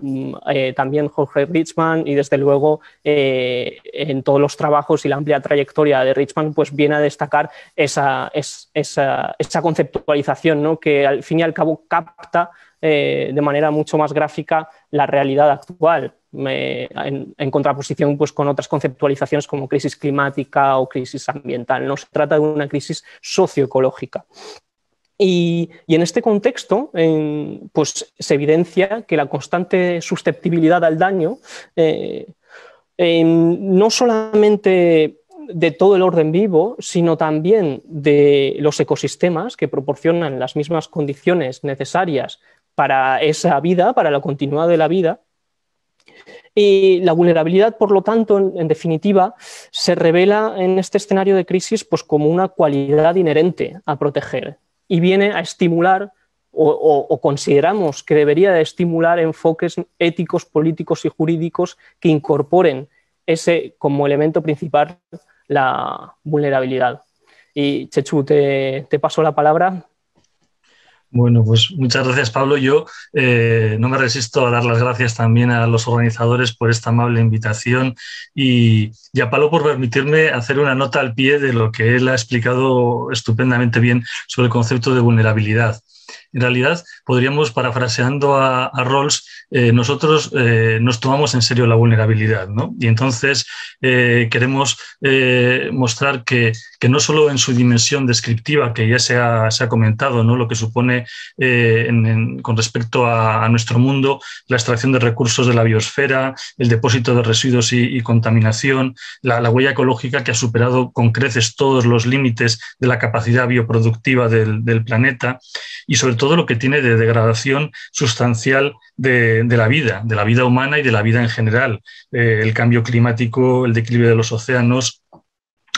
eh, también Jorge Richman y desde luego eh, en todos los trabajos y la amplia trayectoria de Richman pues viene a destacar esa, esa, esa conceptualización, ¿no? Que al fin y al cabo capta Eh, de manera mucho más gráfica la realidad actual, eh, en, en contraposición pues, con otras conceptualizaciones como crisis climática o crisis ambiental. No se trata de una crisis socioecológica. Y, y en este contexto eh, pues, se evidencia que la constante susceptibilidad al daño eh, eh, no solamente de todo el orden vivo, sino también de los ecosistemas que proporcionan las mismas condiciones necesarias para esa vida, para la continuidad de la vida. Y la vulnerabilidad, por lo tanto, en, en definitiva, se revela en este escenario de crisis pues, como una cualidad inherente a proteger y viene a estimular o, o, o consideramos que debería de estimular enfoques éticos, políticos y jurídicos que incorporen ese como elemento principal la vulnerabilidad. Y Chechu, te, te paso la palabra. Bueno, pues muchas gracias, Pablo. Yo eh, no me resisto a dar las gracias también a los organizadores por esta amable invitación y, y a Pablo por permitirme hacer una nota al pie de lo que él ha explicado estupendamente bien sobre el concepto de vulnerabilidad. En realidad, podríamos, parafraseando a, a Rawls, eh, nosotros eh, nos tomamos en serio la vulnerabilidad, ¿no? Y entonces eh, queremos eh, mostrar que, que no solo en su dimensión descriptiva, que ya se ha, se ha comentado, ¿no? Lo que supone eh, en, en, con respecto a, a nuestro mundo, la extracción de recursos de la biosfera, el depósito de residuos y, y contaminación, la, la huella ecológica que ha superado con creces todos los límites de la capacidad bioproductiva del, del planeta y sobre todo lo que tiene de degradación sustancial de, de la vida, de la vida humana y de la vida en general. Eh, el cambio climático, el declive de los océanos,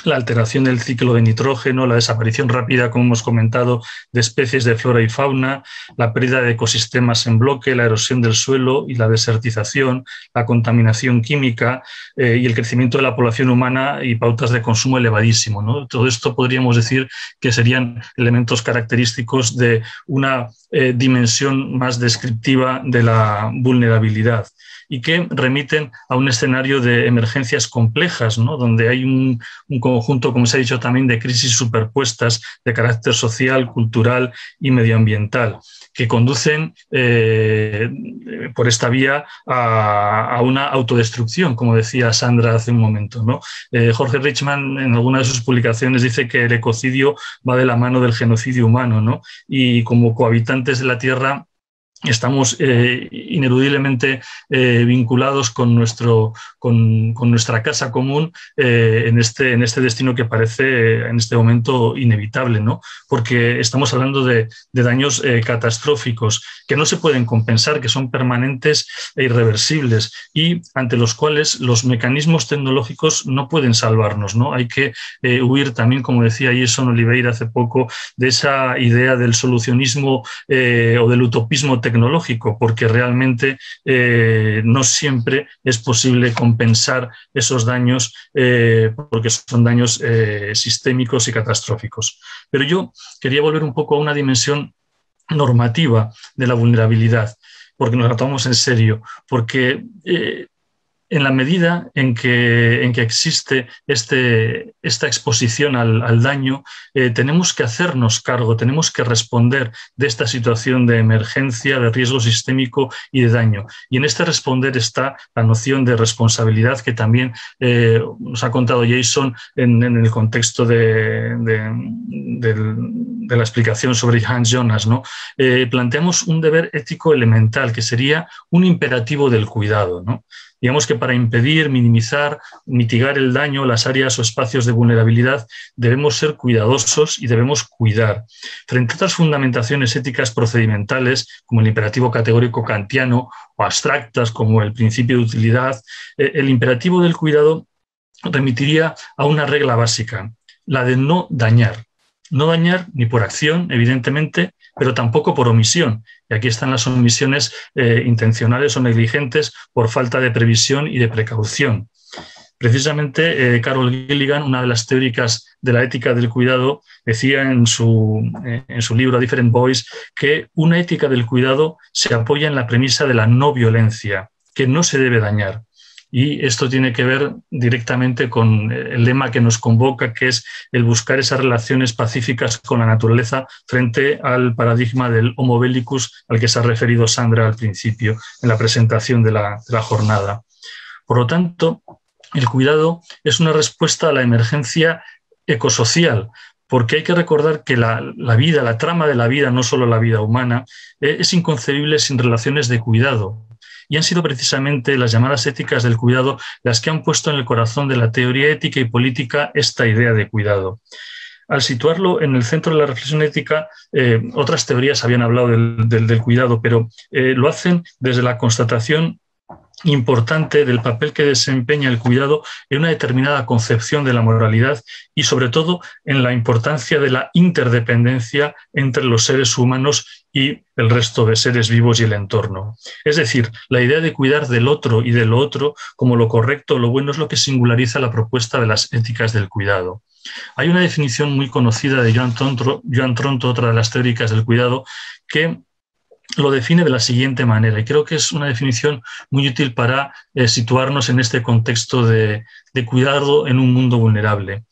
la alteración del ciclo de nitrógeno, la desaparición rápida, como hemos comentado, de especies de flora y fauna, la pérdida de ecosistemas en bloque, la erosión del suelo y la desertización, la contaminación química eh, y el crecimiento de la población humana y pautas de consumo elevadísimo, ¿no? Todo esto podríamos decir que serían elementos característicos de una eh, dimensión más descriptiva de la vulnerabilidad y que remiten a un escenario de emergencias complejas, ¿no? Donde hay un, un conjunto, como se ha dicho también, de crisis superpuestas de carácter social, cultural y medioambiental, que conducen eh, por esta vía a, a una autodestrucción, como decía Sandra hace un momento, ¿no? Eh, Jorge Richman, en alguna de sus publicaciones, dice que el ecocidio va de la mano del genocidio humano, ¿no? Y como cohabitantes de la Tierra estamos eh, ineludiblemente eh, vinculados con, nuestro, con, con nuestra casa común eh, en, este, en este destino que parece en este momento inevitable, ¿no? Porque estamos hablando de, de daños eh, catastróficos que no se pueden compensar, que son permanentes e irreversibles y ante los cuales los mecanismos tecnológicos no pueden salvarnos, ¿no? Hay que eh, huir también, como decía Jason Oliveira hace poco, de esa idea del solucionismo eh, o del utopismo tecnológico tecnológico, porque realmente eh, no siempre es posible compensar esos daños, eh, porque son daños eh, sistémicos y catastróficos. Pero yo quería volver un poco a una dimensión normativa de la vulnerabilidad, porque nos la tomamos en serio, porque eh, en la medida en que, en que existe este, esta exposición al, al daño, eh, tenemos que hacernos cargo, tenemos que responder de esta situación de emergencia, de riesgo sistémico y de daño. Y en este responder está la noción de responsabilidad que también eh, nos ha contado Jason en, en el contexto de, de, de, de la explicación sobre Hans Jonas, ¿no? Eh, planteamos un deber ético elemental que sería un imperativo del cuidado, ¿no? Digamos que para impedir, minimizar, mitigar el daño, las áreas o espacios de vulnerabilidad, debemos ser cuidadosos y debemos cuidar. Frente a otras fundamentaciones éticas procedimentales, como el imperativo categórico kantiano o abstractas, como el principio de utilidad, el imperativo del cuidado remitiría a una regla básica, la de no dañar. No dañar ni por acción, evidentemente, pero tampoco por omisión. Y aquí están las omisiones eh, intencionales o negligentes por falta de previsión y de precaución. Precisamente, eh, Carol Gilligan, una de las teóricas de la ética del cuidado, decía en su, eh, en su libro A Different Voice que una ética del cuidado se apoya en la premisa de la no violencia, que no se debe dañar. Y esto tiene que ver directamente con el lema que nos convoca, que es el buscar esas relaciones pacíficas con la naturaleza frente al paradigma del homo bellicus al que se ha referido Sandra al principio en la presentación de la, de la jornada. Por lo tanto, el cuidado es una respuesta a la emergencia ecosocial, porque hay que recordar que la, la vida, la trama de la vida, no solo la vida humana, eh, es inconcebible sin relaciones de cuidado. Y han sido precisamente las llamadas éticas del cuidado las que han puesto en el corazón de la teoría ética y política esta idea de cuidado. Al situarlo en el centro de la reflexión ética, eh, otras teorías habían hablado del, del, del cuidado, pero eh, lo hacen desde la constatación importante del papel que desempeña el cuidado en una determinada concepción de la moralidad y, sobre todo, en la importancia de la interdependencia entre los seres humanos y el resto de seres vivos y el entorno. Es decir, la idea de cuidar del otro y de lo otro como lo correcto o lo bueno es lo que singulariza la propuesta de las éticas del cuidado. Hay una definición muy conocida de Joan Tronto, Joan Tronto, otra de las teóricas del cuidado, que lo define de la siguiente manera, y creo que es una definición muy útil para eh, situarnos en este contexto de, de cuidado en un mundo vulnerable.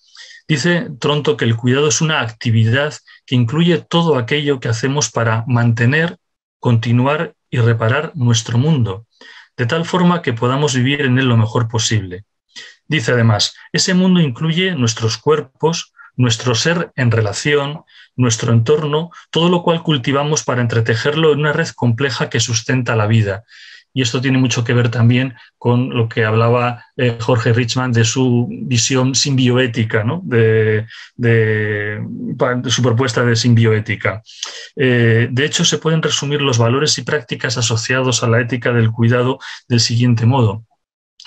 Dice Tronto que el cuidado es una actividad que incluye todo aquello que hacemos para mantener, continuar y reparar nuestro mundo, de tal forma que podamos vivir en él lo mejor posible. Dice además, ese mundo incluye nuestros cuerpos, nuestro ser en relación, nuestro entorno, todo lo cual cultivamos para entretejerlo en una red compleja que sustenta la vida. Y esto tiene mucho que ver también con lo que hablaba eh, Jorge Richman de su visión simbioética, ¿no? de, de, de su propuesta de simbioética. Eh, de hecho, se pueden resumir los valores y prácticas asociados a la ética del cuidado del siguiente modo.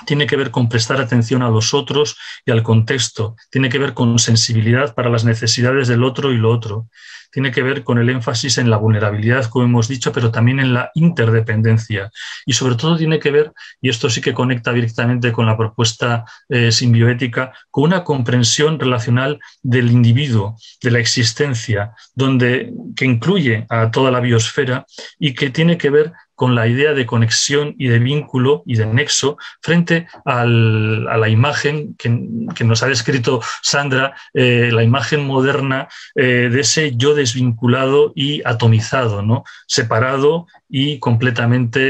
Tiene que ver con prestar atención a los otros y al contexto. Tiene que ver con sensibilidad para las necesidades del otro y lo otro. Tiene que ver con el énfasis en la vulnerabilidad, como hemos dicho, pero también en la interdependencia. Y sobre todo tiene que ver, y esto sí que conecta directamente con la propuesta eh, simbioética, con una comprensión relacional del individuo, de la existencia, donde, que incluye a toda la biosfera y que tiene que ver con la idea de conexión y de vínculo y de nexo frente al, a la imagen que, que nos ha descrito Sandra, eh, la imagen moderna eh, de ese yo desvinculado y atomizado, ¿no? Separado y completamente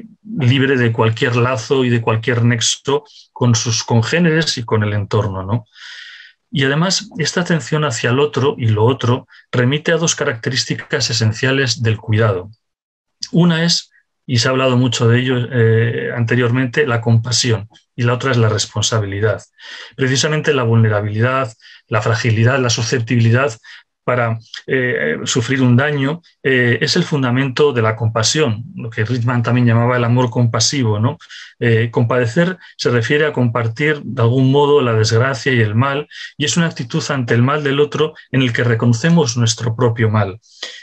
eh, libre de cualquier lazo y de cualquier nexo con sus congéneres y con el entorno, ¿no? Y además, esta atención hacia el otro y lo otro remite a dos características esenciales del cuidado. Una es, y se ha hablado mucho de ello eh, anteriormente, la compasión, y la otra es la responsabilidad. Precisamente la vulnerabilidad, la fragilidad, la susceptibilidad para eh, sufrir un daño eh, es el fundamento de la compasión, lo que Ritman también llamaba el amor compasivo, ¿no? Eh, compadecer se refiere a compartir de algún modo la desgracia y el mal, y es una actitud ante el mal del otro en el que reconocemos nuestro propio mal.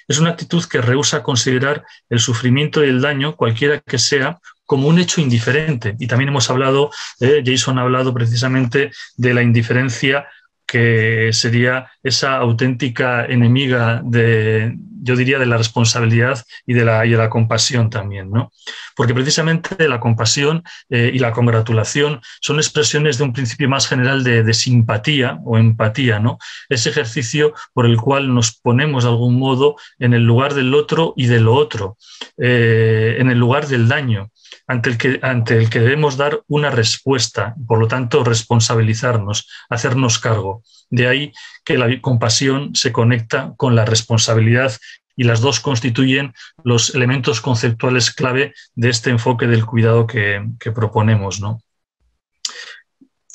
Es una actitud que rehúsa considerar el sufrimiento y el daño, cualquiera que sea, como un hecho indiferente. Y también hemos hablado, eh, Jason ha hablado precisamente de la indiferencia, que sería esa auténtica enemiga de, yo diría, de la responsabilidad y de la, y de la compasión también, ¿no? Porque precisamente la compasión eh, y la congratulación son expresiones de un principio más general de, de simpatía o empatía, ¿no? Ese ejercicio por el cual nos ponemos de algún modo en el lugar del otro y de lo otro, eh, en el lugar del daño, ante el que, ante el que debemos dar una respuesta, por lo tanto responsabilizarnos, hacernos cargo. De ahí que la compasión se conecta con la responsabilidad y las dos constituyen los elementos conceptuales clave de este enfoque del cuidado que, que proponemos, ¿no?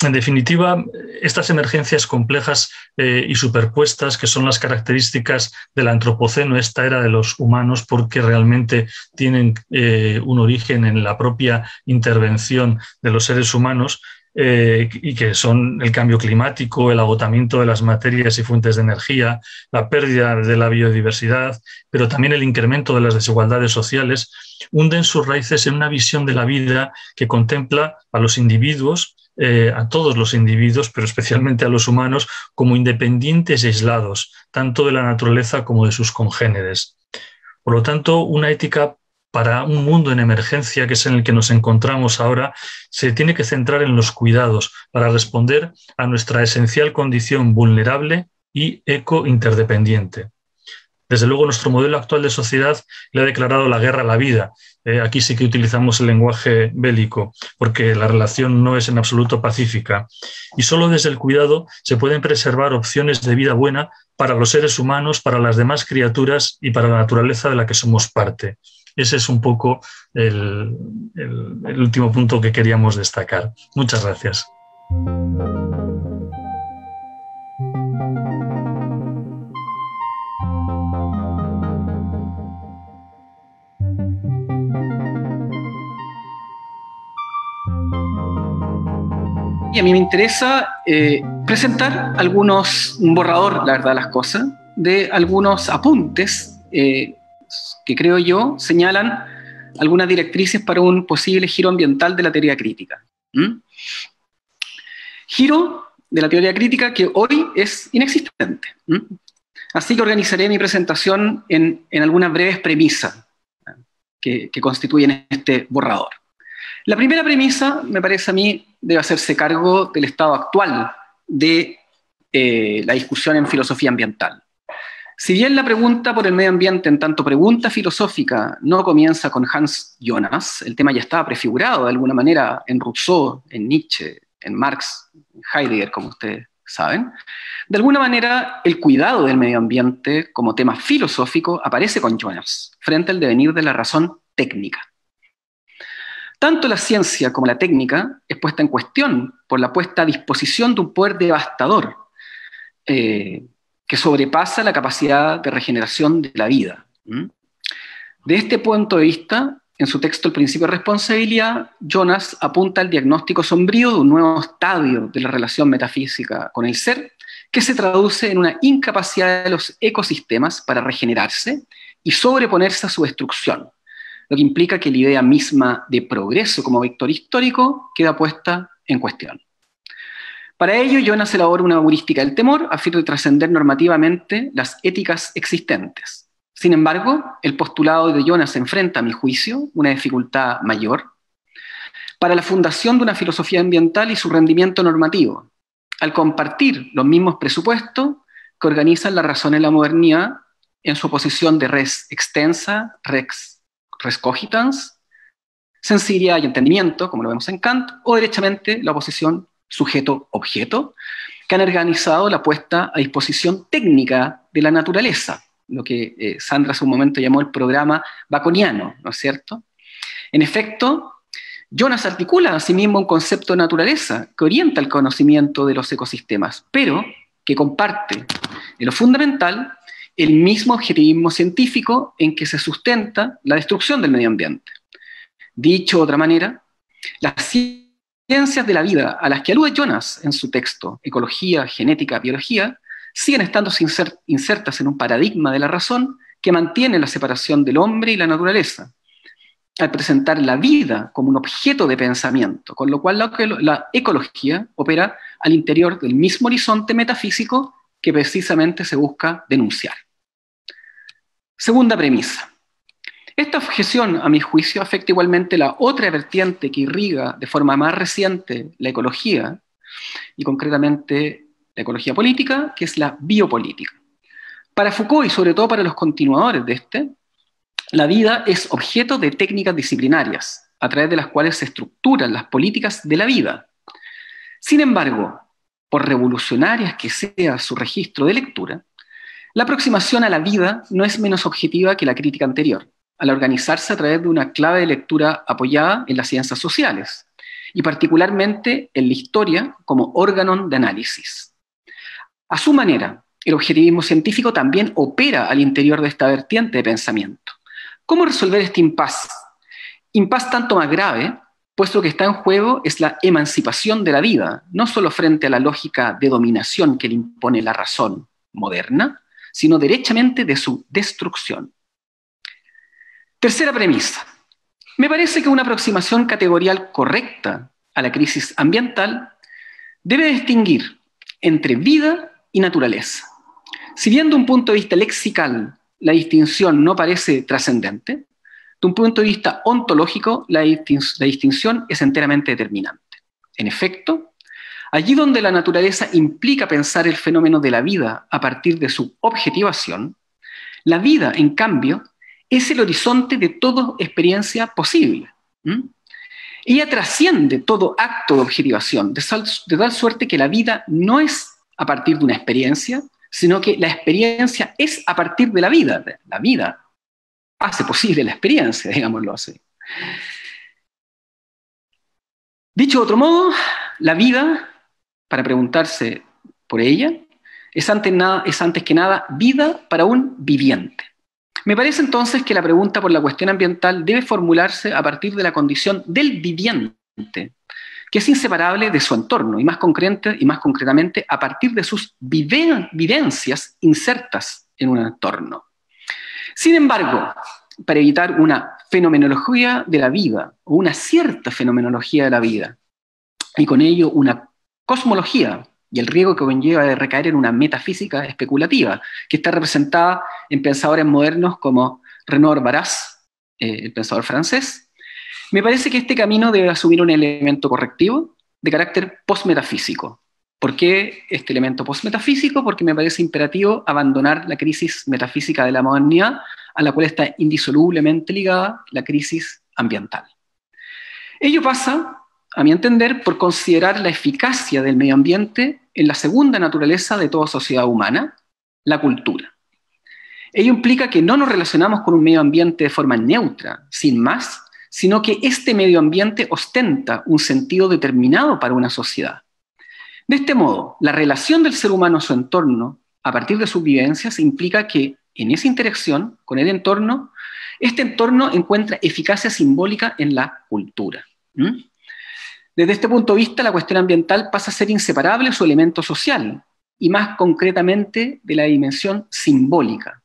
En definitiva, estas emergencias complejas eh, y superpuestas, que son las características del antropoceno, esta era de los humanos, porque realmente tienen eh, un origen en la propia intervención de los seres humanos, Eh, y que son el cambio climático, el agotamiento de las materias y fuentes de energía, la pérdida de la biodiversidad, pero también el incremento de las desigualdades sociales, hunden sus raíces en una visión de la vida que contempla a los individuos, eh, a todos los individuos, pero especialmente a los humanos, como independientes y aislados, tanto de la naturaleza como de sus congéneres. Por lo tanto, una ética para un mundo en emergencia, que es en el que nos encontramos ahora, se tiene que centrar en los cuidados para responder a nuestra esencial condición vulnerable y eco-interdependiente. Desde luego, nuestro modelo actual de sociedad le ha declarado la guerra a la vida. Eh, aquí sí que utilizamos el lenguaje bélico, porque la relación no es en absoluto pacífica. Y solo desde el cuidado se pueden preservar opciones de vida buena para los seres humanos, para las demás criaturas y para la naturaleza de la que somos parte. Ese es un poco el, el, el último punto que queríamos destacar. Muchas gracias. Y a mí me interesa eh, presentar algunos, un borrador, la verdad, las cosas, de algunos apuntes eh, que creo yo señalan algunas directrices para un posible giro ambiental de la teoría crítica. ¿Mm? Giro de la teoría crítica que hoy es inexistente. ¿Mm? Así que organizaré mi presentación en, en algunas breves premisas que, que constituyen este borrador. La primera premisa, me parece a mí, debe hacerse cargo del estado actual de eh, la discusión en filosofía ambiental. Si bien la pregunta por el medio ambiente, en tanto pregunta filosófica, no comienza con Hans Jonas, el tema ya estaba prefigurado de alguna manera en Rousseau, en Nietzsche, en Marx, en Heidegger, como ustedes saben, de alguna manera el cuidado del medio ambiente como tema filosófico aparece con Jonas, frente al devenir de la razón técnica. Tanto la ciencia como la técnica es puesta en cuestión por la puesta a disposición de un poder devastador, eh, que sobrepasa la capacidad de regeneración de la vida. De este punto de vista, en su texto El principio de responsabilidad, Jonas apunta al diagnóstico sombrío de un nuevo estadio de la relación metafísica con el ser, que se traduce en una incapacidad de los ecosistemas para regenerarse y sobreponerse a su destrucción, lo que implica que la idea misma de progreso como vector histórico queda puesta en cuestión. Para ello, Jonas elabora una heurística del temor a fin de trascender normativamente las éticas existentes. Sin embargo, el postulado de Jonas enfrenta, a mi juicio, una dificultad mayor para la fundación de una filosofía ambiental y su rendimiento normativo, al compartir los mismos presupuestos que organizan la razón en la modernidad en su oposición de res extensa, res, res cogitans, sensibilidad y entendimiento, como lo vemos en Kant, o derechamente la oposición sujeto-objeto, que han organizado la puesta a disposición técnica de la naturaleza, lo que eh, Sandra hace un momento llamó el programa baconiano, ¿no es cierto? En efecto, Jonas articula a sí mismo un concepto de naturaleza que orienta el conocimiento de los ecosistemas, pero que comparte, en lo fundamental, el mismo objetivismo científico en que se sustenta la destrucción del medio ambiente. Dicho de otra manera, las ciencias de la vida a las que alude Jonas en su texto Ecología, Genética, Biología, siguen estando insertas en un paradigma de la razón que mantiene la separación del hombre y la naturaleza, al presentar la vida como un objeto de pensamiento, con lo cual la, la ecología opera al interior del mismo horizonte metafísico que precisamente se busca denunciar. Segunda premisa. Esta objeción, a mi juicio, afecta igualmente la otra vertiente que irriga de forma más reciente la ecología, y concretamente la ecología política, que es la biopolítica. Para Foucault, y sobre todo para los continuadores de este, la vida es objeto de técnicas disciplinarias, a través de las cuales se estructuran las políticas de la vida. Sin embargo, por revolucionarias que sea su registro de lectura, la aproximación a la vida no es menos objetiva que la crítica anterior, al organizarse a través de una clave de lectura apoyada en las ciencias sociales, y particularmente en la historia como órgano de análisis. A su manera, el objetivismo científico también opera al interior de esta vertiente de pensamiento. ¿Cómo resolver este impasse? Impasse tanto más grave, puesto que está en juego es la emancipación de la vida, no solo frente a la lógica de dominación que le impone la razón moderna, sino derechamente de su destrucción. Tercera premisa. Me parece que una aproximación categorial correcta a la crisis ambiental debe distinguir entre vida y naturaleza. Si bien de un punto de vista lexical, la distinción no parece trascendente, de un punto de vista ontológico, la, distin la distinción es enteramente determinante. En efecto, allí donde la naturaleza implica pensar el fenómeno de la vida a partir de su objetivación, la vida, en cambio, es el horizonte de toda experiencia posible. ¿Mm? Ella trasciende todo acto de objetivación, de, de tal suerte que la vida no es a partir de una experiencia, sino que la experiencia es a partir de la vida. La vida hace posible la experiencia, digámoslo así. Dicho de otro modo, la vida, para preguntarse por ella, es antes, nada, es antes que nada vida para un viviente. Me parece entonces que la pregunta por la cuestión ambiental debe formularse a partir de la condición del viviente, que es inseparable de su entorno, y más, concreta, y más concretamente a partir de sus vivencias insertas en un entorno. Sin embargo, para evitar una fenomenología de la vida, o una cierta fenomenología de la vida, y con ello una cosmología, y el riesgo que conlleva de recaer en una metafísica especulativa, que está representada en pensadores modernos como Renaud Barras, eh, el pensador francés, me parece que este camino debe asumir un elemento correctivo de carácter postmetafísico. ¿Por qué este elemento postmetafísico? Porque me parece imperativo abandonar la crisis metafísica de la modernidad, a la cual está indisolublemente ligada la crisis ambiental. Ello pasa, a mi entender, por considerar la eficacia del medio ambiente en la segunda naturaleza de toda sociedad humana, la cultura. Ello implica que no nos relacionamos con un medio ambiente de forma neutra, sin más, sino que este medio ambiente ostenta un sentido determinado para una sociedad. De este modo, la relación del ser humano a su entorno, a partir de sus vivencias, implica que, en esa interacción con el entorno, este entorno encuentra eficacia simbólica en la cultura. ¿Mm? Desde este punto de vista, la cuestión ambiental pasa a ser inseparable de su elemento social, y más concretamente de la dimensión simbólica,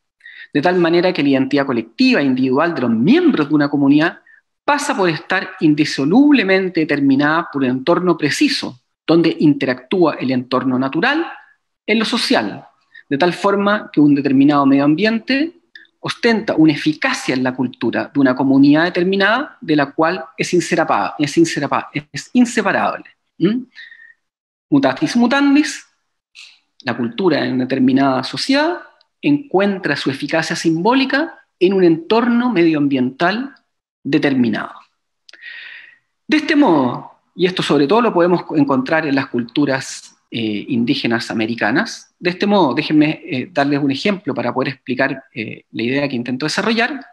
de tal manera que la identidad colectiva e individual de los miembros de una comunidad pasa por estar indisolublemente determinada por el entorno preciso, donde interactúa el entorno natural en lo social, de tal forma que un determinado medio ambiente ostenta una eficacia en la cultura de una comunidad determinada de la cual es inseparable. Es inseparable, es inseparable. ¿Mm? Mutatis mutandis, la cultura en una determinada sociedad encuentra su eficacia simbólica en un entorno medioambiental determinado. De este modo, y esto sobre todo lo podemos encontrar en las culturas eh, indígenas americanas, de este modo, déjenme eh, darles un ejemplo para poder explicar eh, la idea que intento desarrollar.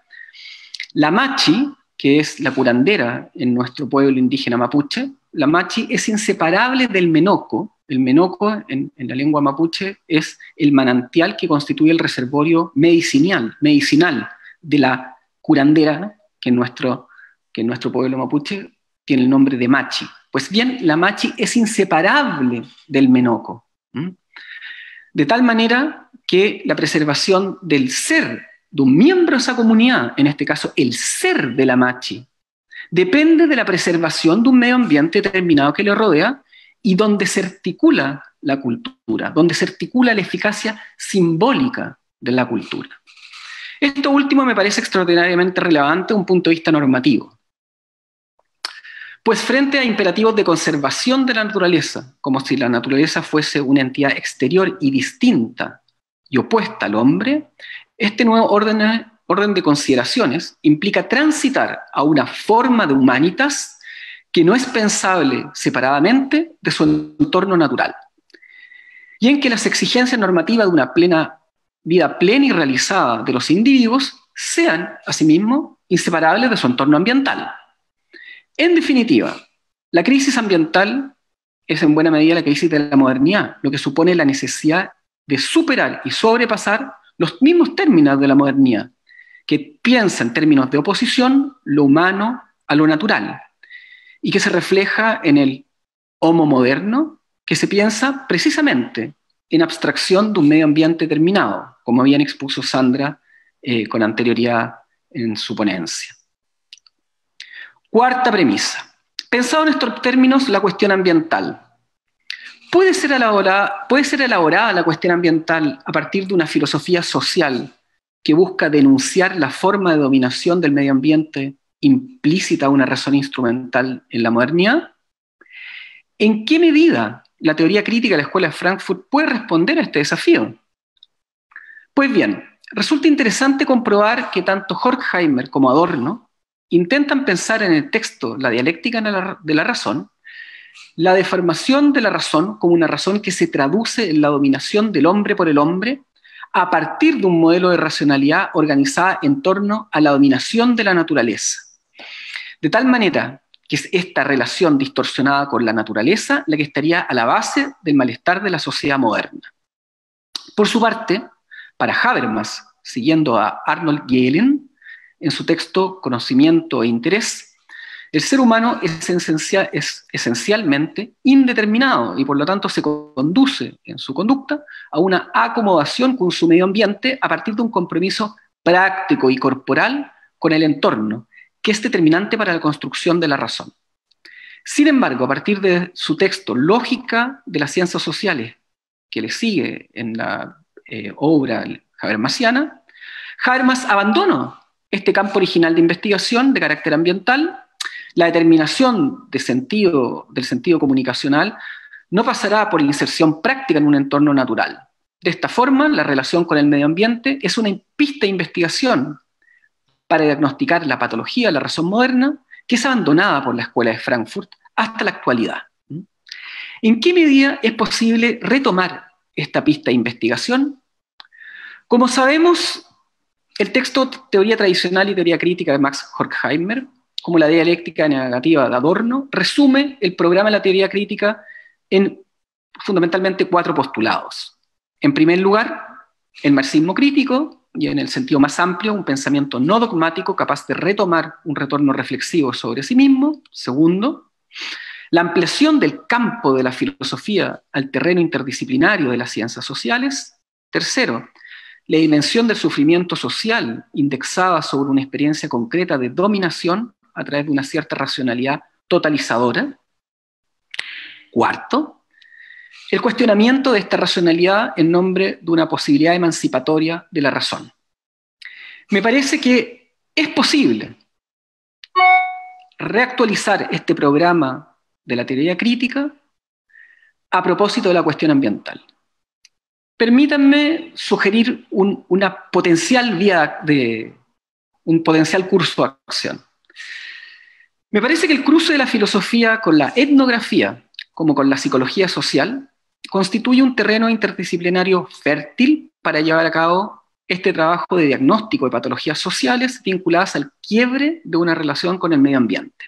La machi, que es la curandera en nuestro pueblo indígena mapuche, la machi es inseparable del menoco. El menoco, en, en la lengua mapuche, es el manantial que constituye el reservorio medicinal, medicinal de la curandera, que en nuestro, que en nuestro pueblo mapuche tiene el nombre de machi. Pues bien, la machi es inseparable del menoco, ¿m? De tal manera que la preservación del ser de un miembro de esa comunidad, en este caso el ser de la machi, depende de la preservación de un medio ambiente determinado que le rodea y donde se articula la cultura, donde se articula la eficacia simbólica de la cultura. Esto último me parece extraordinariamente relevante desde un punto de vista normativo. Pues frente a imperativos de conservación de la naturaleza, como si la naturaleza fuese una entidad exterior y distinta y opuesta al hombre, este nuevo orden, orden de consideraciones implica transitar a una forma de humanitas que no es pensable separadamente de su entorno natural, y en que las exigencias normativas de una plena, vida plena y realizada de los individuos sean, asimismo, inseparables de su entorno ambiental. En definitiva, la crisis ambiental es en buena medida la crisis de la modernidad, lo que supone la necesidad de superar y sobrepasar los mismos términos de la modernidad, que piensa en términos de oposición lo humano a lo natural, y que se refleja en el homo moderno, que se piensa precisamente en abstracción de un medio ambiente determinado, como bien expuso Sandra eh, con anterioridad en su ponencia. Cuarta premisa. Pensado en estos términos, la cuestión ambiental. ¿Puede ser elaborada, puede ser elaborada la cuestión ambiental a partir de una filosofía social que busca denunciar la forma de dominación del medio ambiente implícita una razón instrumental en la modernidad? ¿En qué medida la teoría crítica de la Escuela de Frankfurt puede responder a este desafío? Pues bien, resulta interesante comprobar que tanto Horkheimer como Adorno intentan pensar en el texto La dialéctica de la razón, la deformación de la razón como una razón que se traduce en la dominación del hombre por el hombre a partir de un modelo de racionalidad organizada en torno a la dominación de la naturaleza. De tal manera que es esta relación distorsionada con la naturaleza la que estaría a la base del malestar de la sociedad moderna. Por su parte, para Habermas, siguiendo a Arnold Gehlen, en su texto Conocimiento e Interés, el ser humano es, esencial, es esencialmente indeterminado y por lo tanto se conduce en su conducta a una acomodación con su medio ambiente a partir de un compromiso práctico y corporal con el entorno, que es determinante para la construcción de la razón. Sin embargo, a partir de su texto Lógica de las Ciencias Sociales, que le sigue en la eh, obra habermasiana, Habermas abandonó este campo original de investigación de carácter ambiental. La determinación de sentido, del sentido comunicacional no pasará por la inserción práctica en un entorno natural. De esta forma, la relación con el medio ambiente es una pista de investigación para diagnosticar la patología de la razón moderna, que es abandonada por la Escuela de Frankfurt hasta la actualidad. ¿En qué medida es posible retomar esta pista de investigación? Como sabemos, el texto Teoría tradicional y teoría crítica de Max Horkheimer, como la dialéctica negativa de Adorno, resume el programa de la teoría crítica en fundamentalmente cuatro postulados. En primer lugar, el marxismo crítico, y en el sentido más amplio, un pensamiento no dogmático capaz de retomar un retorno reflexivo sobre sí mismo. Segundo, la ampliación del campo de la filosofía al terreno interdisciplinario de las ciencias sociales. Tercero, la dimensión del sufrimiento social indexada sobre una experiencia concreta de dominación a través de una cierta racionalidad totalizadora. Cuarto, el cuestionamiento de esta racionalidad en nombre de una posibilidad emancipatoria de la razón. me parece que es posible reactualizar este programa de la teoría crítica a propósito de la cuestión ambiental. Permítanme sugerir un, una potencial vía de, un potencial curso de acción. Me parece que el cruce de la filosofía con la etnografía, como con la psicología social, constituye un terreno interdisciplinario fértil para llevar a cabo este trabajo de diagnóstico de patologías sociales vinculadas al quiebre de una relación con el medio ambiente.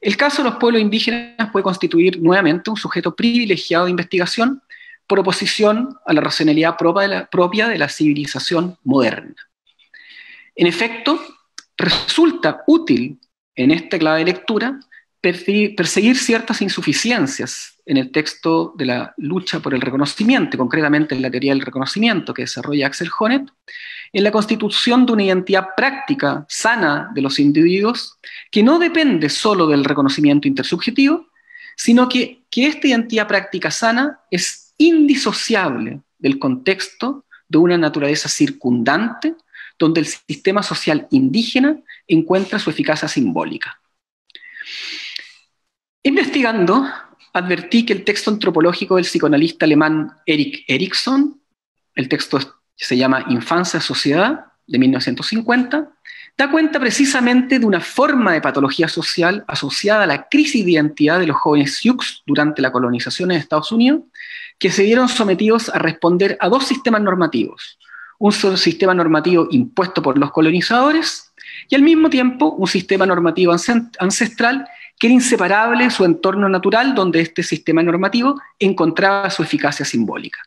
El caso de los pueblos indígenas puede constituir nuevamente un sujeto privilegiado de investigación por oposición a la racionalidad propia de la civilización moderna. En efecto, resulta útil en esta clave de lectura perseguir ciertas insuficiencias en el texto de la lucha por el reconocimiento, concretamente en la teoría del reconocimiento que desarrolla Axel Honneth, en la constitución de una identidad práctica sana de los individuos que no depende solo del reconocimiento intersubjetivo, sino que, que esta identidad práctica sana es indisociable del contexto de una naturaleza circundante donde el sistema social indígena encuentra su eficacia simbólica. Investigando, advertí que el texto antropológico del psicoanalista alemán Erik Erikson, el texto se llama Infancia y Sociedad, de mil novecientos cincuenta, da cuenta precisamente de una forma de patología social asociada a la crisis de identidad de los jóvenes sioux durante la colonización en Estados Unidos, que se vieron sometidos a responder a dos sistemas normativos. Un sistema normativo impuesto por los colonizadores y al mismo tiempo un sistema normativo ancestral que era inseparable de su entorno natural, donde este sistema normativo encontraba su eficacia simbólica.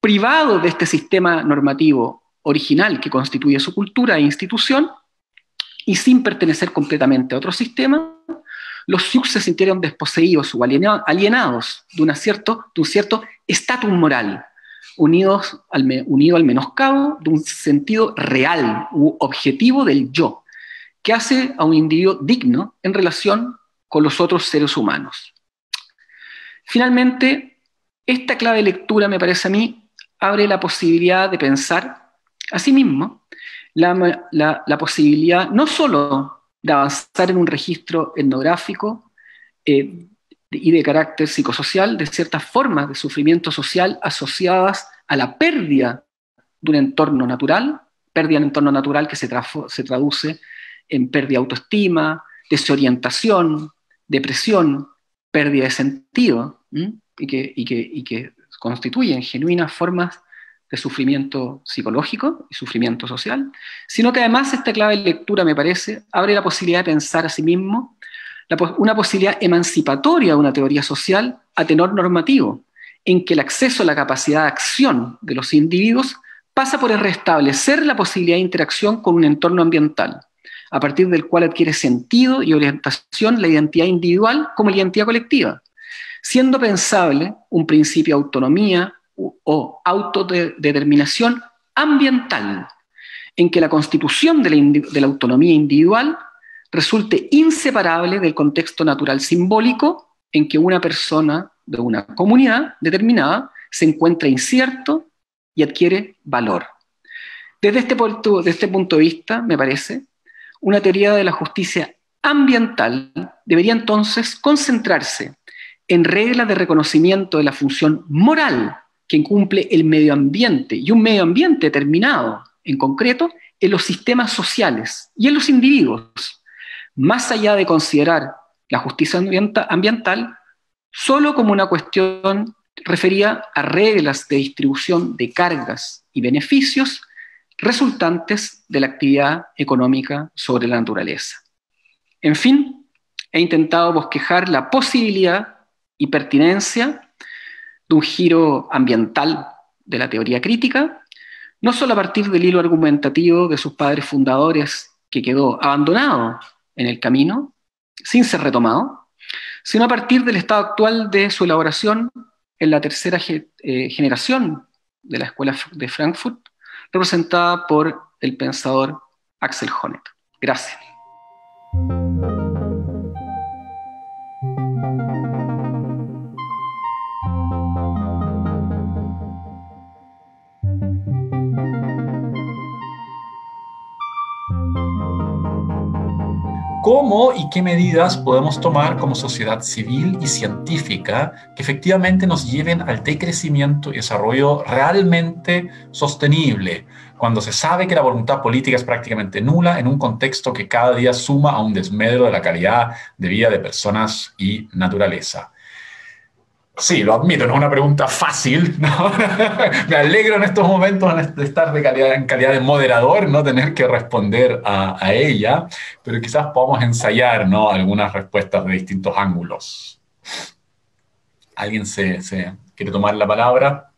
Privado de este sistema normativo original que constituye su cultura e institución, y sin pertenecer completamente a otro sistema, los sioux se sintieron desposeídos o alienados de, una cierto, de un cierto estatus moral, unidos al, unido al menoscabo de un sentido real u objetivo del yo, que hace a un individuo digno en relación con los otros seres humanos. Finalmente, esta clave de lectura, me parece a mí, abre la posibilidad de pensar, asimismo, la, la, la posibilidad no solo de avanzar en un registro etnográfico eh, y de carácter psicosocial de ciertas formas de sufrimiento social asociadas a la pérdida de un entorno natural, pérdida de un entorno natural que se, se traduce en pérdida de autoestima, desorientación, depresión, pérdida de sentido, y que, y, que, y que constituyen genuinas formas de sufrimiento psicológico y sufrimiento social, sino que además esta clave de lectura, me parece, abre la posibilidad de pensar a sí mismo una posibilidad emancipatoria de una teoría social a tenor normativo, en que el acceso a la capacidad de acción de los individuos pasa por el restablecer la posibilidad de interacción con un entorno ambiental, a partir del cual adquiere sentido y orientación la identidad individual como la identidad colectiva, siendo pensable un principio de autonomía o autodeterminación ambiental, en que la constitución de la, de la autonomía individual resulte inseparable del contexto natural simbólico en que una persona de una comunidad determinada se encuentra incierto y adquiere valor. Desde este, desde este punto de vista, me parece, una teoría de la justicia ambiental debería entonces concentrarse en reglas de reconocimiento de la función moral que incumple el medio ambiente, y un medio ambiente determinado, en concreto, en los sistemas sociales y en los individuos, más allá de considerar la justicia ambiental solo como una cuestión referida a reglas de distribución de cargas y beneficios resultantes de la actividad económica sobre la naturaleza. En fin, he intentado bosquejar la posibilidad y pertinencia de un giro ambiental de la teoría crítica, no solo a partir del hilo argumentativo de sus padres fundadores que quedó abandonado en el camino, sin ser retomado, sino a partir del estado actual de su elaboración en la tercera ge eh, generación de la Escuela de Frankfurt, representada por el pensador Axel Honneth. Gracias. cómo y qué medidas podemos tomar como sociedad civil y científica que efectivamente nos lleven al decrecimiento y desarrollo realmente sostenible, cuando se sabe que la voluntad política es prácticamente nula en un contexto que cada día suma a un desmedro de la calidad de vida de personas y naturaleza. Sí, lo admito, no es una pregunta fácil, ¿no? Me alegro en estos momentos de estar de calidad, en calidad de moderador, no tener que responder a, a ella, pero quizás podamos ensayar, ¿no?, algunas respuestas de distintos ángulos. ¿Alguien se, se quiere tomar la palabra?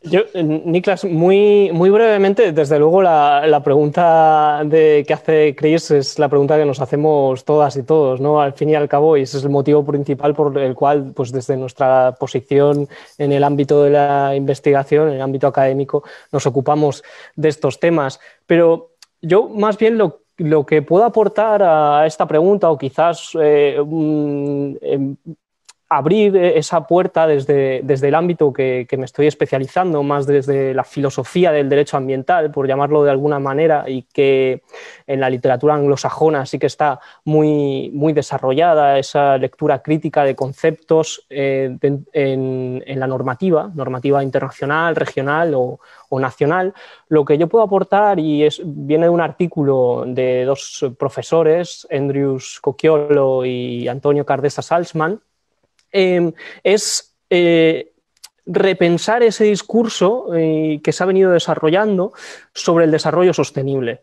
Yo, Niklas, muy, muy brevemente, desde luego la, la pregunta de, que hace Chris es la pregunta que nos hacemos todas y todos, ¿no? Al fin y al cabo, y ese es el motivo principal por el cual, pues desde nuestra posición en el ámbito de la investigación, en el ámbito académico, nos ocupamos de estos temas. Pero yo más bien lo lo que puedo aportar a esta pregunta, o quizás eh, eh, abrir esa puerta desde, desde el ámbito que, que me estoy especializando, más desde la filosofía del derecho ambiental, por llamarlo de alguna manera, y que en la literatura anglosajona sí que está muy, muy desarrollada esa lectura crítica de conceptos eh, de, en, en la normativa, normativa internacional, regional o, o nacional. Lo que yo puedo aportar, y es, viene de un artículo de dos profesores, Andrews Cocchiolo y Antonio Cardesa Salzman, Eh, es eh, repensar ese discurso eh, que se ha venido desarrollando sobre el desarrollo sostenible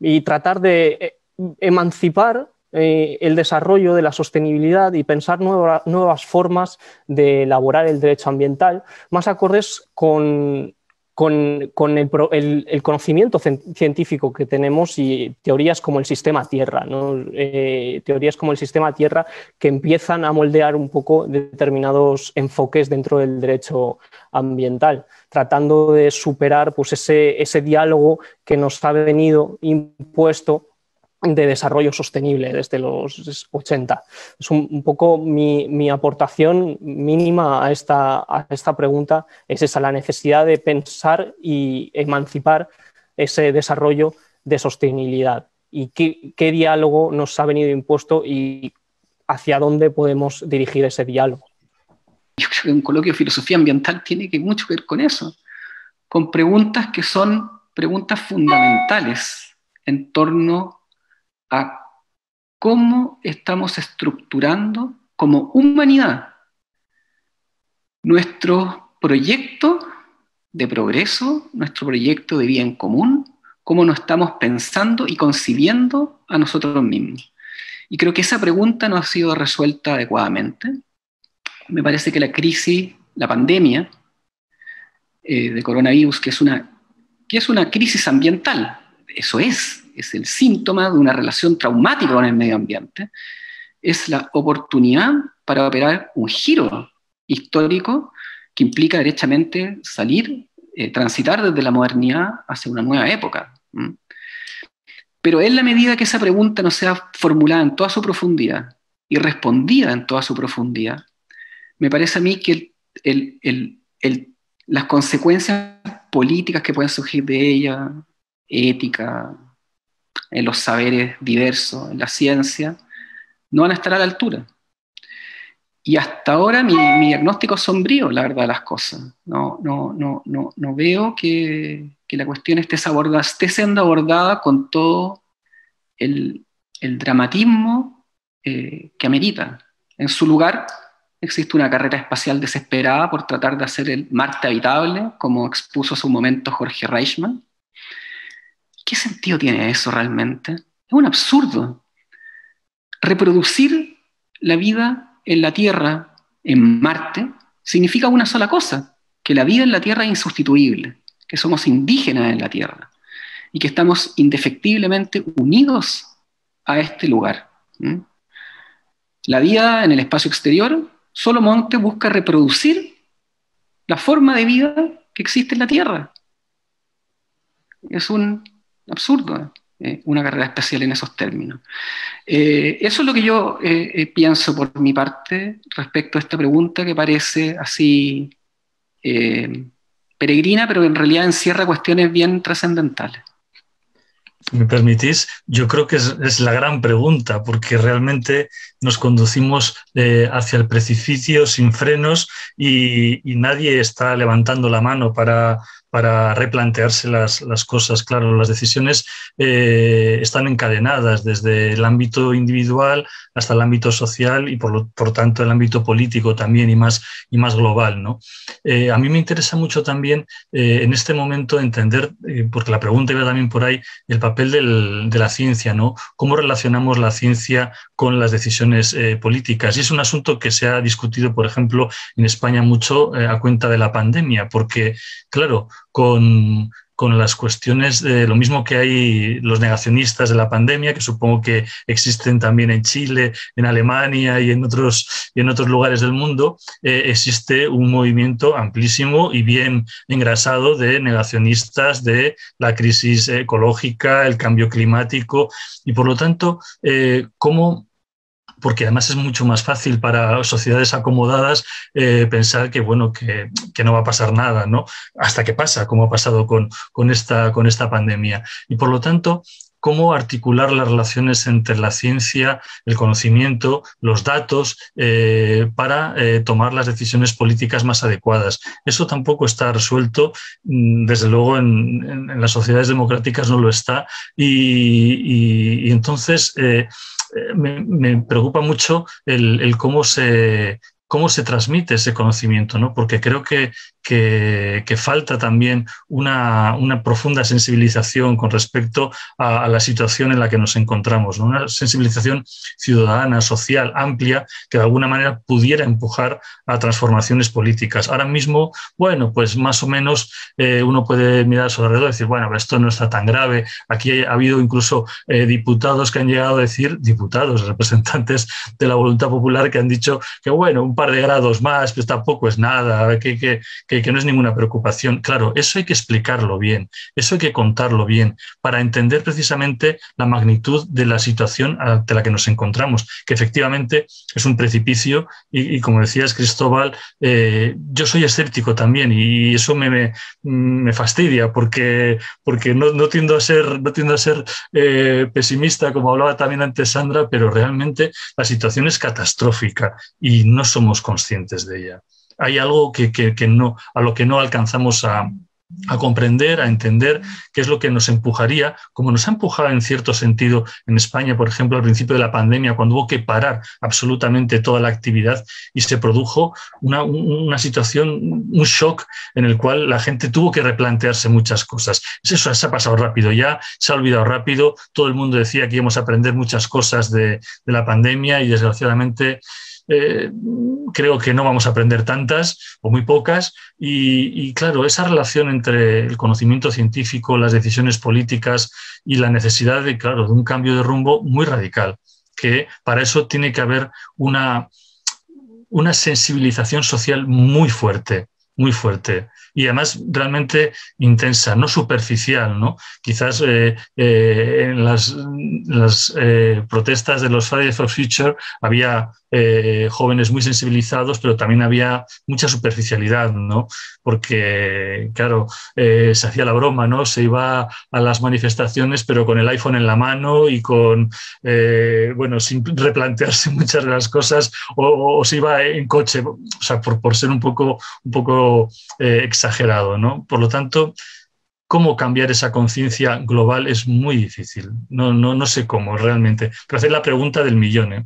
y tratar de emancipar eh, el desarrollo de la sostenibilidad y pensar nueva, nuevas formas de elaborar el derecho ambiental más acordes con, con, con el, el, el conocimiento científico que tenemos y teorías como el sistema Tierra, ¿no? Eh, teorías como el sistema Tierra que empiezan a moldear un poco determinados enfoques dentro del derecho ambiental, tratando de superar, pues, ese, ese diálogo que nos ha venido impuesto de desarrollo sostenible desde los ochenta. Es un, un poco mi, mi aportación mínima a esta, a esta pregunta, es esa, la necesidad de pensar y emancipar ese desarrollo de sostenibilidad y qué, qué diálogo nos ha venido impuesto y hacia dónde podemos dirigir ese diálogo. Yo creo que un coloquio de filosofía ambiental tiene que mucho que ver con eso, con preguntas que son preguntas fundamentales en torno a cómo estamos estructurando como humanidad nuestro proyecto de progreso, nuestro proyecto de bien común, cómo nos estamos pensando y concibiendo a nosotros mismos. Y creo que esa pregunta no ha sido resuelta adecuadamente. Me parece que la crisis, la pandemia eh, de coronavirus, que es una, que es una crisis ambiental, eso es, es el síntoma de una relación traumática con el medio ambiente, es la oportunidad para operar un giro histórico que implica derechamente salir, eh, transitar desde la modernidad hacia una nueva época. ¿Mm? Pero en la medida que esa pregunta no sea formulada en toda su profundidad y respondida en toda su profundidad, me parece a mí que el, el, el, el, las consecuencias políticas que pueden surgir de ella, ética, en los saberes diversos, en la ciencia, no van a estar a la altura. Y hasta ahora mi, mi diagnóstico es sombrío, la verdad, las cosas. No, no, no, no, no veo que, que la cuestión esté, abordada, esté siendo abordada con todo el, el dramatismo eh, que amerita. En su lugar existe una carrera espacial desesperada por tratar de hacer el Marte habitable, como expuso hace un momento Jorge Reichmann. ¿Qué sentido tiene eso realmente? Es un absurdo. Reproducir la vida en la Tierra, en Marte, significa una sola cosa, que la vida en la Tierra es insustituible, que somos indígenas en la Tierra y que estamos indefectiblemente unidos a este lugar. ¿Mm? La vida en el espacio exterior solamente busca reproducir la forma de vida que existe en la Tierra. Es un absurdo, eh, una carrera espacial en esos términos. Eh, eso es lo que yo eh, eh, pienso por mi parte respecto a esta pregunta, que parece así eh, peregrina, pero en realidad encierra cuestiones bien trascendentales. si me permitís, yo creo que es, es la gran pregunta, porque realmente nos conducimos eh, hacia el precipicio sin frenos y, y nadie está levantando la mano para, para replantearse las, las cosas. Claro, las decisiones eh, están encadenadas desde el ámbito individual hasta el ámbito social y por lo por tanto el ámbito político también y más, y más global, ¿no? Eh, a mí me interesa mucho también eh, en este momento entender, eh, porque la pregunta iba también por ahí, el papel del, de la ciencia, ¿no? ¿Cómo relacionamos la ciencia con las decisiones eh, políticas? Y es un asunto que se ha discutido, por ejemplo, en España mucho eh, a cuenta de la pandemia, porque, claro, con... con las cuestiones de lo mismo que hay los negacionistas de la pandemia, que supongo que existen también en Chile, en Alemania y en otros, y en otros lugares del mundo, eh, existe un movimiento amplísimo y bien engrasado de negacionistas de la crisis ecológica, el cambio climático y, por lo tanto, eh, cómo... porque además es mucho más fácil para sociedades acomodadas eh, pensar que, bueno, que, que no va a pasar nada, ¿no? Hasta que pasa, como ha pasado con, con, esta, con esta pandemia. Y por lo tanto, cómo articular las relaciones entre la ciencia, el conocimiento, los datos, eh, para eh, tomar las decisiones políticas más adecuadas. Eso tampoco está resuelto, desde luego en, en, en las sociedades democráticas no lo está, y, y, y entonces... Eh, Me, me preocupa mucho el, el cómo se, cómo se transmite ese conocimiento, ¿no? Porque creo que, que, que falta también una, una profunda sensibilización con respecto a, a la situación en la que nos encontramos, ¿no? Una sensibilización ciudadana, social, amplia, que de alguna manera pudiera empujar a transformaciones políticas. Ahora mismo, bueno, pues más o menos eh, uno puede mirar a su alrededor y decir, bueno, pero esto no está tan grave. Aquí ha habido incluso eh, diputados que han llegado a decir, diputados, representantes de la voluntad popular, que han dicho que, bueno, un par de grados más, pues tampoco es nada, que, que, que, que no es ninguna preocupación. Claro, eso hay que explicarlo bien, eso hay que contarlo bien, para entender precisamente la magnitud de la situación ante la que nos encontramos, que efectivamente es un precipicio y, y como decías, Cristóbal, eh, yo soy escéptico también y eso me, me, me fastidia porque, porque no, no tiendo a ser, no tiendo a ser eh, pesimista, como hablaba también antes Sandra, pero realmente la situación es catastrófica y no somos conscientes de ella. Hay algo que, que, que no, a lo que no alcanzamos a, a comprender, a entender, qué es lo que nos empujaría, como nos ha empujado en cierto sentido en España, por ejemplo, al principio de la pandemia, cuando hubo que parar absolutamente toda la actividad y se produjo una, una situación, un shock en el cual la gente tuvo que replantearse muchas cosas. Eso se ha pasado rápido ya, se ha olvidado rápido, todo el mundo decía que íbamos a aprender muchas cosas de, de la pandemia y desgraciadamente... Eh, creo que no vamos a aprender tantas o muy pocas y, y claro, esa relación entre el conocimiento científico, las decisiones políticas y la necesidad de, claro, de un cambio de rumbo muy radical, que para eso tiene que haber una, una sensibilización social muy fuerte, muy fuerte y además realmente intensa, no superficial, ¿no? Quizás eh, eh, en las, en las eh, protestas de los Fridays for Future había eh, jóvenes muy sensibilizados, pero también había mucha superficialidad, ¿no? Porque, claro, eh, se hacía la broma, ¿no? Se iba a las manifestaciones, pero con el iPhone en la mano y con, eh, bueno, sin replantearse muchas de las cosas, o, o se iba en coche, o sea, por, por ser un poco, un poco eh, exagerado, ¿no? Por lo tanto, cómo cambiar esa conciencia global es muy difícil. No, no, no sé cómo realmente. Pero hacer la pregunta del millón, ¿eh?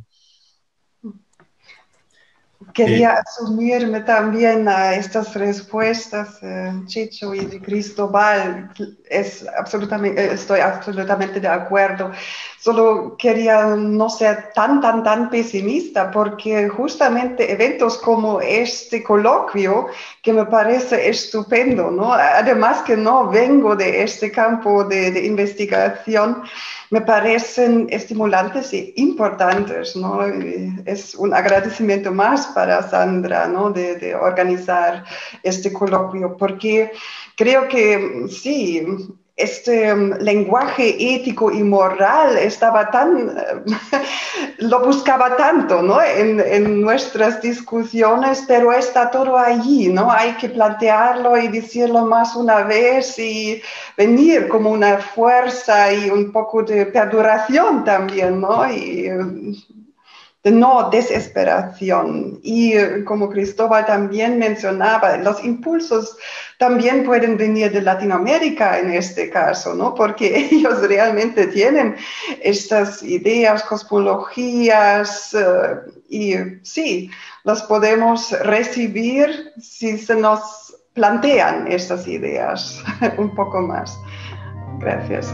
Quería asumirme también a estas respuestas, eh, Chicho y Cristóbal. Es absolutamente, estoy absolutamente de acuerdo. Solo quería no ser tan, tan, tan pesimista, porque justamente eventos como este coloquio, que me parece estupendo, ¿no? Además que no vengo de este campo de, de investigación, me parecen estimulantes e importantes, ¿no? Es un agradecimiento más para Sandra, ¿no? de, de organizar este coloquio, porque creo que sí, este lenguaje ético y moral estaba tan, lo buscaba tanto, ¿no?, en, en nuestras discusiones, pero está todo allí, ¿no? Hay que plantearlo y decirlo más una vez y venir como una fuerza y un poco de perduración también, ¿no? Y de no desesperación. Y como Cristóbal también mencionaba, los impulsos también pueden venir de Latinoamérica en este caso, ¿no?, porque ellos realmente tienen estas ideas, cosmologías, uh, y sí, las podemos recibir si se nos plantean estas ideas un poco más. Gracias.